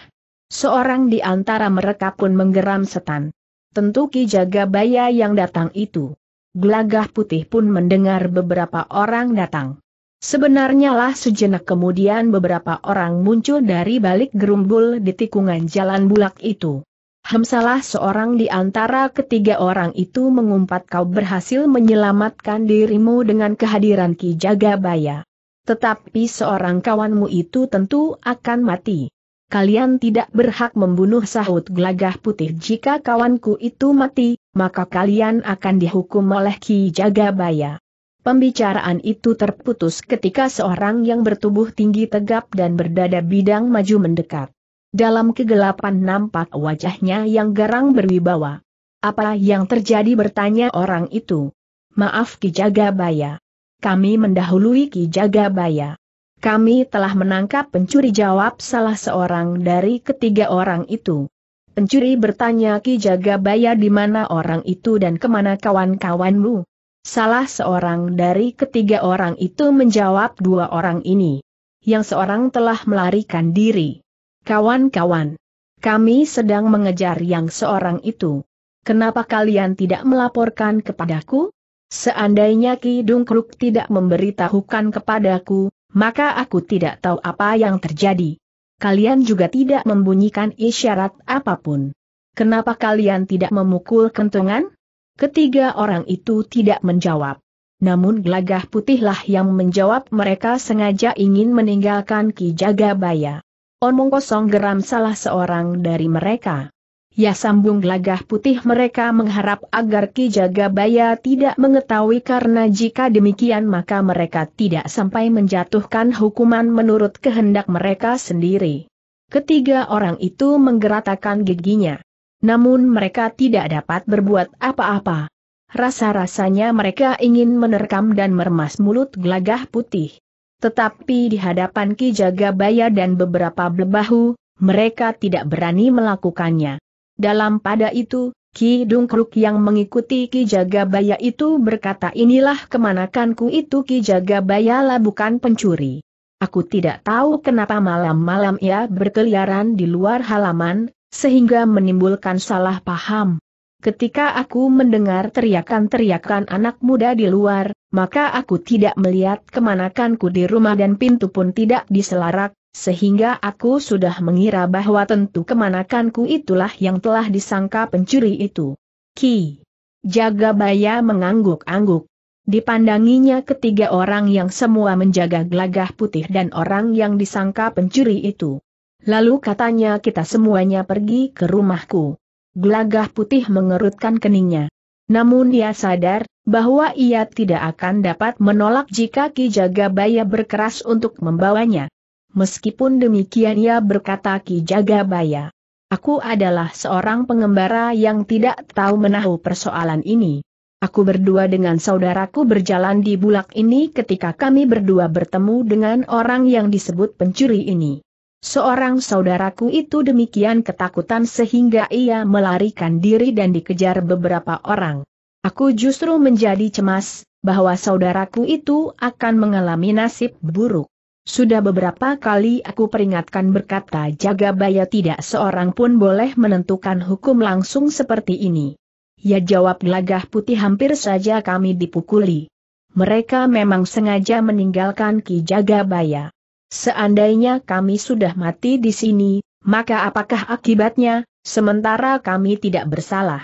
Seorang di antara mereka pun menggeram setan. Tentu Ki Jagabaya yang datang itu. Gelagah Putih pun mendengar beberapa orang datang. Sebenarnya lah sejenak kemudian beberapa orang muncul dari balik gerumbul di tikungan jalan bulak itu. Hemsalah seorang di antara ketiga orang itu mengumpat, kau berhasil menyelamatkan dirimu dengan kehadiran Ki Jagabaya. Tetapi seorang kawanmu itu tentu akan mati. Kalian tidak berhak membunuh, sahut Gelagah Putih. Jika kawanku itu mati, maka kalian akan dihukum oleh Ki Jagabaya. Pembicaraan itu terputus ketika seorang yang bertubuh tinggi tegap dan berdada bidang maju mendekat. Dalam kegelapan nampak wajahnya yang garang berwibawa. Apa yang terjadi? Bertanya orang itu. Maaf Ki Jagabaya. Kami mendahului Ki Jagabaya. Kami telah menangkap pencuri, jawab salah seorang dari ketiga orang itu. Pencuri? Bertanya Ki Jagabaya. Di mana orang itu dan kemana kawan-kawanmu? Salah seorang dari ketiga orang itu menjawab, dua orang ini. Yang seorang telah melarikan diri. Kawan-kawan, kami sedang mengejar yang seorang itu. Kenapa kalian tidak melaporkan kepadaku? Seandainya Ki Dungkruk tidak memberitahukan kepadaku, maka aku tidak tahu apa yang terjadi. Kalian juga tidak membunyikan isyarat apapun. Kenapa kalian tidak memukul kentongan? Ketiga orang itu tidak menjawab. Namun Gelagah Putihlah yang menjawab, mereka sengaja ingin meninggalkan Ki Jagabaya. Omong kosong, geram salah seorang dari mereka. Ya, sambung Gelagah Putih, mereka mengharap agar Ki Jagabaya tidak mengetahui, karena jika demikian maka mereka tidak sampai menjatuhkan hukuman menurut kehendak mereka sendiri. Ketiga orang itu menggeratakan giginya. Namun mereka tidak dapat berbuat apa-apa. Rasa-rasanya mereka ingin menerkam dan meremas mulut Gelagah Putih. Tetapi di hadapan Ki Jagabaya dan beberapa bebahu, mereka tidak berani melakukannya. Dalam pada itu, Ki Dungkruk yang mengikuti Ki Jagabaya itu berkata, inilah kemanakanku itu. Ki Jagabaya lah bukan pencuri. Aku tidak tahu kenapa malam-malam ia berkeliaran di luar halaman, sehingga menimbulkan salah paham. Ketika aku mendengar teriakan-teriakan anak muda di luar, maka aku tidak melihat kemanakanku di rumah dan pintu pun tidak diselarak, sehingga aku sudah mengira bahwa tentu kemanakanku itulah yang telah disangka pencuri itu. Ki Jagabaya mengangguk-angguk. Dipandanginya ketiga orang yang semua menjaga Gelagah Putih dan orang yang disangka pencuri itu. Lalu katanya, kita semuanya pergi ke rumahku. Gelagah Putih mengerutkan keningnya. Namun dia sadar bahwa ia tidak akan dapat menolak jika Ki Jagabaya berkeras untuk membawanya. Meskipun demikian ia berkata, Ki Jagabaya, aku adalah seorang pengembara yang tidak tahu menahu persoalan ini. Aku berdua dengan saudaraku berjalan di bulak ini ketika kami berdua bertemu dengan orang yang disebut pencuri ini. Seorang saudaraku itu demikian ketakutan sehingga ia melarikan diri dan dikejar beberapa orang. Aku justru menjadi cemas, bahwa saudaraku itu akan mengalami nasib buruk. Sudah beberapa kali aku peringatkan, berkata Jagabaya, tidak seorang pun boleh menentukan hukum langsung seperti ini. Ya, jawab Gelagah Putih, hampir saja kami dipukuli. Mereka memang sengaja meninggalkan Ki Jagabaya. Seandainya kami sudah mati di sini, maka apakah akibatnya, sementara kami tidak bersalah?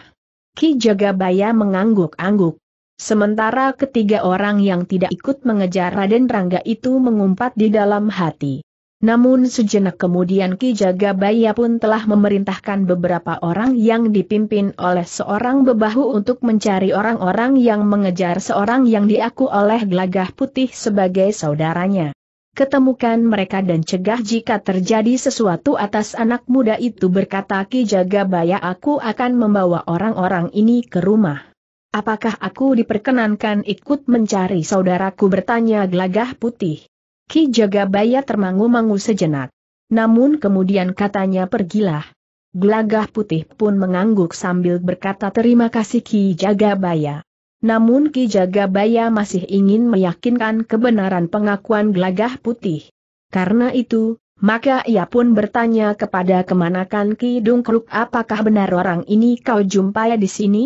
Ki Jagabaya mengangguk-angguk. Sementara ketiga orang yang tidak ikut mengejar Raden Rangga itu mengumpat di dalam hati. Namun sejenak kemudian Ki Jagabaya pun telah memerintahkan beberapa orang yang dipimpin oleh seorang bebahu untuk mencari orang-orang yang mengejar seorang yang diaku oleh Gelagah Putih sebagai saudaranya. Ketemukan mereka dan cegah jika terjadi sesuatu atas anak muda itu, berkata Ki Jagabaya, aku akan membawa orang-orang ini ke rumah. Apakah aku diperkenankan ikut mencari saudaraku, bertanya Gelagah Putih. Ki Jagabaya termangu-mangu sejenak. Namun kemudian katanya, pergilah. Gelagah Putih pun mengangguk sambil berkata, terima kasih Ki Jagabaya. Namun Ki Jagabaya masih ingin meyakinkan kebenaran pengakuan Gelagah Putih. Karena itu, maka ia pun bertanya kepada kemanakan Ki Dungkruk, apakah benar orang ini kau jumpai di sini?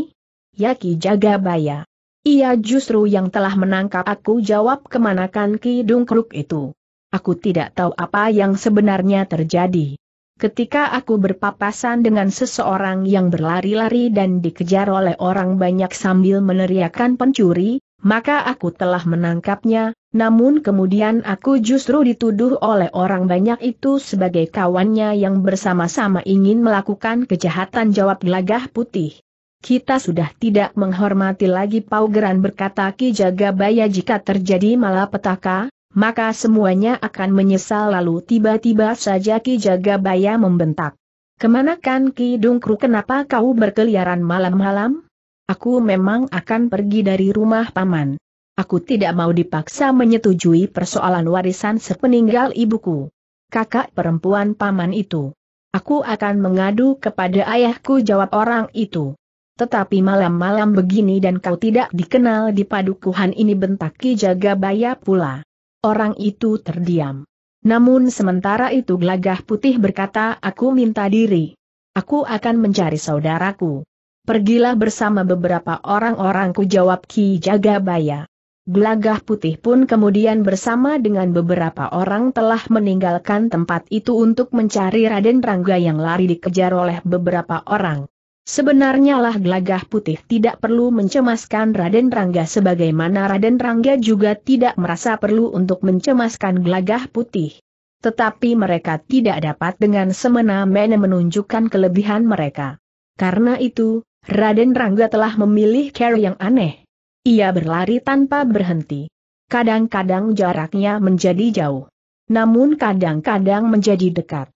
Ya Ki Jagabaya, ia justru yang telah menangkap aku, jawab kemanakan Ki Dungkruk itu. Aku tidak tahu apa yang sebenarnya terjadi. Ketika aku berpapasan dengan seseorang yang berlari-lari dan dikejar oleh orang banyak sambil meneriakkan pencuri, maka aku telah menangkapnya, namun kemudian aku justru dituduh oleh orang banyak itu sebagai kawannya yang bersama-sama ingin melakukan kejahatan, jawab Gelagah Putih. Kita sudah tidak menghormati lagi paugeran, berkata Ki Jagabaya, jika terjadi malapetaka, maka semuanya akan menyesal. Lalu tiba-tiba saja Ki Jagabaya membentak. Kemanakan Ki Dungkruk, kenapa kau berkeliaran malam-malam? Aku memang akan pergi dari rumah paman. Aku tidak mau dipaksa menyetujui persoalan warisan sepeninggal ibuku, kakak perempuan paman itu. Aku akan mengadu kepada ayahku, jawab orang itu. Tetapi malam-malam begini dan kau tidak dikenal di padukuhan ini, bentak Ki Jagabaya pula. Orang itu terdiam. Namun sementara itu Gelagah Putih berkata, aku minta diri. Aku akan mencari saudaraku. Pergilah bersama beberapa orang-orangku, jawab Ki Jagabaya. Gelagah Putih pun kemudian bersama dengan beberapa orang telah meninggalkan tempat itu untuk mencari Raden Rangga yang lari dikejar oleh beberapa orang. Sebenarnya lah Gelagah Putih tidak perlu mencemaskan Raden Rangga, sebagaimana Raden Rangga juga tidak merasa perlu untuk mencemaskan Gelagah Putih. Tetapi mereka tidak dapat dengan semena-mena menunjukkan kelebihan mereka. Karena itu, Raden Rangga telah memilih cara yang aneh. Ia berlari tanpa berhenti. Kadang-kadang jaraknya menjadi jauh, namun kadang-kadang menjadi dekat.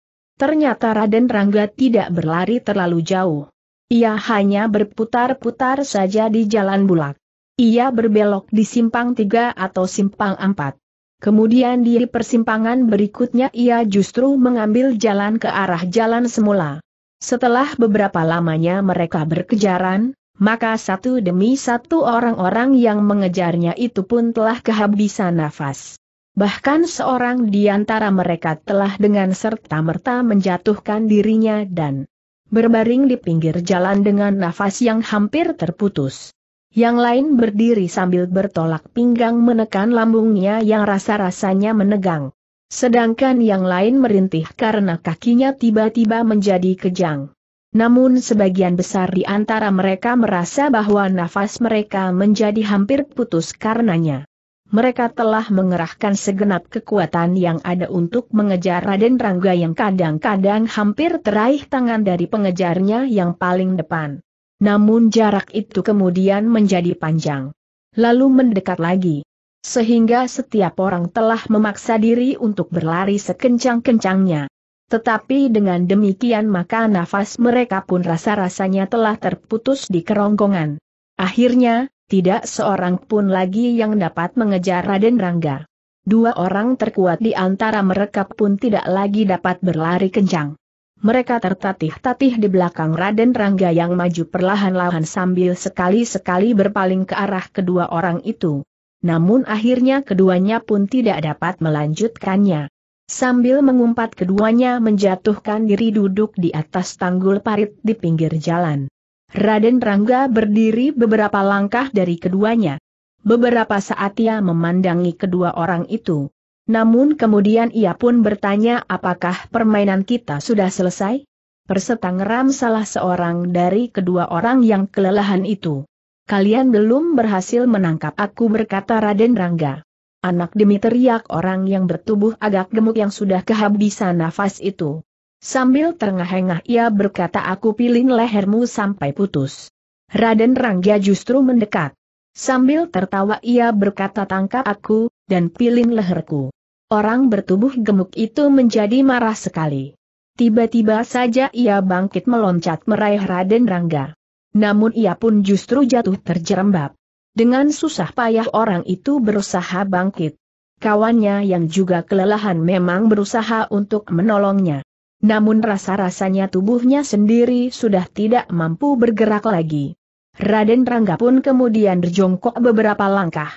Ternyata Raden Rangga tidak berlari terlalu jauh. Ia hanya berputar-putar saja di jalan bulak. Ia berbelok di simpang tiga atau simpang empat. Kemudian di persimpangan berikutnya ia justru mengambil jalan ke arah jalan semula. Setelah beberapa lamanya mereka berkejaran, maka satu demi satu orang-orang yang mengejarnya itu pun telah kehabisan nafas. Bahkan seorang di antara mereka telah dengan serta-merta menjatuhkan dirinya dan berbaring di pinggir jalan dengan nafas yang hampir terputus. Yang lain berdiri sambil bertolak pinggang menekan lambungnya yang rasa-rasanya menegang. Sedangkan yang lain merintih karena kakinya tiba-tiba menjadi kejang. Namun sebagian besar di antara mereka merasa bahwa nafas mereka menjadi hampir putus karenanya. Mereka telah mengerahkan segenap kekuatan yang ada untuk mengejar Raden Rangga yang kadang-kadang hampir teraih tangan dari pengejarnya yang paling depan. Namun jarak itu kemudian menjadi panjang. Lalu mendekat lagi. Sehingga setiap orang telah memaksa diri untuk berlari sekencang-kencangnya. Tetapi dengan demikian maka nafas mereka pun rasa-rasanya telah terputus di kerongkongan. Akhirnya, tidak seorang pun lagi yang dapat mengejar Raden Rangga. Dua orang terkuat di antara mereka pun tidak lagi dapat berlari kencang. Mereka tertatih-tatih di belakang Raden Rangga yang maju perlahan-lahan sambil sekali-sekali berpaling ke arah kedua orang itu. Namun akhirnya keduanya pun tidak dapat melanjutkannya. Sambil mengumpat keduanya menjatuhkan diri duduk di atas tanggul parit di pinggir jalan. Raden Rangga berdiri beberapa langkah dari keduanya. Beberapa saat ia memandangi kedua orang itu. Namun kemudian ia pun bertanya, apakah permainan kita sudah selesai? Persetangeram salah seorang dari kedua orang yang kelelahan itu. Kalian belum berhasil menangkap aku, berkata Raden Rangga. Anak demi, teriak orang yang bertubuh agak gemuk yang sudah kehabisan nafas itu. Sambil terengah-engah ia berkata, aku pilin lehermu sampai putus. Raden Rangga justru mendekat. Sambil tertawa ia berkata, tangkap aku, dan pilin leherku. Orang bertubuh gemuk itu menjadi marah sekali. Tiba-tiba saja ia bangkit meloncat meraih Raden Rangga. Namun ia pun justru jatuh terjerembab. Dengan susah payah orang itu berusaha bangkit. Kawannya yang juga kelelahan memang berusaha untuk menolongnya. Namun rasa-rasanya tubuhnya sendiri sudah tidak mampu bergerak lagi. Raden Rangga pun kemudian berjongkok beberapa langkah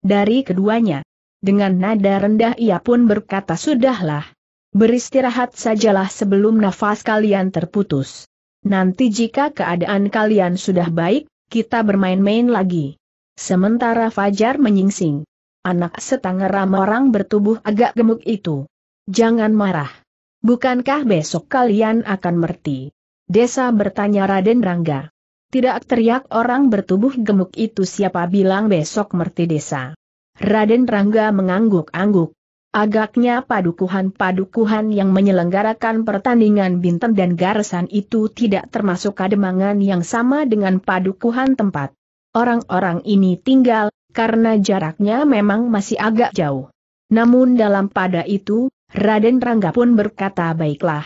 dari keduanya. Dengan nada rendah ia pun berkata, sudahlah, beristirahat sajalah sebelum nafas kalian terputus. Nanti jika keadaan kalian sudah baik, kita bermain-main lagi. Sementara fajar menyingsing. Anak setangeram orang bertubuh agak gemuk itu. Jangan marah. Bukankah besok kalian akan Merti Desa, bertanya Raden Rangga. Tidak, teriak orang bertubuh gemuk itu, siapa bilang besok Merti Desa? Raden Rangga mengangguk-angguk. Agaknya padukuhan-padukuhan yang menyelenggarakan pertandingan bintang dan garasan itu tidak termasuk Kademangan yang sama dengan padukuhan tempat. Orang-orang ini tinggal, karena jaraknya memang masih agak jauh. Namun dalam pada itu, Raden Rangga pun berkata, baiklah.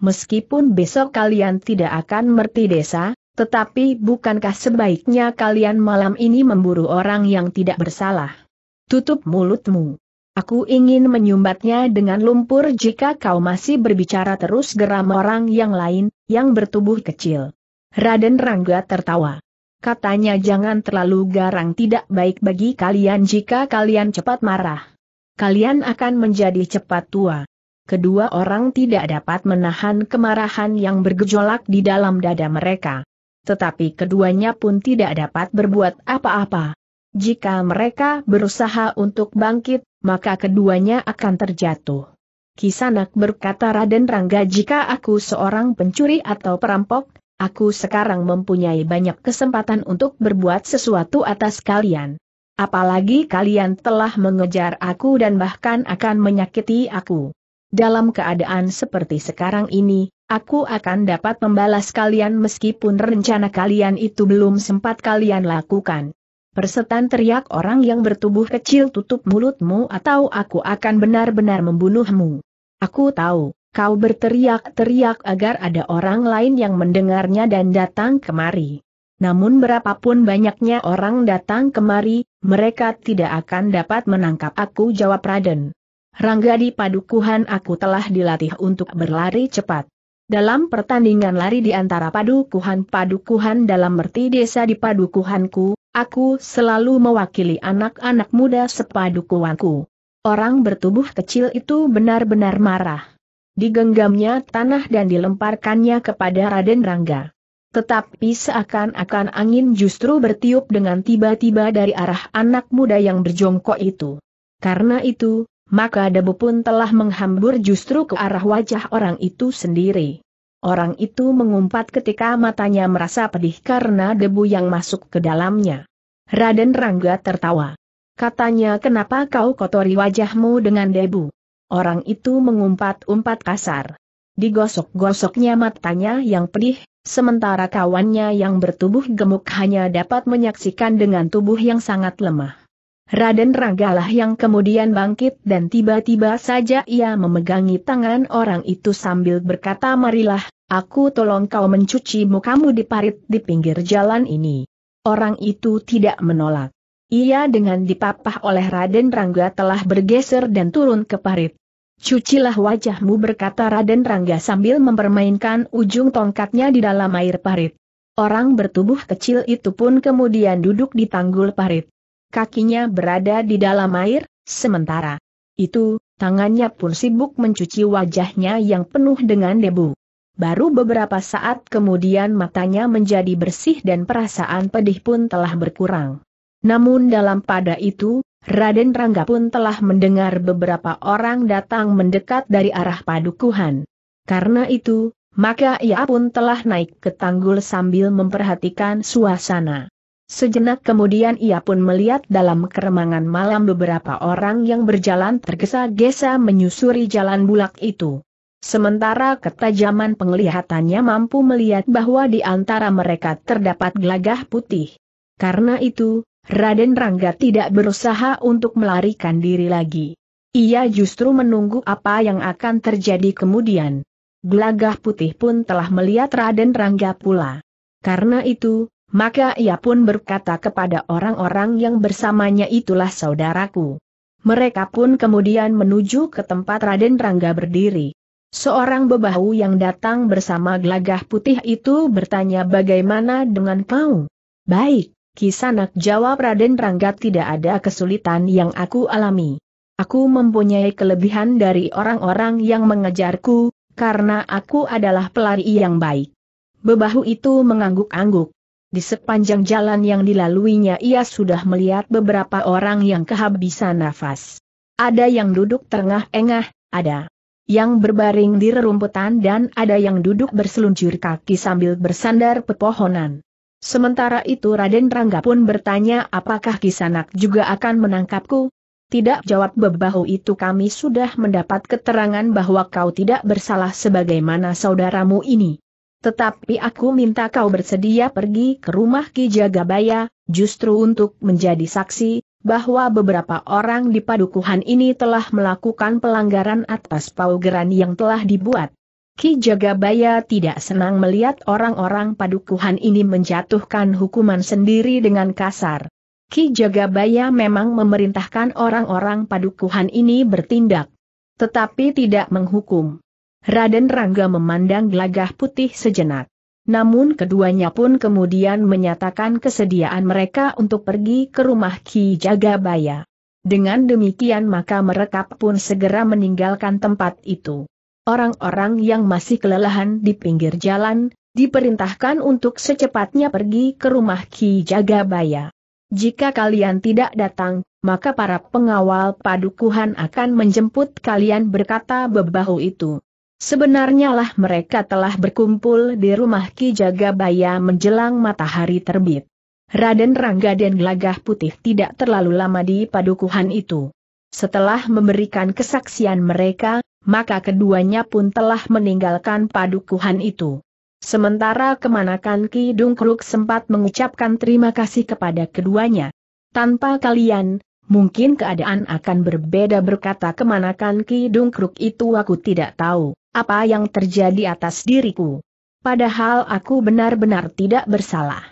Meskipun besok kalian tidak akan Merti Desa, tetapi bukankah sebaiknya kalian malam ini memburu orang yang tidak bersalah? Tutup mulutmu. Aku ingin menyumbatnya dengan lumpur jika kau masih berbicara terus, geram orang yang lain, yang bertubuh kecil. Raden Rangga tertawa. Katanya, jangan terlalu garang, tidak baik bagi kalian jika kalian cepat marah. Kalian akan menjadi cepat tua. Kedua orang tidak dapat menahan kemarahan yang bergejolak di dalam dada mereka. Tetapi keduanya pun tidak dapat berbuat apa-apa. Jika mereka berusaha untuk bangkit, maka keduanya akan terjatuh. Kisanak, berkata Raden Rangga, jika aku seorang pencuri atau perampok, aku sekarang mempunyai banyak kesempatan untuk berbuat sesuatu atas kalian. Apalagi kalian telah mengejar aku dan bahkan akan menyakiti aku. Dalam keadaan seperti sekarang ini, aku akan dapat membalas kalian meskipun rencana kalian itu belum sempat kalian lakukan. Persetan, teriak orang yang bertubuh kecil, tutup mulutmu atau aku akan benar-benar membunuhmu. Aku tahu. Kau berteriak-teriak agar ada orang lain yang mendengarnya dan datang kemari. Namun berapapun banyaknya orang datang kemari, mereka tidak akan dapat menangkap aku, jawab Raden Rangga. Di padukuhan aku telah dilatih untuk berlari cepat. Dalam pertandingan lari di antara padukuhan-padukuhan dalam Merti Desa di padukuhanku, aku selalu mewakili anak-anak muda sepadukuhanku. Orang bertubuh kecil itu benar-benar marah. digenggamnya tanah dan dilemparkannya kepada Raden Rangga. Tetapi seakan-akan angin justru bertiup dengan tiba-tiba dari arah anak muda yang berjongkok itu. Karena itu, maka debu pun telah menghambur justru ke arah wajah orang itu sendiri. Orang itu mengumpat ketika matanya merasa pedih karena debu yang masuk ke dalamnya. Raden Rangga tertawa. Katanya, "Kenapa kau kotori wajahmu dengan debu?" Orang itu mengumpat-umpat kasar. Digosok-gosoknya matanya yang pedih, sementara kawannya yang bertubuh gemuk hanya dapat menyaksikan dengan tubuh yang sangat lemah. Raden Rangga lah yang kemudian bangkit dan tiba-tiba saja ia memegangi tangan orang itu sambil berkata, "Marilah, aku tolong kau mencuci mukamu di parit di pinggir jalan ini." Orang itu tidak menolak. Ia dengan dipapah oleh Raden Rangga telah bergeser dan turun ke parit. "Cucilah wajahmu," berkata Raden Rangga sambil mempermainkan ujung tongkatnya di dalam air parit. Orang bertubuh kecil itu pun kemudian duduk di tanggul parit. Kakinya berada di dalam air, sementara itu, tangannya pun sibuk mencuci wajahnya yang penuh dengan debu. Baru beberapa saat kemudian matanya menjadi bersih dan perasaan pedih pun telah berkurang. Namun dalam pada itu, Raden Rangga pun telah mendengar beberapa orang datang mendekat dari arah padukuhan. Karena itu, maka ia pun telah naik ke tanggul sambil memperhatikan suasana. Sejenak kemudian ia pun melihat dalam keremangan malam beberapa orang yang berjalan tergesa-gesa menyusuri jalan bulak itu. Sementara ketajaman penglihatannya mampu melihat bahwa di antara mereka terdapat Gelagah Putih. Karena itu, Raden Rangga tidak berusaha untuk melarikan diri lagi. Ia justru menunggu apa yang akan terjadi kemudian. Gelagah Putih pun telah melihat Raden Rangga pula. Karena itu, maka ia pun berkata kepada orang-orang yang bersamanya, "Itulah saudaraku." Mereka pun kemudian menuju ke tempat Raden Rangga berdiri. Seorang bebahu yang datang bersama Gelagah Putih itu bertanya, "Bagaimana dengan kau?" "Baik, Kisanak," jawab Raden Rangga, "tidak ada kesulitan yang aku alami. Aku mempunyai kelebihan dari orang-orang yang mengejarku, karena aku adalah pelari yang baik." Bebahu itu mengangguk-angguk. Di sepanjang jalan yang dilaluinya ia sudah melihat beberapa orang yang kehabisan nafas. Ada yang duduk terengah-engah, ada yang berbaring di rerumputan dan ada yang duduk berseluncur kaki sambil bersandar pepohonan. Sementara itu Raden Rangga pun bertanya, "Apakah Kisanak juga akan menangkapku?" "Tidak," jawab bebahu itu, "kami sudah mendapat keterangan bahwa kau tidak bersalah sebagaimana saudaramu ini. Tetapi aku minta kau bersedia pergi ke rumah Ki Jagabaya, justru untuk menjadi saksi, bahwa beberapa orang di padukuhan ini telah melakukan pelanggaran atas paugeran yang telah dibuat." Ki Jagabaya tidak senang melihat orang-orang padukuhan ini menjatuhkan hukuman sendiri dengan kasar. Ki Jagabaya memang memerintahkan orang-orang padukuhan ini bertindak, tetapi tidak menghukum. Raden Rangga memandang Gelagah Putih sejenak. Namun keduanya pun kemudian menyatakan kesediaan mereka untuk pergi ke rumah Ki Jagabaya. Dengan demikian maka mereka pun segera meninggalkan tempat itu. Orang-orang yang masih kelelahan di pinggir jalan, diperintahkan untuk secepatnya pergi ke rumah Ki Jagabaya. "Jika kalian tidak datang, maka para pengawal padukuhan akan menjemput kalian," berkata bebahu itu. Sebenarnya lah mereka telah berkumpul di rumah Ki Jagabaya menjelang matahari terbit. Raden Rangga dan Gelagah Putih tidak terlalu lama di padukuhan itu. Setelah memberikan kesaksian mereka, maka keduanya pun telah meninggalkan padukuhan itu. Sementara kemanakan Ki Dungkruk sempat mengucapkan terima kasih kepada keduanya. "Tanpa kalian, mungkin keadaan akan berbeda," berkata kemanakan Ki Dungkruk itu, "aku tidak tahu apa yang terjadi atas diriku. Padahal aku benar-benar tidak bersalah."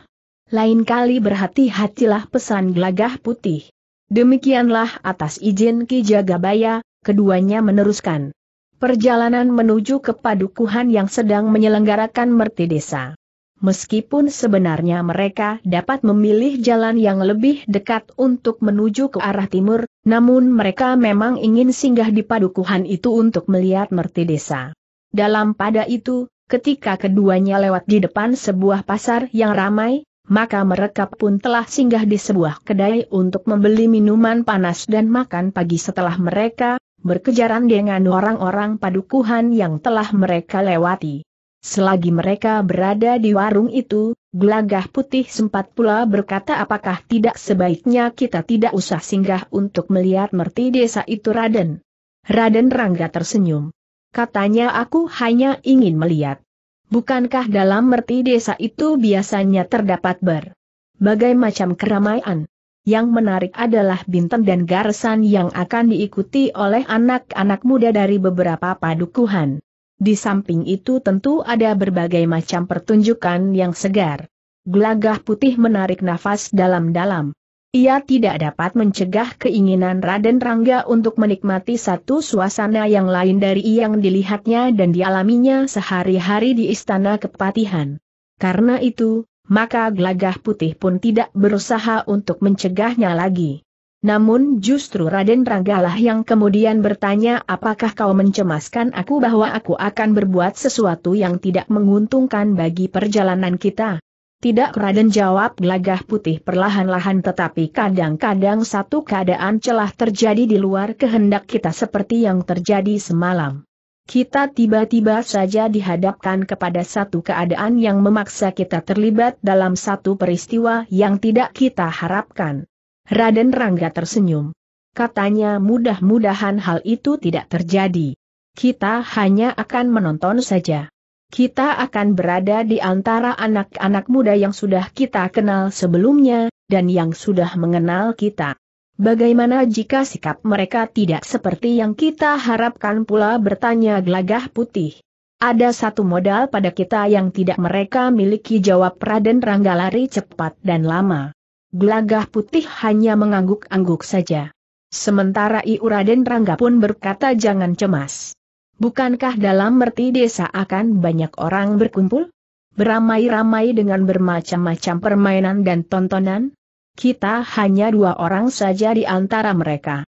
"Lain kali berhati-hatilah," pesan Gelagah Putih. Demikianlah atas izin Ki Jagabaya, keduanya meneruskan perjalanan menuju ke padukuhan yang sedang menyelenggarakan Merti Desa. meskipun sebenarnya mereka dapat memilih jalan yang lebih dekat untuk menuju ke arah timur, namun mereka memang ingin singgah di padukuhan itu untuk melihat Merti Desa. Dalam pada itu, ketika keduanya lewat di depan sebuah pasar yang ramai, maka mereka pun telah singgah di sebuah kedai untuk membeli minuman panas dan makan pagi. Setelah mereka berkejaran dengan orang-orang padukuhan yang telah mereka lewati. Selagi mereka berada di warung itu, Gelagah Putih sempat pula berkata, apakah tidak sebaiknya kita tidak usah singgah untuk melihat Merti Desa itu, Raden? Raden Rangga tersenyum. Katanya, aku hanya ingin melihat. Bukankah dalam Merti Desa itu biasanya terdapat berbagai macam keramaian? Yang menarik adalah bintang dan garisan yang akan diikuti oleh anak-anak muda dari beberapa padukuhan. Di samping itu tentu ada berbagai macam pertunjukan yang segar. Gelagah Putih menarik nafas dalam-dalam. Ia tidak dapat mencegah keinginan Raden Rangga untuk menikmati satu suasana yang lain dari yang dilihatnya dan dialaminya sehari-hari di Istana Kepatihan. Karena itu, maka Gelagah Putih pun tidak berusaha untuk mencegahnya lagi. Namun justru Raden Rangga lah yang kemudian bertanya, apakah kau mencemaskan aku bahwa aku akan berbuat sesuatu yang tidak menguntungkan bagi perjalanan kita? Tidak, Raden, jawab Gelagah Putih perlahan-lahan, tetapi kadang-kadang satu keadaan celah terjadi di luar kehendak kita seperti yang terjadi semalam. Kita tiba-tiba saja dihadapkan kepada satu keadaan yang memaksa kita terlibat dalam satu peristiwa yang tidak kita harapkan. Raden Rangga tersenyum. Katanya, mudah-mudahan hal itu tidak terjadi. Kita hanya akan menonton saja. Kita akan berada di antara anak-anak muda yang sudah kita kenal sebelumnya, dan yang sudah mengenal kita. Bagaimana jika sikap mereka tidak seperti yang kita harapkan pula, bertanya Gelagah Putih. Ada satu modal pada kita yang tidak mereka miliki, jawab Raden Rangga, lari cepat dan lama. Gelagah Putih hanya mengangguk-angguk saja. Sementara itu Raden Rangga pun berkata, jangan cemas. Bukankah dalam Merti Desa akan banyak orang berkumpul? Beramai-ramai dengan bermacam-macam permainan dan tontonan? Kita hanya dua orang saja di antara mereka.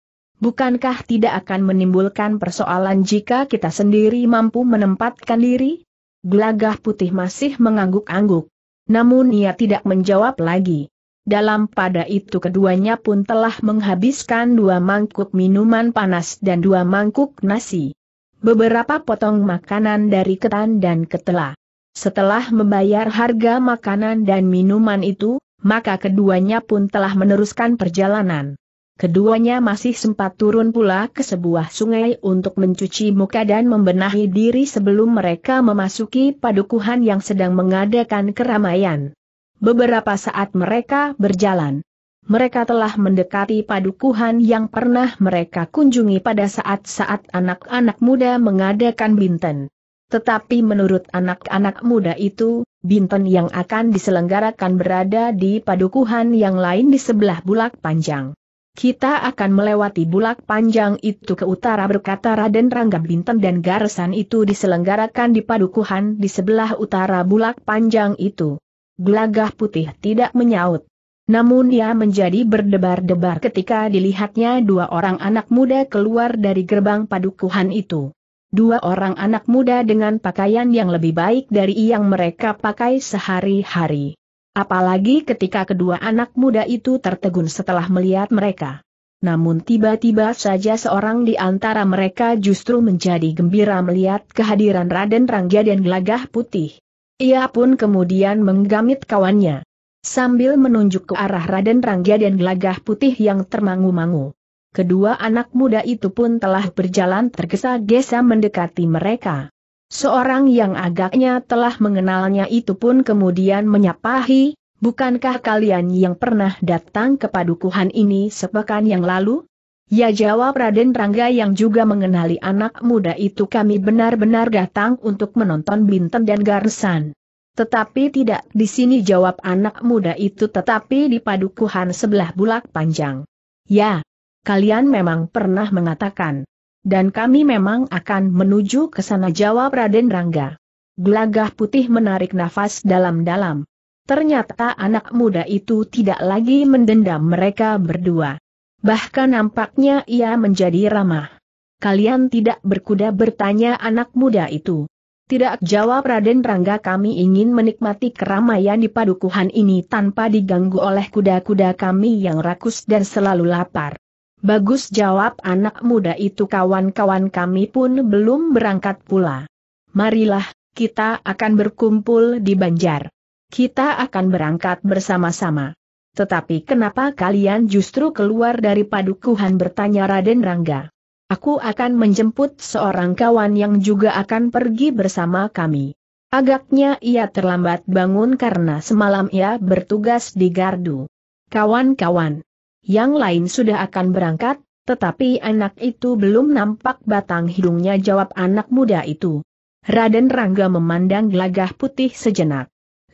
Bukankah tidak akan menimbulkan persoalan jika kita sendiri mampu menempatkan diri? Gelagah Putih masih mengangguk-angguk. Namun ia tidak menjawab lagi. Dalam pada itu keduanya pun telah menghabiskan dua mangkuk minuman panas dan dua mangkuk nasi. Beberapa potong makanan dari ketan dan ketela. Setelah membayar harga makanan dan minuman itu, maka keduanya pun telah meneruskan perjalanan. Keduanya masih sempat turun pula ke sebuah sungai untuk mencuci muka dan membenahi diri sebelum mereka memasuki padukuhan yang sedang mengadakan keramaian. Beberapa saat mereka berjalan, mereka telah mendekati padukuhan yang pernah mereka kunjungi pada saat-saat anak-anak muda mengadakan binten. Tetapi menurut anak-anak muda itu, binten yang akan diselenggarakan berada di padukuhan yang lain di sebelah Bulak Panjang. Kita akan melewati Bulak Panjang itu ke utara, berkata Raden Rangga. Binten dan garisan itu diselenggarakan di padukuhan di sebelah utara Bulak Panjang itu. Gelagah Putih tidak menyaut. Namun ia menjadi berdebar-debar ketika dilihatnya dua orang anak muda keluar dari gerbang padukuhan itu. Dua orang anak muda dengan pakaian yang lebih baik dari yang mereka pakai sehari-hari. Apalagi ketika kedua anak muda itu tertegun setelah melihat mereka. Namun tiba-tiba saja seorang di antara mereka justru menjadi gembira melihat kehadiran Raden Rangga dan Gelagah Putih. Ia pun kemudian menggamit kawannya. Sambil menunjuk ke arah Raden Rangga dan Gelagah Putih yang termangu-mangu. Kedua anak muda itu pun telah berjalan tergesa-gesa mendekati mereka. Seorang yang agaknya telah mengenalnya itu pun kemudian menyapahi, bukankah kalian yang pernah datang ke padukuhan ini sepekan yang lalu? Ya, jawab Raden Rangga yang juga mengenali anak muda itu, kami benar-benar datang untuk menonton binten dan garisan. Tetapi tidak di sini, jawab anak muda itu, tetapi di padukuhan sebelah Bulak Panjang. Ya, kalian memang pernah mengatakan. Dan kami memang akan menuju ke sana, jawab Raden Rangga. Gelagah Putih menarik nafas dalam-dalam. Ternyata anak muda itu tidak lagi mendendam mereka berdua. Bahkan nampaknya ia menjadi ramah. "Kalian tidak berkuda?" bertanya anak muda itu. "Tidak," jawab Raden Rangga, "kami ingin menikmati keramaian di padukuhan ini tanpa diganggu oleh kuda-kuda kami yang rakus dan selalu lapar." "Bagus," jawab anak muda itu, "kawan-kawan kami pun belum berangkat pula. Marilah, kita akan berkumpul di Banjar. Kita akan berangkat bersama-sama." "Tetapi kenapa kalian justru keluar dari padukuhan?" bertanya Raden Rangga. "Aku akan menjemput seorang kawan yang juga akan pergi bersama kami. Agaknya ia terlambat bangun karena semalam ia bertugas di Gardu." "Kawan-kawan yang lain sudah akan berangkat, tetapi anak itu belum nampak batang hidungnya," jawab anak muda itu. Raden Rangga memandang Gelagah Putih sejenak.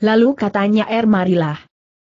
Lalu katanya, "Er, marilah.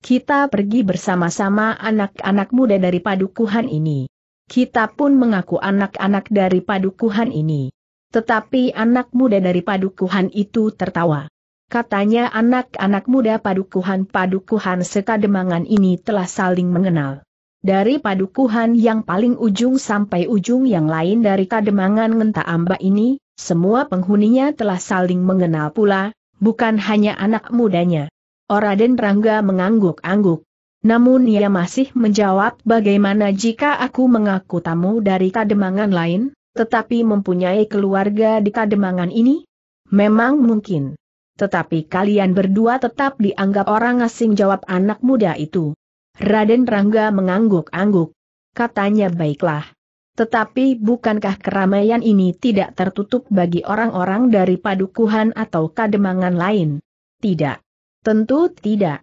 Kita pergi bersama-sama anak-anak muda dari padukuhan ini. Kita pun mengaku anak-anak dari padukuhan ini." Tetapi anak muda dari padukuhan itu tertawa. Katanya, "Anak-anak muda padukuhan-padukuhan sekademangan ini telah saling mengenal. Dari padukuhan yang paling ujung sampai ujung yang lain dari Kademangan Ngentak Amba ini, semua penghuninya telah saling mengenal pula, bukan hanya anak mudanya." Raden Rangga mengangguk-angguk. Namun ia masih menjawab, "Bagaimana jika aku mengaku tamu dari Kademangan lain, tetapi mempunyai keluarga di Kademangan ini?" "Memang mungkin. Tetapi kalian berdua tetap dianggap orang asing," jawab anak muda itu. Raden Rangga mengangguk-angguk. Katanya, "Baiklah. Tetapi bukankah keramaian ini tidak tertutup bagi orang-orang dari padukuhan atau Kademangan lain?" "Tidak. Tentu tidak.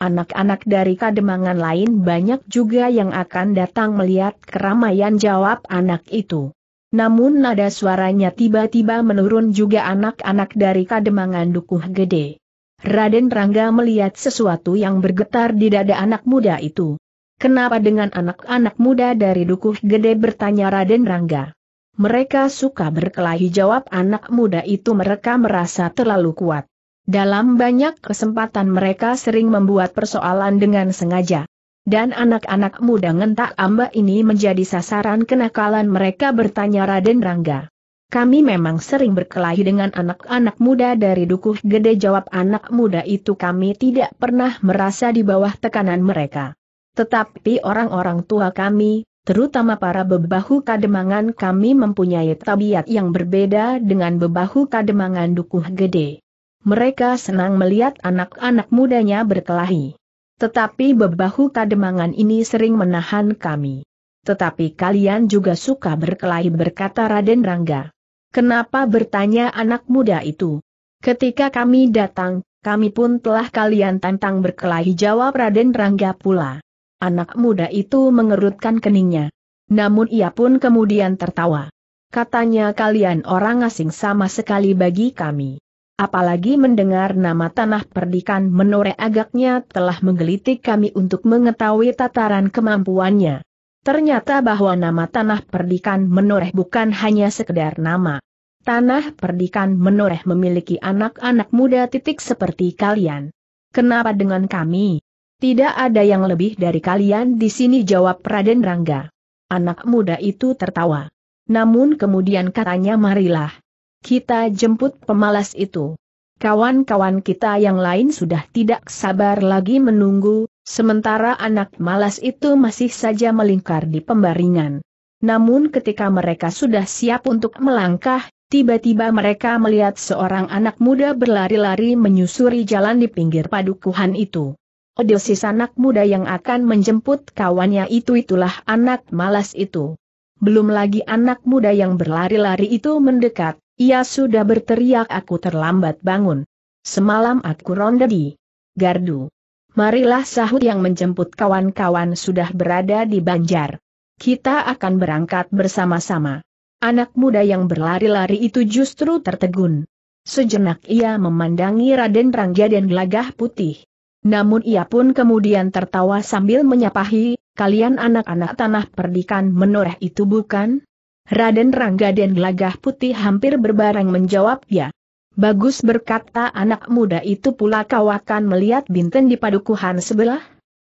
Anak-anak dari Kademangan lain banyak juga yang akan datang melihat keramaian," jawab anak itu. Namun nada suaranya tiba-tiba menurun, "juga anak-anak dari Kademangan Dukuh Gede." Raden Rangga melihat sesuatu yang bergetar di dada anak muda itu. "Kenapa dengan anak-anak muda dari Dukuh Gede?" bertanya Raden Rangga. "Mereka suka berkelahi," jawab anak muda itu, "mereka merasa terlalu kuat. Dalam banyak kesempatan mereka sering membuat persoalan dengan sengaja. Dan anak-anak muda Ngentak Amba ini menjadi sasaran kenakalan mereka." bertanya Raden Rangga. "Kami memang sering berkelahi dengan anak-anak muda dari Dukuh Gede," jawab anak muda itu, "kami tidak pernah merasa di bawah tekanan mereka. Tetapi orang-orang tua kami, terutama para bebahu Kademangan kami, mempunyai tabiat yang berbeda dengan bebahu Kademangan Dukuh Gede. Mereka senang melihat anak-anak mudanya berkelahi. Tetapi bebahu Kademangan ini sering menahan kami." "Tetapi kalian juga suka berkelahi," berkata Raden Rangga. "Kenapa?" bertanya anak muda itu. "Ketika kami datang, kami pun telah kalian tantang berkelahi," jawab Raden Rangga pula. Anak muda itu mengerutkan keningnya. Namun ia pun kemudian tertawa. Katanya, "Kalian orang asing sama sekali bagi kami. Apalagi mendengar nama Tanah Perdikan Menoreh agaknya telah menggelitik kami untuk mengetahui tataran kemampuannya." Ternyata bahwa nama Tanah Perdikan Menoreh bukan hanya sekedar nama. Tanah Perdikan Menoreh memiliki anak-anak muda titik seperti kalian. "Kenapa dengan kami? Tidak ada yang lebih dari kalian di sini," jawab Raden Rangga. Anak muda itu tertawa. Namun kemudian katanya, "Marilah. Kita jemput pemalas itu. Kawan-kawan kita yang lain sudah tidak sabar lagi menunggu, sementara anak malas itu masih saja melingkar di pembaringan." Namun ketika mereka sudah siap untuk melangkah, tiba-tiba mereka melihat seorang anak muda berlari-lari menyusuri jalan di pinggir padukuhan itu. Odesis anak muda yang akan menjemput kawannya itu itulah anak malas itu. Belum lagi anak muda yang berlari-lari itu mendekat, ia sudah berteriak, "Aku terlambat bangun. Semalam aku ronda di Gardu. Marilah," sahut yang menjemput, "kawan-kawan sudah berada di Banjar. Kita akan berangkat bersama-sama." Anak muda yang berlari-lari itu justru tertegun. Sejenak ia memandangi Raden Rangga dan Gelagah Putih. Namun ia pun kemudian tertawa sambil menyapahi, "Kalian anak-anak Tanah Perdikan Menoreh itu bukan?" Raden Rangga dan Gelagah Putih hampir berbareng menjawab, "Ya." "Bagus," berkata anak muda itu pula, "kau akan melihat binten di padukuhan sebelah?"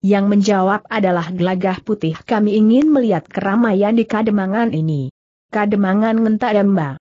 Yang menjawab adalah Gelagah Putih, "Kami ingin melihat keramaian di Kademangan ini." Kademangan Ngentak Amba.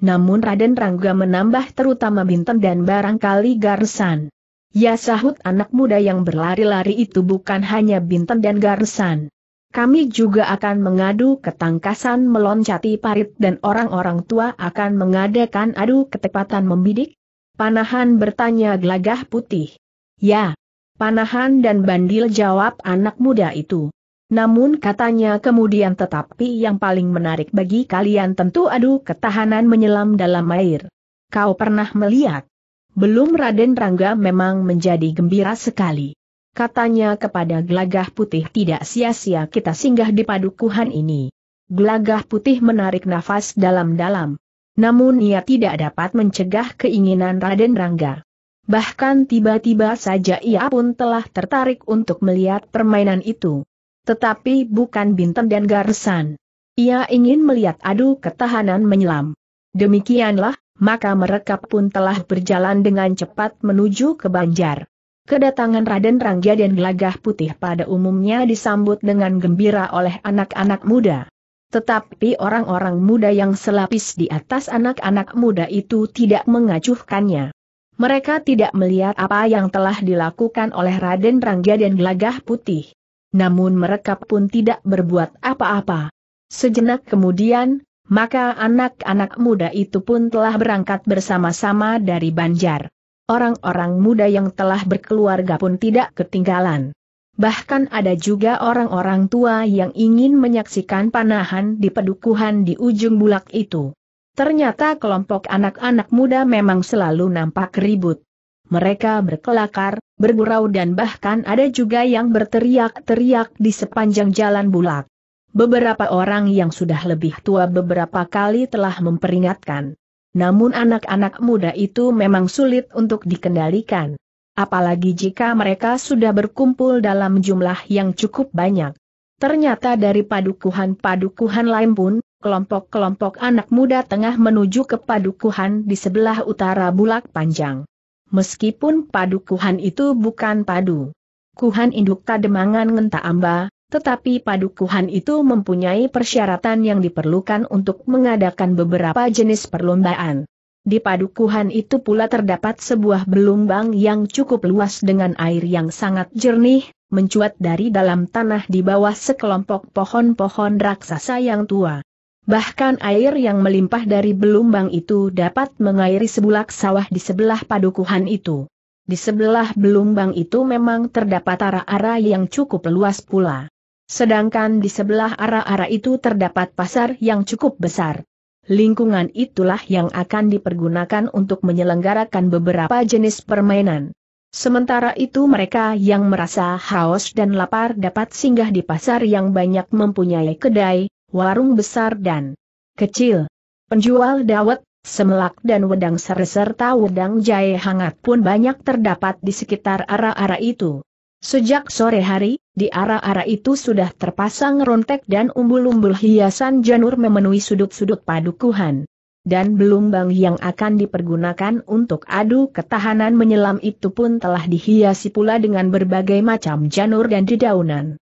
Namun Raden Rangga menambah, "Terutama binten dan barangkali garsan." "Ya," sahut anak muda yang berlari-lari itu, "bukan hanya binten dan garsan. Kami juga akan mengadu ketangkasan meloncati parit dan orang-orang tua akan mengadakan adu ketepatan membidik." "Panahan?" bertanya Gelagah Putih. "Ya, panahan dan bandil," jawab anak muda itu. "Namun," katanya kemudian, "tetapi yang paling menarik bagi kalian tentu adu ketahanan menyelam dalam air. Kau pernah melihat?" "Belum." Raden Rangga memang menjadi gembira sekali. Katanya kepada Gelagah Putih, "Tidak sia-sia kita singgah di padukuhan ini." Gelagah Putih menarik nafas dalam-dalam. Namun ia tidak dapat mencegah keinginan Raden Rangga. Bahkan tiba-tiba saja ia pun telah tertarik untuk melihat permainan itu. Tetapi bukan binten dan garsan. Ia ingin melihat adu ketahanan menyelam. Demikianlah, maka mereka pun telah berjalan dengan cepat menuju ke Banjar. Kedatangan Raden Rangga dan Gelagah Putih pada umumnya disambut dengan gembira oleh anak-anak muda. Tetapi orang-orang muda yang selapis di atas anak-anak muda itu tidak mengacuhkannya. Mereka tidak melihat apa yang telah dilakukan oleh Raden Rangga dan Gelagah Putih. Namun mereka pun tidak berbuat apa-apa. Sejenak kemudian, maka anak-anak muda itu pun telah berangkat bersama-sama dari Banjar. Orang-orang muda yang telah berkeluarga pun tidak ketinggalan. Bahkan ada juga orang-orang tua yang ingin menyaksikan panahan di padukuhan di ujung bulak itu. Ternyata kelompok anak-anak muda memang selalu nampak ribut. Mereka berkelakar, bergurau dan bahkan ada juga yang berteriak-teriak di sepanjang jalan bulak. Beberapa orang yang sudah lebih tua beberapa kali telah memperingatkan. Namun anak-anak muda itu memang sulit untuk dikendalikan. Apalagi jika mereka sudah berkumpul dalam jumlah yang cukup banyak. Ternyata dari padukuhan-padukuhan lain pun, kelompok-kelompok anak muda tengah menuju ke padukuhan di sebelah utara Bulak Panjang. Meskipun padukuhan itu bukan padu kuhan induk Kademangan Ngentak Amba, tetapi padukuhan itu mempunyai persyaratan yang diperlukan untuk mengadakan beberapa jenis perlombaan. Di padukuhan itu pula terdapat sebuah belumbang yang cukup luas dengan air yang sangat jernih, mencuat dari dalam tanah di bawah sekelompok pohon-pohon raksasa yang tua. Bahkan air yang melimpah dari belumbang itu dapat mengairi sebulak sawah di sebelah padukuhan itu. Di sebelah belumbang itu memang terdapat ara-ara yang cukup luas pula. Sedangkan di sebelah arah-arah itu terdapat pasar yang cukup besar. Lingkungan itulah yang akan dipergunakan untuk menyelenggarakan beberapa jenis permainan. Sementara itu mereka yang merasa haus dan lapar dapat singgah di pasar yang banyak mempunyai kedai, warung besar dan kecil. Penjual dawet, semelak dan wedang serta wedang jahe hangat pun banyak terdapat di sekitar arah-arah itu. Sejak sore hari, di arah-arah itu sudah terpasang rontek dan umbul-umbul hiasan janur memenuhi sudut-sudut padukuhan. Dan belumbang yang akan dipergunakan untuk adu ketahanan menyelam itu pun telah dihiasi pula dengan berbagai macam janur dan dedaunan.